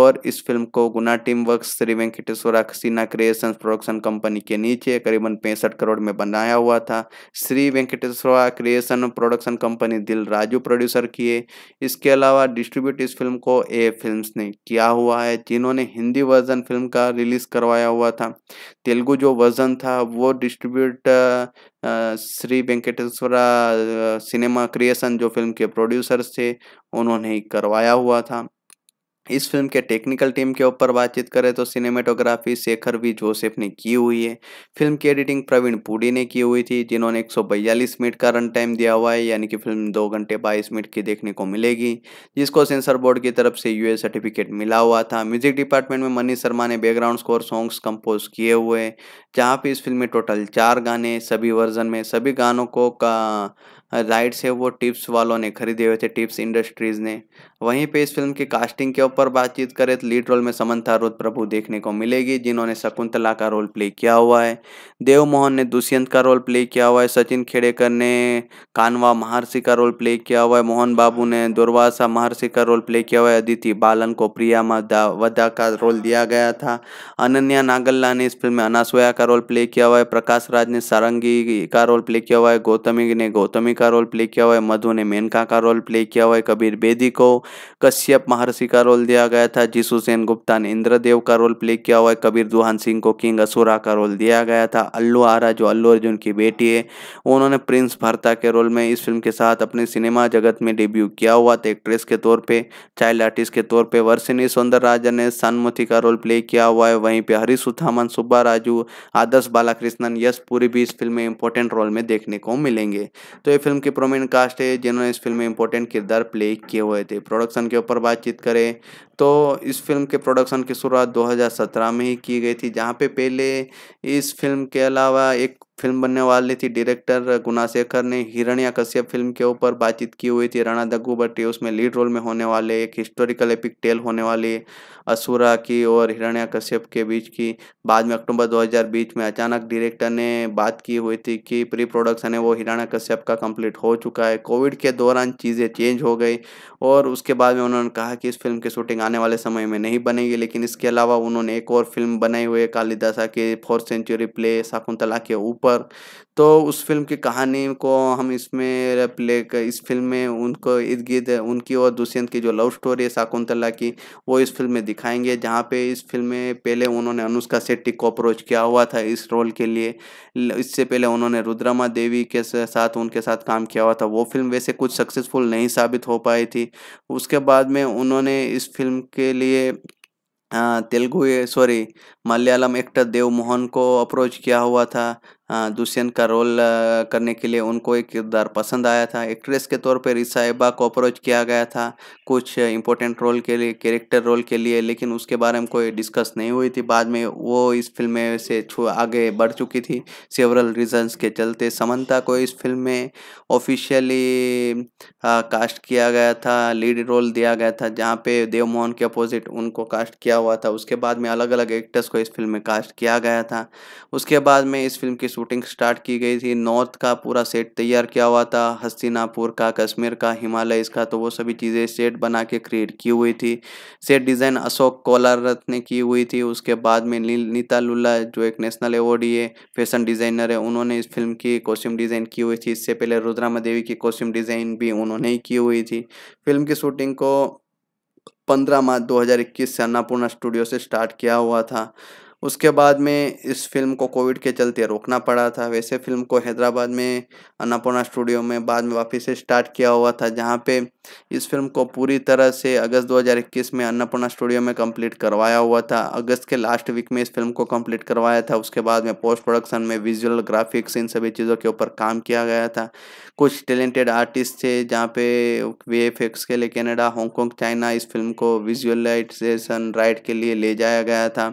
और इस फिल्म को गुना team works Shri Venkateswara cinema creations production company के नीचे करीबन पैंसठ करोड़ में बनाया हुआ था। Shri Venkateswara creation production company Dil Raju producer किए। इसके अलावा डिस्ट्रीब्यूट इस फिल्म को ए फिल्म्स ने किया हुआ है, जिन्होंने हिंदी वर्जन फिल्म का रिलीज करवाया हुआ था। तेलुगु जो वर्जन था वो distribute Shri Venkateswara cinema creation जो फिल्म के प्रोड्यूसर्स थे उन्होंने ही करवाया हुआ था। इस फिल्म के टेक्निकल टीम के ऊपर बातचीत करें तो सिनेमेटोग्राफी शेखर वी जोसेफ ने की हुई है। फिल्म की एडिटिंग प्रवीण पुडी ने की हुई थी, जिन्होंने एक सौ बयालीस मिनट का रन टाइम दिया हुआ है, यानी कि फिल्म दो घंटे बाईस मिनट की देखने को मिलेगी, जिसको सेंसर बोर्ड की तरफ से यूए सर्टिफिकेट मिला हुआ था। म्यूजिक डिपार्टमेंट में मनीष शर्मा ने बैकग्राउंड स्कोर सॉन्ग्स कंपोज किए हुए, जहाँ पे इस फिल्म में टोटल चार गाने सभी वर्जन में, सभी गानों को का राइट्स है वो टिप्स वालों ने खरीदे हुए थे, टिप्स इंडस्ट्रीज़ ने। वहीं पे इस फिल्म की कास्टिंग के ऊपर बातचीत करें तो लीड रोल में समंथा रूथ प्रभु देखने को मिलेगी, जिन्होंने शकुंतला का रोल प्ले किया हुआ है। देव मोहन ने दुष्यंत का रोल प्ले किया हुआ है। सचिन खेडेकर ने कानवा महर्षि का रोल प्ले किया हुआ है। मोहन बाबू ने दुर्वासा महर्षि का रोल प्ले किया हुआ है। अदिति बालन को प्रिया वदा का रोल दिया गया था। अनन्या नागल्ला ने इस फिल्म में अनासोया का रोल प्ले किया हुआ है। प्रकाश राज ने सारंगी का रोल प्ले किया हुआ है। गौतमी ने गौतमी का रोल प्ले किया हुआ है। मधु ने मेनका का रोल प्ले किया हुआ है। कबीर बेदी को कश्यप महर्षि का रोल दिया गया था। जीसू सेन गुप्ता ने इंद्रदेव का रोल प्ले किया हुआ है। कबीर दुहान सिंह को किंग असुरा का रोल दिया गया था। अल्लू आरा जो अल्लू अर्जुन की बेटी है, उन्होंने प्रिंस भारता के रोल में इस फिल्म के साथ अपने सिनेमा जगत में डेब्यू किया हुआ था, एक्ट्रेस के तौर पर, चाइल्ड आर्टिस्ट के तौर पर। वर्षिनी सौंदरराजन ने सन्मुथी का रोल प्ले किया हुआ है। वहीं पर हरीश उथामन, सुब्बाराजू, आदर्श बालाकृष्णन, यश पुरी भी इस फिल्म में इंपॉर्टेंट रोल में देखने को मिलेंगे। तो ये फिल्म की प्रोमिनेंट कास्ट है, जिन्होंने इस फिल्म में इंपॉर्टेंट किरदार प्ले किए हुए थे। प्रोडक्शन के ऊपर बातचीत करें तो इस फिल्म के प्रोडक्शन की शुरुआत दो हज़ार सत्रह में ही की गई थी, जहां पे पहले इस फिल्म के अलावा एक फिल्म बनने वाली थी। डायरेक्टर गुणाशेखर ने हिरण्यकश्यप फिल्म के ऊपर बातचीत की हुई थी। राणा दग्गू भट्टी उसमें लीड रोल में होने वाले, एक हिस्टोरिकल एपिक टेल होने वाली असुरा की और हिरण्यकश्यप के बीच की। बाद में अक्टूबर दो हज़ार बीस में अचानक डायरेक्टर ने बात की हुई थी कि प्री प्रोडक्शन है वो हिरण्यकश्यप का कंप्लीट हो चुका है। कोविड के दौरान चीज़ें चेंज हो गई और उसके बाद में उन्होंने कहा कि इस फिल्म की शूटिंग आने वाले समय में नहीं बनेगी, लेकिन इसके अलावा उन्होंने एक और फिल्म बनाई हुई है, कालिदासा के फोर्थ सेंचुरी प्ले शाकुंतला के ऊपर। तो उस फिल्म की कहानी को हम इसमें प्ले इस फिल्म में उनको इर्द गिर्द उनकी और दुष्यंत की जो लव स्टोरी है शाकुंतला की, वो इस फिल्म में दिखाएंगे। जहाँ पे इस फिल्म में पहले उन्होंने अनुष्का शेट्टी को अप्रोच किया हुआ था इस रोल के लिए। इससे पहले उन्होंने रुद्रमादेवी के साथ उनके साथ काम किया हुआ था, वो फिल्म वैसे कुछ सक्सेसफुल नहीं साबित हो पाई थी। उसके बाद में उन्होंने इस फिल्म के लिए तेलुगु सॉरी मलयालम एक्टर देव मोहन को अप्रोच किया हुआ था दुष्यंत का रोल करने के लिए, उनको एक किरदार पसंद आया था। एक्ट्रेस के तौर पर रिसाइबा को अप्रोच किया गया था कुछ इंपॉर्टेंट रोल के लिए, कैरेक्टर रोल के लिए, लेकिन उसके बारे में कोई डिस्कस नहीं हुई थी। बाद में वो इस फिल्म में से छू आगे बढ़ चुकी थी सेवरल रीजंस के चलते। समंता को इस फिल्म में ऑफिशियली कास्ट किया गया था, लीड रोल दिया गया था, जहाँ पे देव मोहन के अपोजिट उनको कास्ट किया हुआ था। उसके बाद में अलग अलग एक्टर्स को इस फिल्म में कास्ट किया गया था। उसके बाद में इस फिल्म की शूटिंग स्टार्ट की गई थी। नॉर्थ का पूरा सेट तैयार किया हुआ था, हस्तिनापुर का, कश्मीर का, हिमालय इसका, तो वो सभी चीज़ें सेट बना के क्रिएट की हुई थी। सेट डिज़ाइन अशोक कोलारथ ने की हुई थी। उसके बाद में नी, नीता लुल्ला जो एक नेशनल अवॉर्डी है, फैशन डिज़ाइनर है, उन्होंने इस फिल्म की कॉस्ट्यूम डिज़ाइन की हुई थी। इससे पहले रुद्रमादेवी की कॉस्ट्यूम डिज़ाइन भी उन्होंने ही की हुई थी। फिल्म की शूटिंग को पंद्रह मार्च दो हज़ार इक्कीस से अन्नपूर्णा स्टूडियो से स्टार्ट किया हुआ था। उसके बाद में इस फिल्म को कोविड के चलते रोकना पड़ा था। वैसे फिल्म को हैदराबाद में अन्नपूर्णा स्टूडियो में बाद में वापस से स्टार्ट किया हुआ था, जहां पे इस फिल्म को पूरी तरह से अगस्त दो हज़ार इक्कीस में अन्नपूर्णा स्टूडियो में कंप्लीट करवाया हुआ था। अगस्त के लास्ट वीक में इस फिल्म को कंप्लीट करवाया था। उसके बाद में पोस्ट प्रोडक्शन में विजुअल, ग्राफिक्स, इन सभी चीज़ों के ऊपर काम किया गया था। कुछ टैलेंटेड आर्टिस्ट थे, जहाँ पे वी एफ एक्स के लिए कनाडा, हांगकॉन्ग, चाइना इस फिल्म को विजुअलाइजेशन राइट के लिए ले जाया गया था।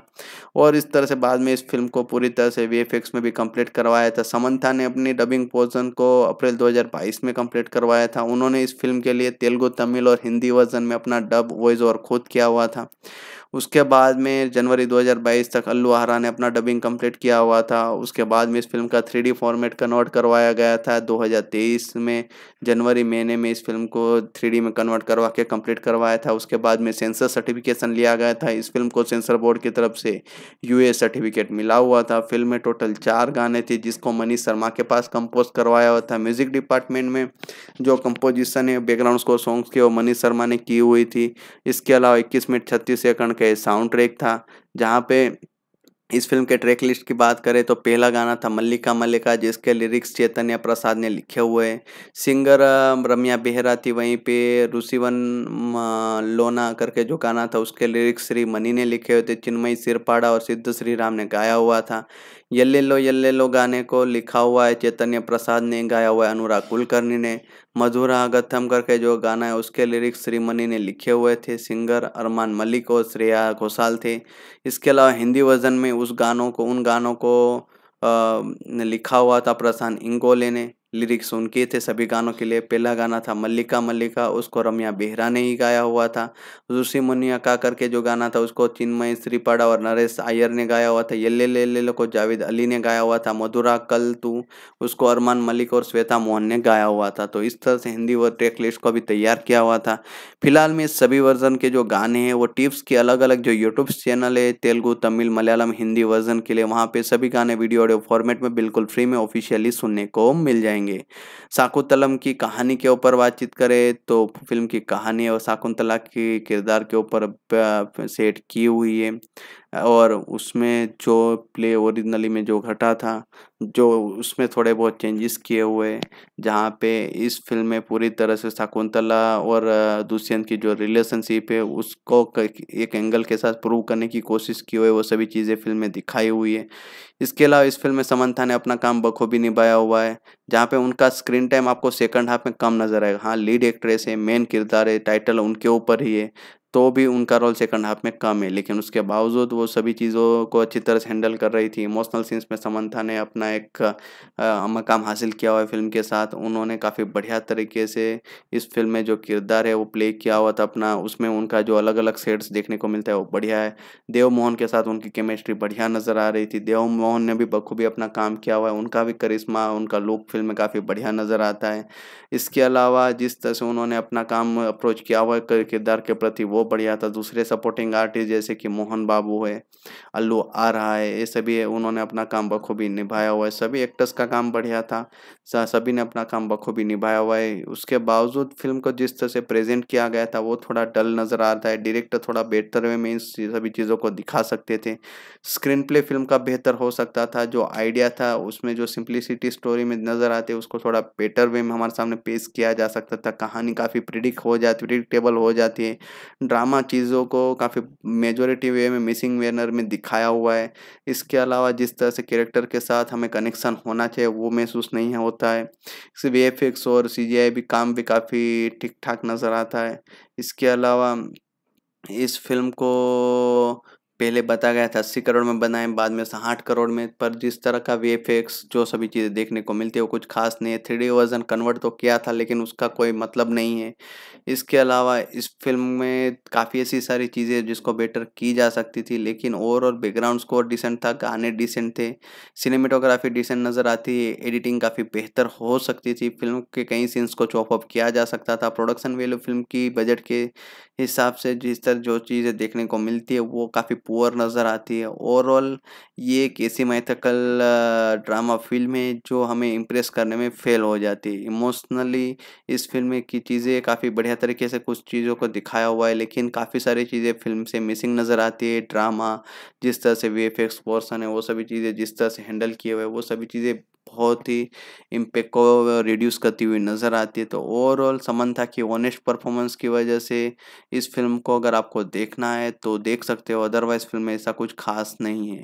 और इस तरह से बाद में इस फिल्म को पूरी तरह से वीएफएक्स में भी कंप्लीट करवाया था। समंथा ने अपनी डबिंग पोर्शन को अप्रैल दो हज़ार बाईस में कंप्लीट करवाया था। उन्होंने इस फिल्म के लिए तेलुगु, तमिल और हिंदी वर्जन में अपना डब वॉइस और खुद किया हुआ था। उसके बाद में जनवरी दो हज़ार बाईस तक अल्लू आरा ने अपना डबिंग कंप्लीट किया हुआ था। उसके बाद में इस फिल्म का थ्री डी फॉर्मेट कन्वर्ट करवाया गया था। दो हज़ार तेईस में जनवरी महीने में इस फिल्म को थ्री डी में कन्वर्ट करवा के कंप्लीट करवाया था। उसके बाद में सेंसर सर्टिफिकेशन लिया गया था। इस फिल्म को सेंसर बोर्ड की तरफ से यूए सर्टिफिकेट मिला हुआ था। फिल्म में टोटल चार गाने थे, जिसको मनीष शर्मा के पास कंपोज करवाया हुआ था। म्यूजिक डिपार्टमेंट में जो कंपोजिशन है बैकग्राउंड स्कोर सॉन्ग्स के, वो मनीष शर्मा ने की हुई थी। इसके अलावा इक्कीस मिनट छत्तीस सेकंड के साउंड ट्रैक था, जहाँ पे इस फिल्म के ट्रैक लिस्ट की बात करें तो पहला गाना था मल्लिका मल्लिका, जिसके लिरिक्स चैतन्य प्रसाद ने लिखे हुए हैं। सिंगर रम्या बेहरा थी, वहीं पे रुसिवन लोना करके जो गाना था उसके लिरिक्स श्रीमनी ने लिखे हुए थे। चिन्मयी श्रीपाड़ा और सिद्ध श्रीराम ने गाया हुआ था। यल्ले लो यल्ले लो गाने को लिखा हुआ है चैतन्य प्रसाद ने, गाया हुआ है अनुराग कुलकर्णी ने। मधुरा गथम करके जो गाना है उसके लिरिक्स श्रीमनी ने लिखे हुए थे। सिंगर अरमान मलिक और श्रेया घोषाल थे। इसके अलावा हिंदी वर्जन में उस गानों को उन गानों को आ, लिखा हुआ था प्रशांत इंगोले ने। लिरिक्स उनके थे सभी गानों के लिए। पहला गाना था मल्लिका मल्लिका, उसको रम्या बेहरा ने ही गाया हुआ था। ऋषि मुनिया का करके जो गाना था उसको चिन्मयी श्रीपाड़ा और नरेश आयर ने गाया हुआ था। यल्ले ले ले लो को जावेद अली ने गाया हुआ था। मधुरा कल तू, उसको अरमान मलिक और श्वेता मोहन ने गाया हुआ था। तो इस तरह से हिंदी व ट्रैक लिस्ट को भी तैयार किया हुआ था। फिलहाल में सभी वर्जन के जो गाने हैं वो टिप्स के अलग अलग जो यूट्यूब चैनल है तेलुगु, तमिल, मलयालम, हिंदी वर्जन के लिए, वहाँ पर सभी गाने वीडियो ऑडियो फॉर्मेट में बिल्कुल फ्री में ऑफिशियली सुनने को मिल जाएंगे। शाकुंतलम की कहानी के ऊपर बातचीत करें तो फिल्म की कहानी और शाकुंतला के किरदार के ऊपर सेट की हुई है, और उसमें जो प्ले ओरिजिनली में जो घटा था जो उसमें थोड़े बहुत चेंजेस किए हुए, जहाँ पे इस फिल्म में पूरी तरह से शाकुंतला और दुष्यंत की जो रिलेशनशिप है उसको एक एंगल के साथ प्रूव करने की कोशिश की हुई, वो सभी चीज़ें फिल्म में दिखाई हुई है। इसके अलावा इस फिल्म में समंथा ने अपना काम बखूबी निभाया हुआ है, जहाँ पे उनका स्क्रीन टाइम आपको सेकंड हाफ में कम नजर आएगा। हाँ, लीड एक्ट्रेस है, मेन किरदार है, टाइटल उनके ऊपर ही है, तो भी उनका रोल सेकंड हाफ में कम है, लेकिन उसके बावजूद वो सभी चीज़ों को अच्छी तरह से हैंडल कर रही थी। इमोशनल सीन्स में समंथा ने अपना एक मकाम हासिल किया हुआ है फिल्म के साथ। उन्होंने काफ़ी बढ़िया तरीके से इस फिल्म में जो किरदार है वो प्ले किया हुआ था अपना, उसमें उनका जो अलग अलग शेड्स देखने को मिलता है वो बढ़िया है। देव मोहन के साथ उनकी केमिस्ट्री बढ़िया नज़र आ रही थी। देव मोहन ने भी बखूबी अपना काम किया हुआ है, उनका भी करिश्मा, उनका लुक फिल्म में काफ़ी बढ़िया नज़र आता है। इसके अलावा जिस तरह से उन्होंने अपना काम अप्रोच किया हुआ है किरदार के प्रति वो बढ़िया था। दूसरे सपोर्टिंग आर्टिस्ट जैसे कि मोहन बाबू है, अल्लू आरहा है, ये सभी है, उन्होंने अपना काम बखूबी निभाया हुआ है। सभी एक्टर्स का काम बढ़िया था, सभी ने अपना काम बखूबी निभाया हुआ है। उसके बावजूद फिल्म को जिस तरह से प्रेजेंट किया गया था वो थोड़ा डल नज़र आता है। डायरेक्टर थोड़ा बेहतर वे में इन सभी चीज़ों को दिखा सकते थे। स्क्रीन प्ले फिल्म का बेहतर हो सकता था। जो आइडिया था उसमें जो सिंप्लिसिटी स्टोरी में नज़र आती है उसको थोड़ा बेटर वे में हमारे सामने पेश किया जा सकता था। कहानी काफ़ी प्रिडिक्ट हो जाती प्रिडिक्टेबल हो जाती है। ड्रामा चीज़ों को काफ़ी मेजोरिटी वे में मिसिंग वेनर में दिखाया हुआ है। इसके अलावा जिस तरह से कैरेक्टर के साथ हमें कनेक्शन होना चाहिए वो महसूस नहीं होता है। इससे वी एफ एक्स और सी जी आई भी काम भी काफ़ी ठीक ठाक नज़र आता है। इसके अलावा इस फिल्म को पहले बताया गया था अस्सी करोड़ में बनाए, बाद में साठ करोड़ में, पर जिस तरह का वी एफ एक्स जो सभी चीज़ें देखने को मिलती है वो कुछ खास नहीं है। थ्री डी वर्जन कन्वर्ट तो किया था लेकिन उसका कोई मतलब नहीं है। इसके अलावा इस फिल्म में काफ़ी ऐसी सारी चीज़ें जिसको बेटर की जा सकती थी, लेकिन ओवरऑल बैकग्राउंड स्कोर डिसेंट था, गाने डिसेंट थे, सिनेमेटोग्राफी डिसेंट नज़र आती है, एडिटिंग काफ़ी बेहतर हो सकती थी। फिल्म के कई सीन्स को चॉप अप किया जा सकता था। प्रोडक्शन वैल्यू फिल्म की बजट के हिसाब से जिस तरह जो चीज़ें देखने को मिलती है वो काफ़ी पुअर नज़र आती है। ओवरऑल ये एक ऐसी मैथकल ड्रामा फिल्म है जो हमें इम्प्रेस करने में फेल हो जाती है। इमोशनली इस फिल्म की चीज़ें काफ़ी बढ़िया तरीके से कुछ चीज़ों को दिखाया हुआ है, लेकिन काफ़ी सारी चीज़ें फिल्म से मिसिंग नज़र आती है। ड्रामा जिस तरह से वी एफ एक्स पोर्सन है वो सभी चीज़ें जिस तरह से हैंडल किए हुए वो सभी चीज़ें बहुत ही इम्पैक्ट को रिड्यूस करती हुई नज़र आती है। तो ओवरऑल समंथा की ऑनेस्ट परफॉर्मेंस की वजह से इस फिल्म को अगर आपको देखना है तो देख सकते हो, अदरवाइज़ फिल्म में ऐसा कुछ खास नहीं है।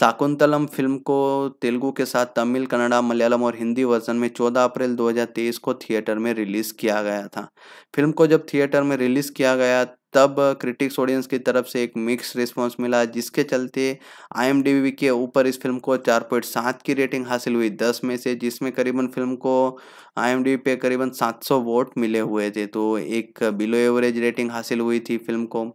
शाकुंतलम फिल्म को तेलुगु के साथ तमिल, कन्नड़ा, मलयालम और हिंदी वर्जन में चौदह अप्रैल दो हज़ार तेईस को थिएटर में रिलीज़ किया गया था। फिल्म को जब थिएटर में रिलीज़ किया गया तब क्रिटिक्स ऑडियंस की तरफ से एक मिक्स रिस्पांस मिला, जिसके चलते आई एम डी बी के ऊपर इस फिल्म को चार पॉइंट सात की रेटिंग हासिल हुई दस में से, जिसमें करीबन फिल्म को आई एम डी बी पे करीबन सात सौ वोट मिले हुए थे। तो एक बिलो एवरेज रेटिंग हासिल हुई थी फिल्म को।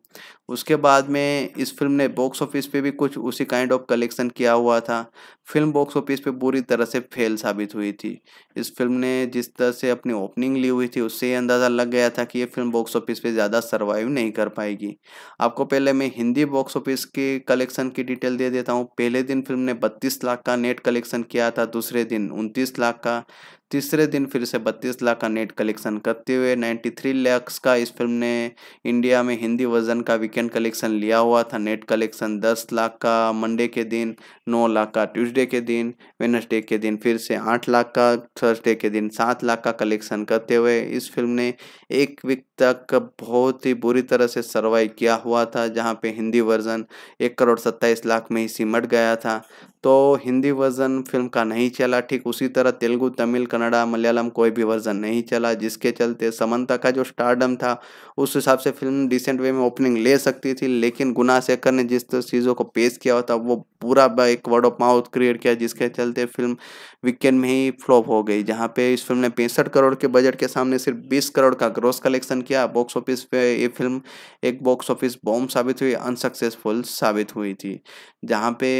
उसके बाद में इस फिल्म ने बॉक्स ऑफिस पे भी कुछ उसी काइंड ऑफ कलेक्शन किया हुआ था। फिल्म बॉक्स ऑफिस पे पूरी तरह से फेल साबित हुई थी। इस फिल्म ने जिस तरह से अपनी ओपनिंग ली हुई थी उससे अंदाज़ा लग गया था कि ये फिल्म बॉक्स ऑफिस पे ज़्यादा सर्वाइव नहीं कर पाएगी। आपको पहले मैं हिंदी बॉक्स ऑफिस के कलेक्शन की डिटेल दे देता हूँ। पहले दिन फिल्म ने बत्तीस लाख का नेट कलेक्शन किया था, दूसरे दिन उनतीस लाख का, तीसरे दिन फिर से बत्तीस लाख का नेट कलेक्शन करते हुए तिरानवे लाख का इस फिल्म ने इंडिया में हिंदी वर्जन का वीकेंड कलेक्शन लिया हुआ था। नेट कलेक्शन दस लाख का मंडे के दिन, नौ लाख का ट्यूसडे के दिन, वेडनेसडे के दिन फिर से आठ लाख का, थर्सडे के दिन सात लाख का कलेक्शन करते हुए इस फिल्म ने एक वीक तक बहुत ही बुरी तरह से सर्वाइव किया हुआ था, जहाँ पे हिंदी वर्जन एक करोड़ सत्ताईस लाख में ही सिमट गया था। तो हिंदी वर्जन फिल्म का नहीं चला, ठीक उसी तरह तेलुगु, तमिल, कन्नड़ा, मलयालम कोई भी वर्जन नहीं चला, जिसके चलते समंता का जो स्टारडम था उस हिसाब से फिल्म डिसेंट वे में ओपनिंग ले सकती थी, लेकिन गुनाशेखर ने जिस तो चीज़ों को पेश किया होता वो पूरा एक वर्ड ऑफ माउथ क्रिएट किया, जिसके चलते फिल्म वीकेंड में ही फ्लॉप हो गई। जहाँ पे इस फिल्म ने पैंसठ करोड़ के बजट के सामने सिर्फ बीस करोड़ का ग्रॉस कलेक्शन किया। बॉक्स ऑफिस पे ये फिल्म एक बॉक्स ऑफिस बॉम्ब साबित हुई, अनसक्सेसफुल साबित हुई थी। जहाँ पे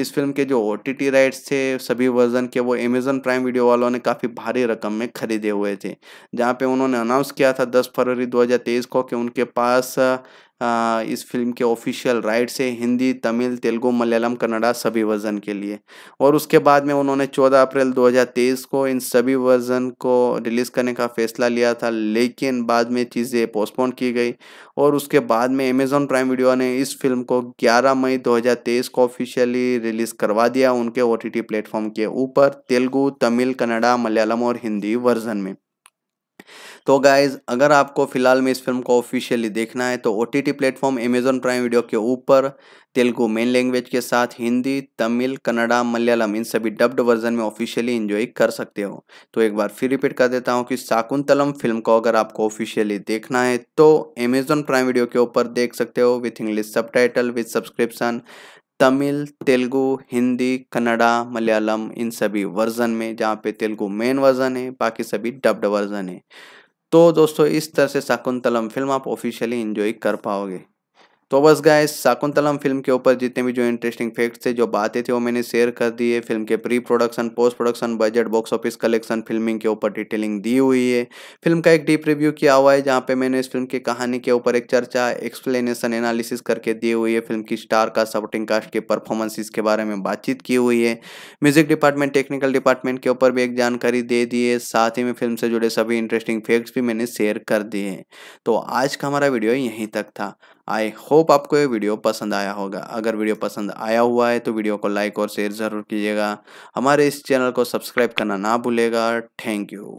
इस फिल्म के जो ओ टी टी राइट्स थे सभी वर्जन के, वो अमेजन प्राइम वीडियो वालों ने काफ़ी भारी रकम में खरीदे हुए थे। जहाँ पे उन्होंने अनाउंस किया था दस फरवरी दो हज़ार तेईस को कि उनके पास आ, इस फिल्म के ऑफिशियल राइट से हिंदी, तमिल, तेलुगु, मलयालम, कन्नड़ा सभी वर्जन के लिए, और उसके बाद में उन्होंने चौदह अप्रैल दो हज़ार तेईस को इन सभी वर्जन को रिलीज़ करने का फैसला लिया था, लेकिन बाद में चीज़ें पोस्टपोन की गई और उसके बाद में अमेजॉन प्राइम वीडियो ने इस फिल्म को ग्यारह मई दो हज़ार तेईस को ऑफिशियली रिलीज़ करवा दिया उनके ओ टी टी प्लेटफॉर्म के ऊपर, तेलुगु, तमिल, कन्नड़ा, मलयालम और हिंदी वर्जन में। तो गाइज़, अगर आपको फ़िलहाल में इस फिल्म को ऑफिशियली देखना है तो O T T platform Amazon Prime video के ऊपर तेलुगु मेन लैंग्वेज के साथ हिंदी, तमिल, कन्नड़ा, मलयालम इन सभी डब्ड वर्जन में ऑफिशियली एंजॉय कर सकते हो। तो एक बार फिर रिपीट कर देता हूँ कि शाकुंतलम फिल्म को अगर आपको ऑफिशियली देखना है तो अमेजॉन प्राइम वीडियो के ऊपर देख सकते हो with English subtitle with subscription, Tamil, Telugu, Hindi, Kannada, Malayalam इन सभी वर्जन में, जहाँ पे तेलुगु मेन वर्जन है, बाकी सभी डब्ड वर्जन है। तो दोस्तों, इस तरह से शाकुंतलम फिल्म आप ऑफिशियली एंजॉय कर पाओगे। तो बस गाइस, शाकुंतलम फिल्म के ऊपर जितने भी जो इंटरेस्टिंग फैक्ट्स थे, जो बातें थी, वो मैंने शेयर कर दी है। फिल्म के pre production, post production, budget, box office collection, filming के ऊपर डिटेलिंग दी हुई है। फिल्म का एक डीप रिव्यू किया हुआ है, जहाँ पे मैंने इस फिल्म की कहानी के ऊपर एक चर्चा, एक्सप्लेनेशन, एनालिसिस करके दी हुई है। फिल्म की स्टार का, सपोर्टिंग कास्ट के परफॉर्मेंसेस के बारे में बातचीत की हुई है। म्यूजिक डिपार्टमेंट, टेक्निकल डिपार्टमेंट के ऊपर भी एक जानकारी दे दी है। साथ ही में फिल्म से जुड़े सभी इंटरेस्टिंग फैक्ट्स भी मैंने शेयर कर दिए हैं। तो आज का हमारा वीडियो यहीं तक था। आई होप आपको ये वीडियो पसंद आया होगा। अगर वीडियो पसंद आया हुआ है तो वीडियो को लाइक और शेयर ज़रूर कीजिएगा। हमारे इस चैनल को सब्सक्राइब करना ना भूलेगा। Thank you.